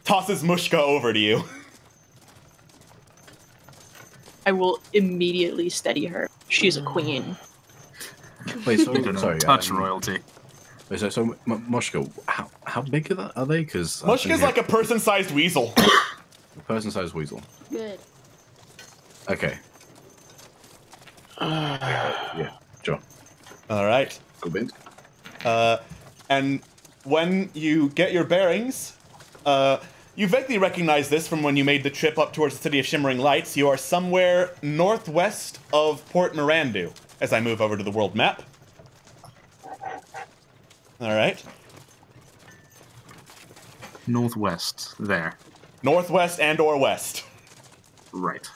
tosses Mushka over to you. I will immediately steady her. She's a queen. Wait, so sorry, touch um, royalty. Wait, so, so M Moshka, how how big are, that, are they? Because Moshka's like a person-sized weasel. A person-sized weasel. Good. Okay. Uh, yeah, sure. All right. Go big. Uh, and when you get your bearings, uh. you vaguely recognize this from when you made the trip up towards the City of Shimmering Lights. You are somewhere northwest of Port Mirandu, as I move over to the world map. All right. Northwest, there. Northwest and or west. Right.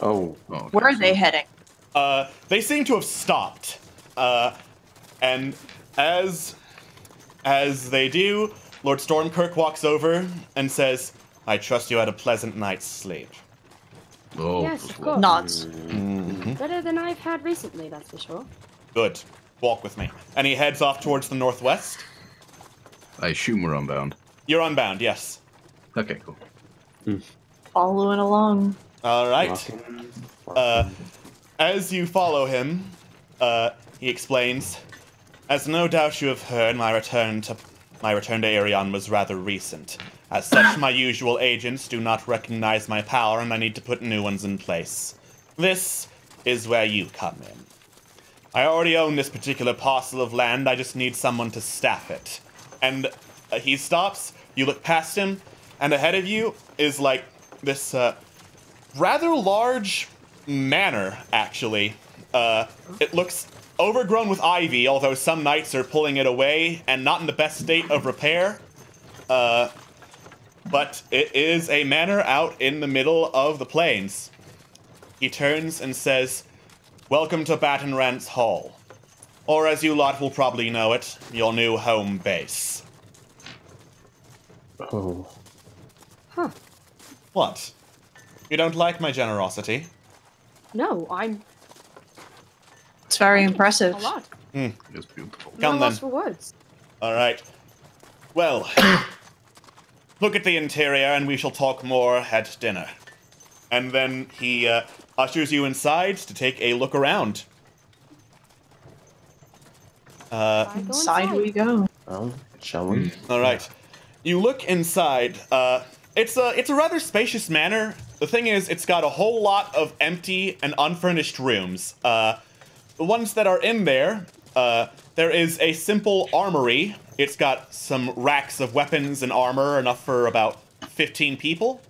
Oh. oh okay. Where are they heading? Uh, they seem to have stopped. Uh, and as, as they do... Lord Stormkirk walks over and says, "I trust you had a pleasant night's sleep." Oh, yes, of course. Nods. Mm-hmm. Better than I've had recently, that's for sure. Good. Walk with me. And he heads off towards the northwest. I assume we're unbound. You're unbound, yes. Okay, cool. Mm. Following along. All right. Walking, walking. Uh, as you follow him, uh, he explains, "As no doubt you have heard, my return to... My return to Irion was rather recent. As such, my usual agents do not recognize my power, and I need to put new ones in place. This is where you come in. I already own this particular parcel of land, I just need someone to staff it." And uh, he stops, you look past him, and ahead of you is, like, this uh, rather large manor, actually. Uh, it looks... overgrown with ivy, although some knights are pulling it away and not in the best state of repair. Uh, but it is a manor out in the middle of the plains. He turns and says, "Welcome to Battenrants Hall. Or as you lot will probably know it, your new home base." Oh. Huh. What? You don't like my generosity? No, I'm... It's very impressive. A lot. Mm. It's beautiful. Come no then. For words. All right. Well, look at the interior, and we shall talk more at dinner. And then he uh, ushers you inside to take a look around. Uh, inside we go. Well, shall we? All right. You look inside. Uh, it's a it's a rather spacious manor. The thing is, it's got a whole lot of empty and unfurnished rooms. Uh. The ones that are in there, uh, there is a simple armory. It's got some racks of weapons and armor, enough for about fifteen people.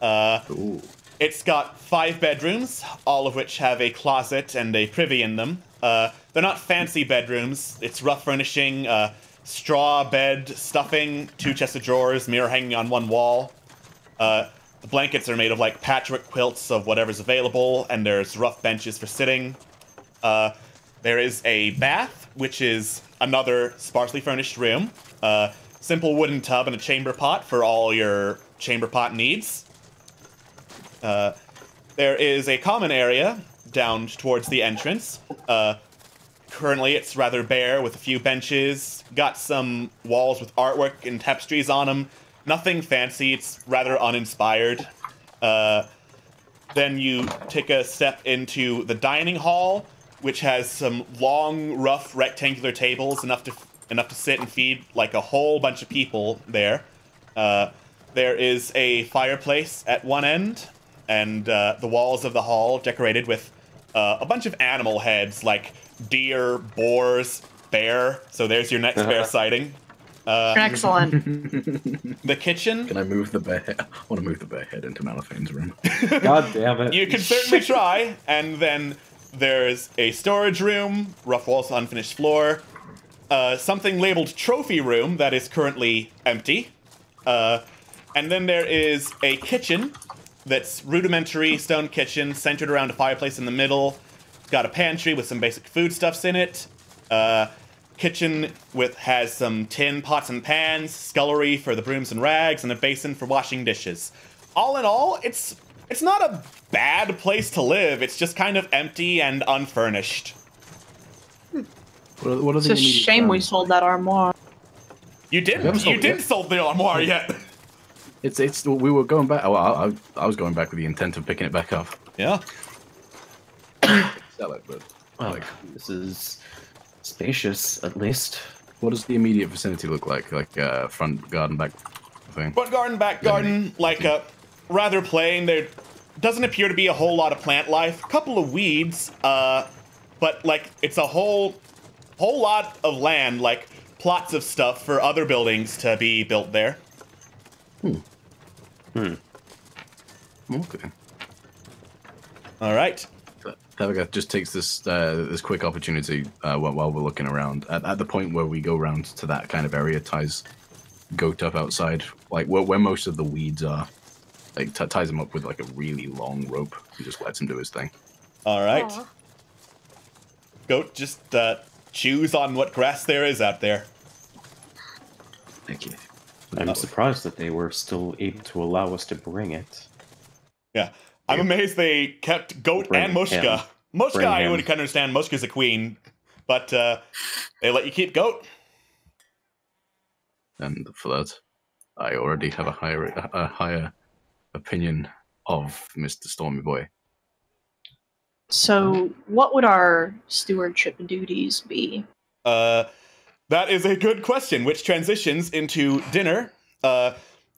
Uh, Ooh. It's got five bedrooms, all of which have a closet and a privy in them. Uh, they're not fancy bedrooms. It's rough furnishing, uh, straw bed stuffing, two chests of drawers, mirror hanging on one wall. Uh, the blankets are made of, like, patchwork quilts of whatever's available, and there's rough benches for sitting. Uh, there is a bath, which is another sparsely furnished room. Uh, simple wooden tub and a chamber pot for all your chamber pot needs. Uh, there is a common area down towards the entrance. Uh, currently, it's rather bare with a few benches. Got some walls with artwork and tapestries on them. Nothing fancy. It's rather uninspired. Uh, then you take a step into the dining hall, which has some long, rough, rectangular tables, enough to enough to sit and feed, like, a whole bunch of people there. Uh, there is a fireplace at one end, and uh, the walls of the hall decorated with uh, a bunch of animal heads, like deer, boars, bear. So there's your next bear sighting. Uh, Excellent. The kitchen. Can I move the bear head? I want to move the bear head into Malafein's room. God damn it. You can certainly try, and then... There's a storage room, rough walls, unfinished floor, uh, something labeled trophy room that is currently empty, uh, and then there is a kitchen that's rudimentary stone kitchen centered around a fireplace in the middle. It's got a pantry with some basic foodstuffs in it, uh, kitchen with has some tin pots and pans, scullery for the brooms and rags, and a basin for washing dishes. All in all, it's it's not a bad place to live. It's just kind of empty and unfurnished. What are, what are it's the a shame terms? We sold that armoire. You didn't. You didn't sold the armoire yet. It's it's we were going back. Oh, I, I was going back with the intent of picking it back up. Yeah. Sell it, but oh, like this is spacious at least. What does the immediate vicinity look like? Like uh, front garden, back thing. Front garden, back garden, like a rather plain. There doesn't appear to be a whole lot of plant life. A couple of weeds, uh, but like it's a whole. Whole lot of land, like plots of stuff for other buildings to be built there. Hmm. Hmm. Okay. All right. Thavagath just takes this uh, this quick opportunity uh, while we're looking around. At, at the point where we go round to that kind of area, ties goat up outside, like where, where most of the weeds are. Like t ties him up with like a really long rope and just lets him do his thing. All right. Aww. Goat just. Uh, Choose on what grass there is out there. Thank you. I'm surprised that they were still able to allow us to bring it. Yeah. I'm yeah. amazed they kept Goat bring and Mosca. Him. Mosca, bring I him. Would understand. Mosca's a queen. But uh, they let you keep Goat. And for that, I already have a higher, a higher opinion of Mister Stormy Boy. So, what would our stewardship duties be? Uh, that is a good question, which transitions into dinner. Uh,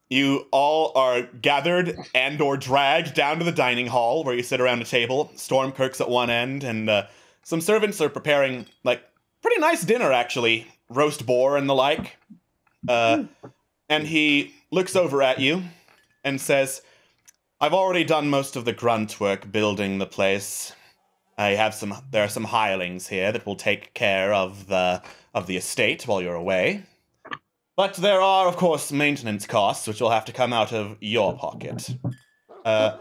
you all are gathered and or dragged down to the dining hall, where you sit around a table. Stormkirk's at one end, and uh, some servants are preparing, like, pretty nice dinner, actually. Roast boar and the like. Uh, and he looks over at you and says, I've already done most of the grunt work building the place. I have some. There are some hirelings here that will take care of the of the estate while you're away, but there are, of course, maintenance costs which will have to come out of your pocket. Uh,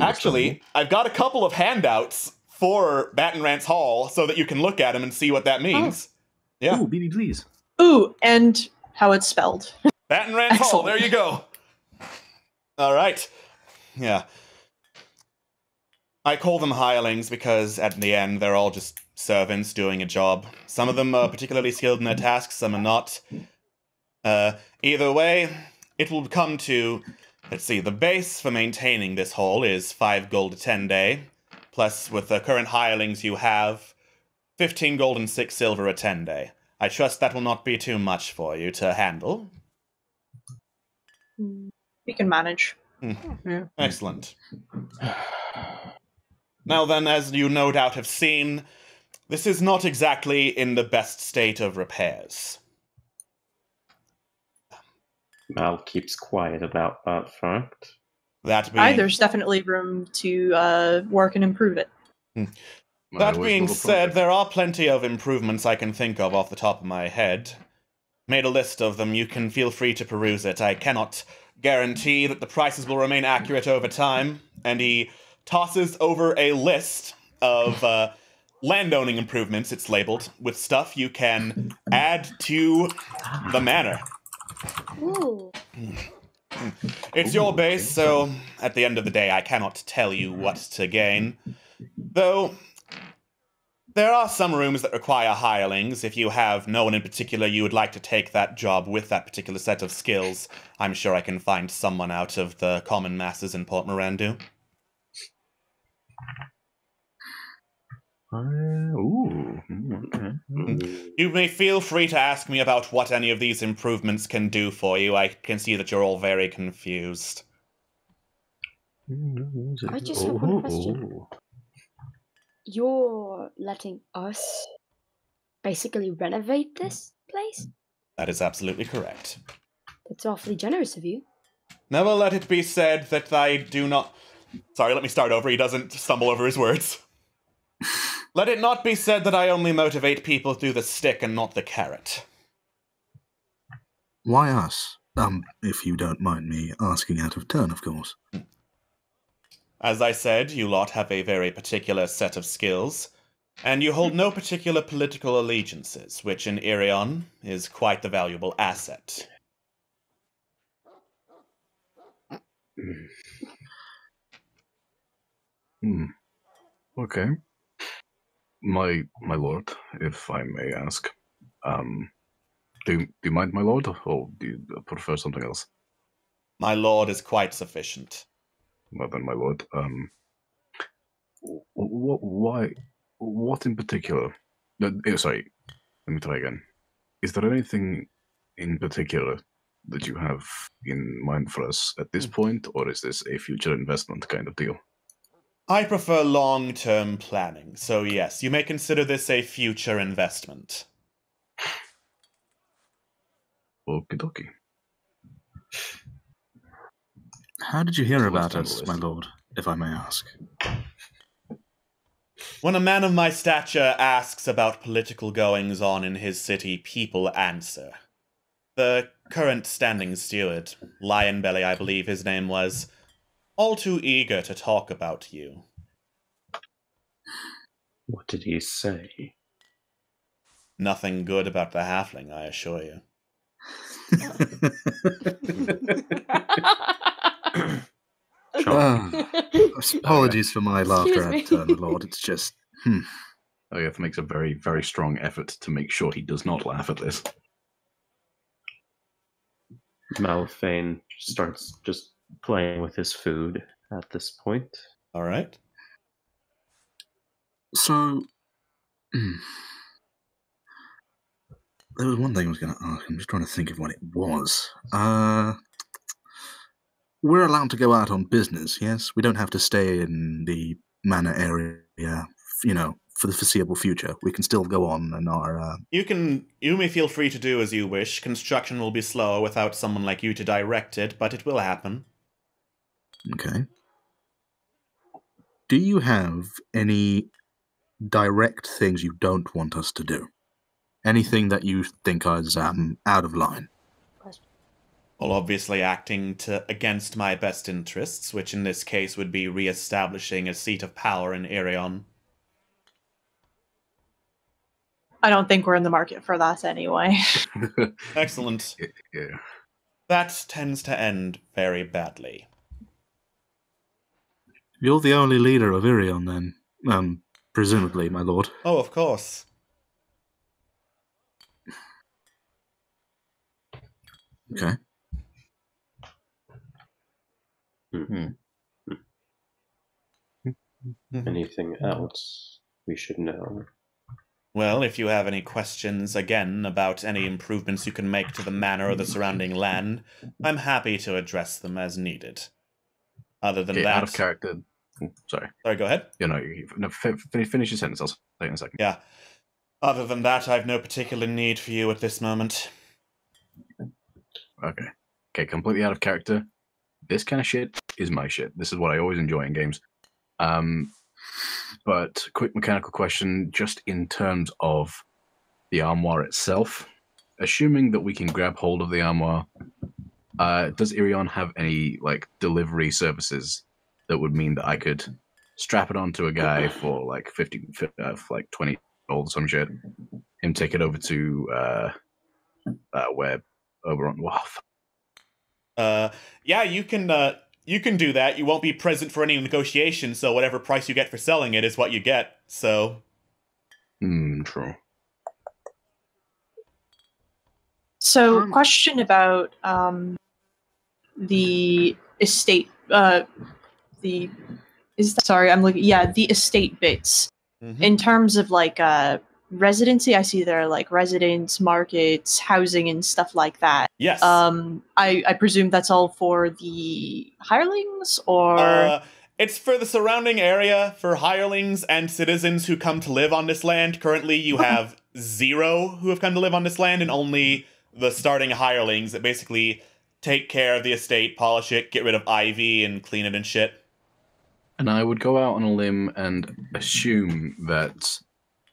actually, I've got a couple of handouts for Battenrants Hall so that you can look at them and see what that means. Oh. Yeah. Ooh, B B, please. Ooh, and how it's spelled. Battenrants Hall. There you go. All right. Yeah. I call them hirelings because, at the end, they're all just servants doing a job. Some of them are particularly skilled in their tasks, some are not. Uh, either way, it will come to... Let's see, the base for maintaining this hall is five gold a ten day, plus, with the current hirelings you have, fifteen gold and six silver a ten day. I trust that will not be too much for you to handle. We can manage. Yeah. Excellent. Now then, as you no doubt have seen, this is not exactly in the best state of repairs. Mal keeps quiet about that fact. That being... Aye, there's definitely room to uh, work and improve it. That being said, there are plenty of improvements I can think of off the top of my head. Made a list of them, you can feel free to peruse it. I cannot... guarantee that the prices will remain accurate over time, and he tosses over a list of uh, landowning improvements, it's labeled, with stuff you can add to the manor. Ooh. It's your base, so at the end of the day I cannot tell you what to gain, though there are some rooms that require hirelings. If you have no one in particular you would like to take that job with that particular set of skills, I'm sure I can find someone out of the common masses in Port Mirandu. Uh, ooh. Mm-hmm. You may feel free to ask me about what any of these improvements can do for you. I can see that you're all very confused. I just have one question. You're letting us basically renovate this place? That is absolutely correct. That's awfully generous of you. Never let it be said that I do not... Sorry, let me start over. He doesn't stumble over his words. Let it not be said that I only motivate people through the stick and not the carrot. Why us? Um, if you don't mind me asking out of turn, of course. As I said, you lot have a very particular set of skills. And you hold no particular political allegiances, which in Irion is quite the valuable asset. Hmm. Okay. My my lord, if I may ask, um, do you, do you mind, my lord, or do you prefer something else? My lord is quite sufficient. Well then, my lord, um, what, why, what in particular? No, sorry, let me try again. Is there anything in particular that you have in mind for us at this point, or is this a future investment kind of deal? I prefer long-term planning, so yes, you may consider this a future investment. Okie dokie. How did you hear about us, my lord, if I may ask? When a man of my stature asks about political goings-on in his city, people answer. The current standing steward, Lionbelly, I believe his name was, all too eager to talk about you. What did he say? Nothing good about the halfling, I assure you. uh, apologies for my laughter at uh, the Lord. It's just... Hmm. Oath makes a very, very strong effort to make sure he does not laugh at this. Malafein starts just playing with his food at this point. All right. So, there was one thing I was going to ask. I'm just trying to think of what it was. Uh, we're allowed to go out on business, yes? We don't have to stay in the manor area, you know, for the foreseeable future. We can still go on in our... Uh... You can... You may feel free to do as you wish. Construction will be slower without someone like you to direct it, but it will happen. Okay. Do you have any direct things you don't want us to do? Anything that you think is um, out of line? Well, obviously acting to, against my best interests, which in this case would be re-establishing a seat of power in Irion. I don't think we're in the market for that anyway. Excellent. Yeah. That tends to end very badly. You're the only leader of Irion, then. Um, presumably, my lord. Oh, of course. Okay. Mm-hmm. Anything else we should know? Well, if you have any questions, again, about any improvements you can make to the manor or the surrounding land, I'm happy to address them as needed. Other than yeah, that... Out of character... Sorry. Sorry, go ahead. You know, you, no, finish your sentence, I'll say it in a second. Yeah. Other than that, I've no particular need for you at this moment. Okay. Okay, completely out of character. This kind of shit is my shit. This is what I always enjoy in games. Um... But quick mechanical question, just in terms of the armoire itself, assuming that we can grab hold of the armoire, uh, does Irion have any like delivery services that would mean that I could strap it onto a guy for like fifty, uh, for, like twenty gold or some shit, him take it over to uh, uh, where over on wow. Uh, yeah, you can. Uh... You can do that. You won't be present for any negotiation, so whatever price you get for selling it is what you get, so... Hmm, true. So, question about um, the estate... Uh, the... Is that, sorry, I'm looking... Yeah, the estate bits. Mm-hmm. In terms of, like, uh, residency, I see there are, like, residence, markets, housing, and stuff like that. Yes. Um, I, I presume that's all for the hirelings, or...? Uh, it's for the surrounding area, for hirelings and citizens who come to live on this land. Currently, you have zero who have come to live on this land, and only the starting hirelings that basically take care of the estate, polish it, get rid of ivy, and clean it and shit. And I would go out on a limb and assume that...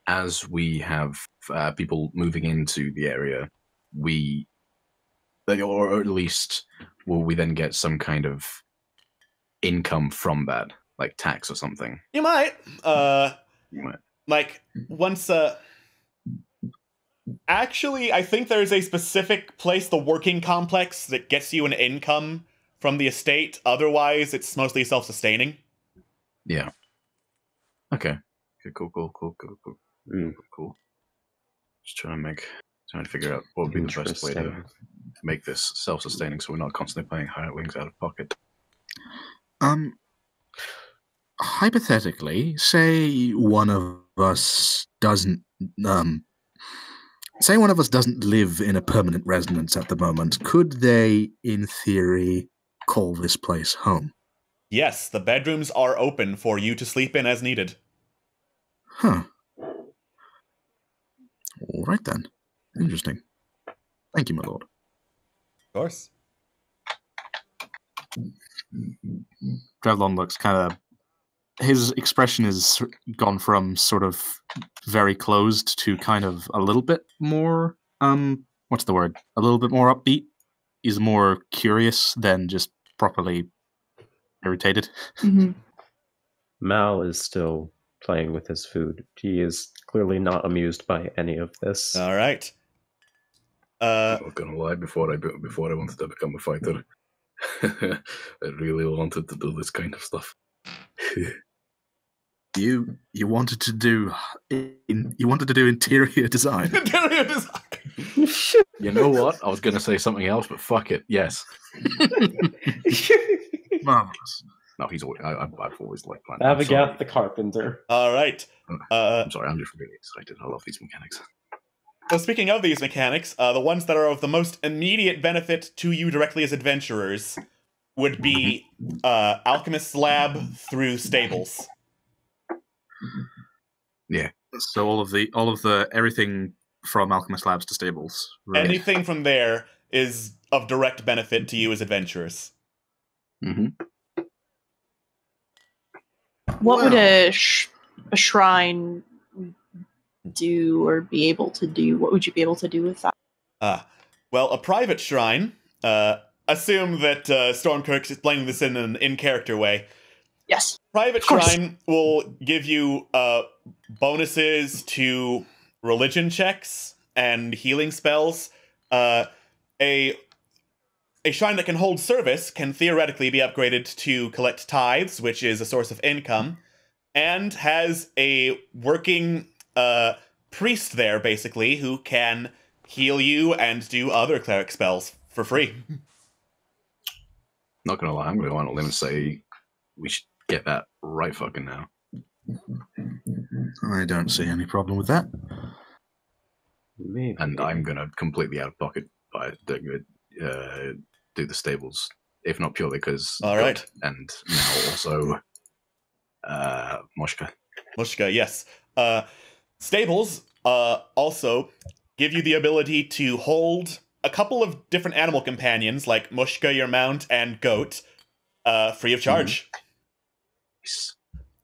As we have uh, people moving into the area, we, or at least, will we then get some kind of income from that, like tax or something? You might. Uh, you might. Like, once uh actually, I think there is a specific place, the working complex, that gets you an income from the estate. Otherwise, it's mostly self-sustaining. Yeah. Okay. Okay. Cool. Cool. Cool. Cool. Cool. Mm. Cool. Just trying to make, trying to figure out what would be the best way to make this self-sustaining, so we're not constantly playing Higher Wings out of pocket. Um. Hypothetically, say one of us doesn't. Um. Say one of us doesn't live in a permanent residence at the moment, could they, in theory, call this place home? Yes, the bedrooms are open for you to sleep in as needed. Huh. All right, then. Interesting. Thank you, my lord. Of course. Trevlon looks kind of... His expression is gone from sort of very closed to kind of a little bit more, um, what's the word? A little bit more upbeat. He's more curious than just properly irritated. Mm-hmm. Mal is still playing with his food. He is clearly not amused by any of this. All right. Uh, I'm not gonna lie, before I, before I wanted to become a fighter, I really wanted to do this kind of stuff. You you wanted to do in, you wanted to do interior design. Interior design. You know what? I was going to say something else, but fuck it. Yes. Marvelous. No, he's always. I, I've always liked planning. Thavagath the carpenter. All right. Uh, I'm sorry. I'm just really excited. I love these mechanics. Well, speaking of these mechanics, uh, the ones that are of the most immediate benefit to you directly as adventurers would be uh, Alchemist's Lab through Stables. Yeah. So all of the all of the everything from Alchemist Labs to Stables. Right? Anything from there is of direct benefit to you as adventurers. Mm-hmm. What wow. would a sh a shrine do or be able to do? What would you be able to do with that? Ah, uh, well, a private shrine. Uh, assume that uh, Stormkirk's explaining this in an in-character way. Yes. Private Shrine will give you uh, bonuses to religion checks and healing spells. Uh, a a shrine that can hold service can theoretically be upgraded to collect tithes, which is a source of income, and has a working uh, priest there, basically, who can heal you and do other cleric spells for free. Not gonna lie, I'm gonna go on a limb and say we should get that right fucking now. I don't see any problem with that. Maybe. And I'm gonna completely out of pocket by uh, do the stables, if not purely because. All right. God, and now also, uh, Mosca. Mosca, yes. Uh, stables uh, also give you the ability to hold a couple of different animal companions, like Mushka, your mount, and goat, uh, free of charge. Nice.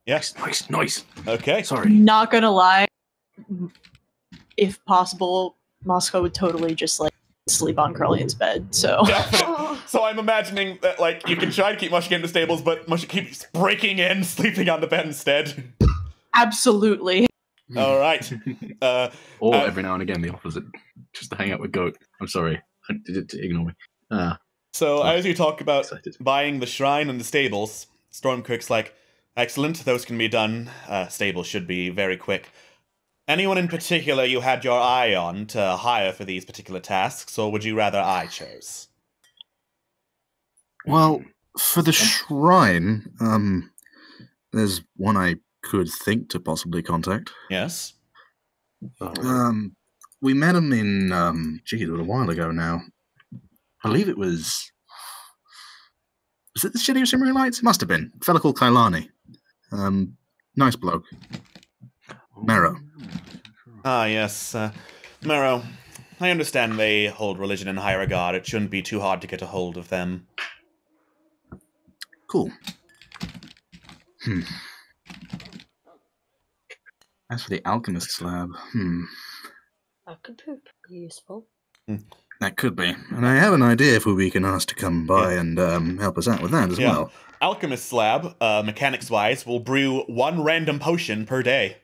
Yes. Nice, nice. Okay. Sorry. Not gonna lie, if possible, Moscow would totally just, like, sleep on Korellian's bed, so... Yeah, so I'm imagining that, like, you can try to keep Mushka in the stables, but Mushka keeps breaking in, sleeping on the bed instead. Absolutely. All right. Uh, or uh, every now and again, the opposite. Just to hang out with goat. I'm sorry. Ignore me. Uh, so I'm as you talk about excited. Buying the shrine and the stables, Stormkirk's like, excellent, those can be done. Uh, stables should be very quick. Anyone in particular you had your eye on to hire for these particular tasks, or would you rather I chose? Well, for the shrine, um, there's one I... could think to possibly contact. Yes. Um, we met him in, um, gee, a little while ago now. I believe it was... Was it the City of Shimmering Lights? It must have been. A fella called Kailani. Um, nice bloke. Mero. Ah, yes. Uh, Mero. I understand they hold religion in high regard. It shouldn't be too hard to get a hold of them. Cool. Hmm. As for the Alchemist's Lab, hmm. That could be pretty useful. That could be. And I have an idea for who we can ask to come by yeah. and um, help us out with that as yeah. well. Alchemist's Lab, uh, mechanics-wise, will brew one random potion per day.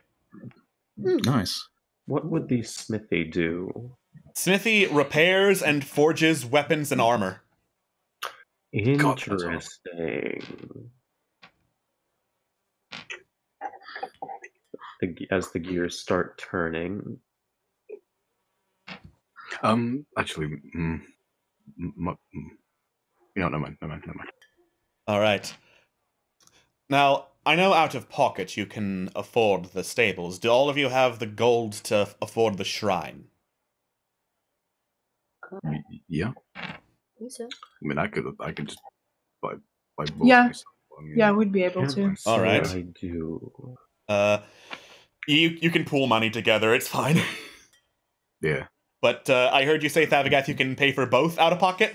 Mm. Nice. What would the Smithy do? Smithy repairs and forges weapons and armor. Interesting. The, as the gears start turning. Um, actually, mm, mm, mm, no, no mind, no mind, no mind. All right. Now, I know out of pocket you can afford the stables. Do all of you have the gold to afford the shrine? Yeah. I think so. I mean, I could, I could just buy, buy both. Yeah, yeah, we'd be able to. All right. I do. Uh, you you can pool money together. It's fine. Yeah. But uh, I heard you say, Thavagath, you can pay for both out of pocket?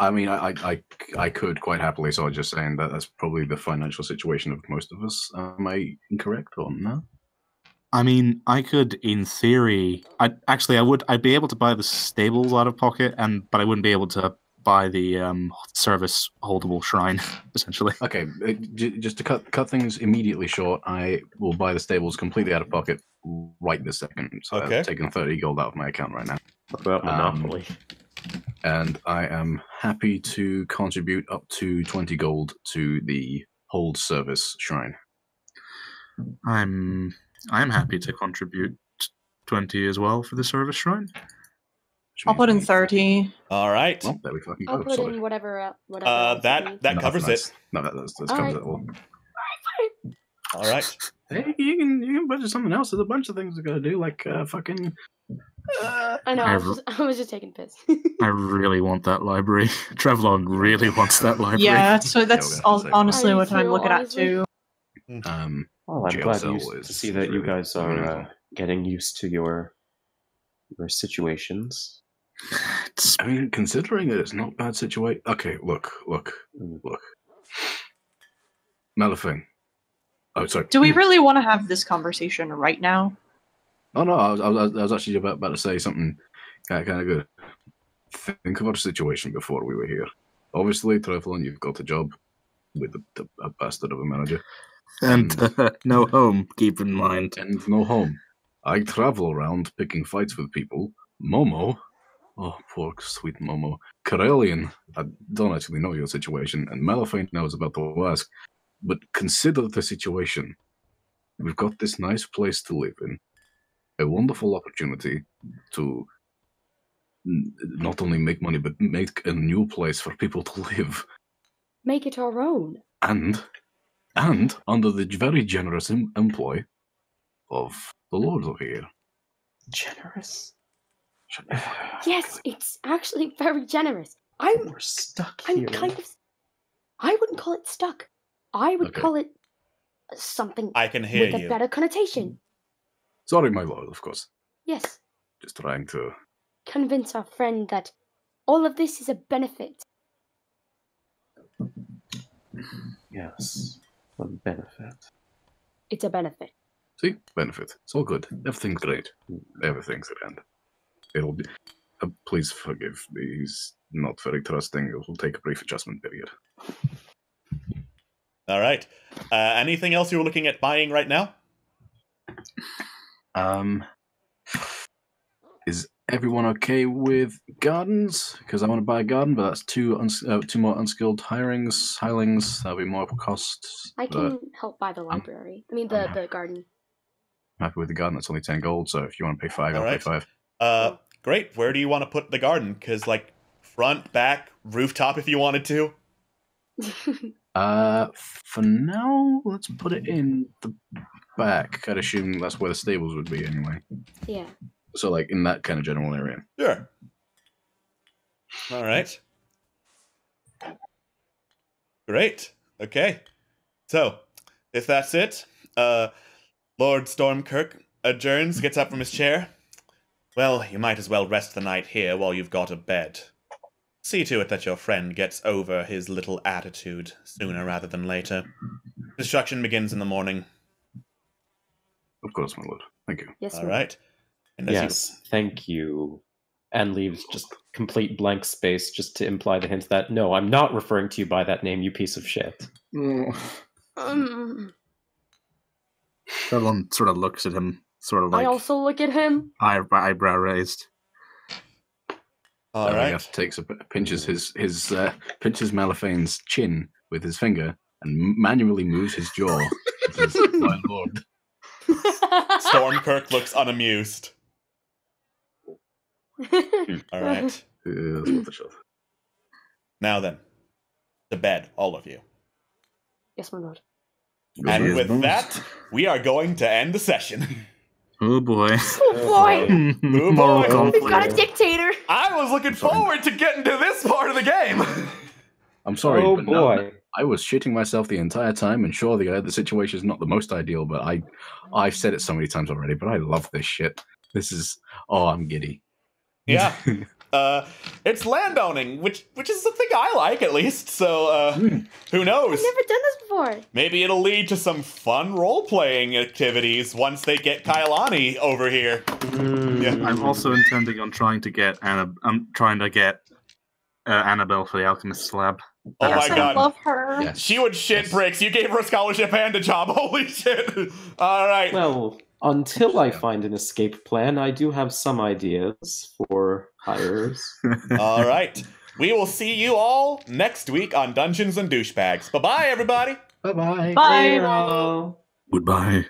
I mean, I, I, I could quite happily, so I'm just saying that that's probably the financial situation of most of us. Am I incorrect or no? I mean, I could, in theory... I Actually, I would, I'd be able to buy the stables out of pocket, and but I wouldn't be able to buy the um, service holdable shrine, essentially. Okay, just to cut, cut things immediately short, I will buy the stables completely out of pocket right this second. So okay. I've taken thirty gold out of my account right now. What about Monopoly? Um, and I am happy to contribute up to twenty gold to the hold service shrine. I'm... I'm happy to contribute twenty as well for the service shrine. I'll put in thirty. All right. Well, there we fucking go. I'll put Sorry. in whatever. Uh, whatever uh, that that no, covers nice. it. No, that that's, that's all covers right. it all. All right. Hey, you can you can budget something else. There's a bunch of things we gotta do, like uh, fucking. Uh, I know. I, I, was just, I was just taking piss. I really want that library. Trevlon really wants that library. Yeah, so that's all, honestly what I'm looking at too. Um. Oh, I'm glad you, to see that you guys are uh, getting used to your your situations. It's, I mean, considering that it's not bad situation. Okay, look, look, look. Malafein. Oh, sorry. Do we really want to have this conversation right now? Oh no, I was, I was, I was actually about, about to say something kind of, kind of good. Think of our situation before we were here. Obviously, Trevlon, you've got a job with a, the, a bastard of a manager. And uh, no home, keep in mind. And no home. I travel around picking fights with people. Momo, oh, poor sweet Momo. Korellian, I don't actually know your situation, and Malafein knows about the Wask. But consider the situation. We've got this nice place to live in, a wonderful opportunity to not only make money, but make a new place for people to live. Make it our own. And... And under the very generous em employ of the Lord over here. Generous? Yes, it's actually very generous. I'm, We're stuck I'm here. Kind of, I wouldn't call it stuck. I would okay. call it something I can hear with you. a better connotation. Sorry, my lord, of course. Yes. Just trying to... convince our friend that all of this is a benefit. Yes. A benefit. It's a benefit. See? Benefit. It's all good. Everything's great. Everything's grand. It'll be... Uh, please forgive me. He's not very trusting. It will take a brief adjustment period. All right. Uh, anything else you were looking at buying right now? Um... Is everyone okay with gardens? Because I want to buy a garden, but that's two uns uh, two more unskilled hirings, hirelings. That'll be more of a cost. I can uh, help buy the library. I'm, I mean, the, the garden. I'm happy with the garden. That's only ten gold, so if you want to pay five, All I'll right. pay five. Uh, great. Where do you want to put the garden? Because, like, front, back, rooftop if you wanted to. uh, for now, let's put it in the back. I'd assume that's where the stables would be anyway. Yeah. So, like, in that kind of general area. Sure. All right. Great. Okay. So, if that's it, uh, Lord Stormkirk adjourns, gets up from his chair. Well, you might as well rest the night here while you've got a bed. See to it that your friend gets over his little attitude sooner rather than later. Instruction begins in the morning. Of course, my lord. Thank you. Yes, All right. right. Yes, you... thank you. And leaves just complete blank space just to imply the hint that, no, I'm not referring to you by that name, you piece of shit. Mm. Um. Trevlon sort of looks at him, sort of like... I also look at him. Eye, eyebrow raised. All right. He takes a pinches his his uh, pinches Malafein's chin with his finger and manually moves his jaw. Says, my lord. Stormkirk looks unamused. All right. Now then, to bed, all of you. Yes, my lord. And with that, we are going to end the session. Oh boy. Oh boy. Oh boy. We've got a dictator. I was looking forward to getting to this part of the game. I'm sorry, oh, but boy. No, I was shitting myself the entire time, and sure, the, uh, the situation is not the most ideal, but I, I've said it so many times already, but I love this shit. This is, oh, I'm giddy. Yeah. Uh, it's landowning, which which is the thing I like, at least, so uh, mm. who knows? I've never done this before. Maybe it'll lead to some fun role-playing activities once they get Kailani over here. Mm. Yeah. I'm also intending on trying to get Anna, I'm trying to get uh, Annabelle for the Alchemist's lab. That oh my god. I love her. Yes. She would shit yes. bricks. You gave her a scholarship and a job. Holy shit. All right. Well, until I find an escape plan, I do have some ideas for hires. All right. We will see you all next week on Dungeons and Douchebags. Bye-bye, everybody. Bye-bye. Bye. Bye. Goodbye.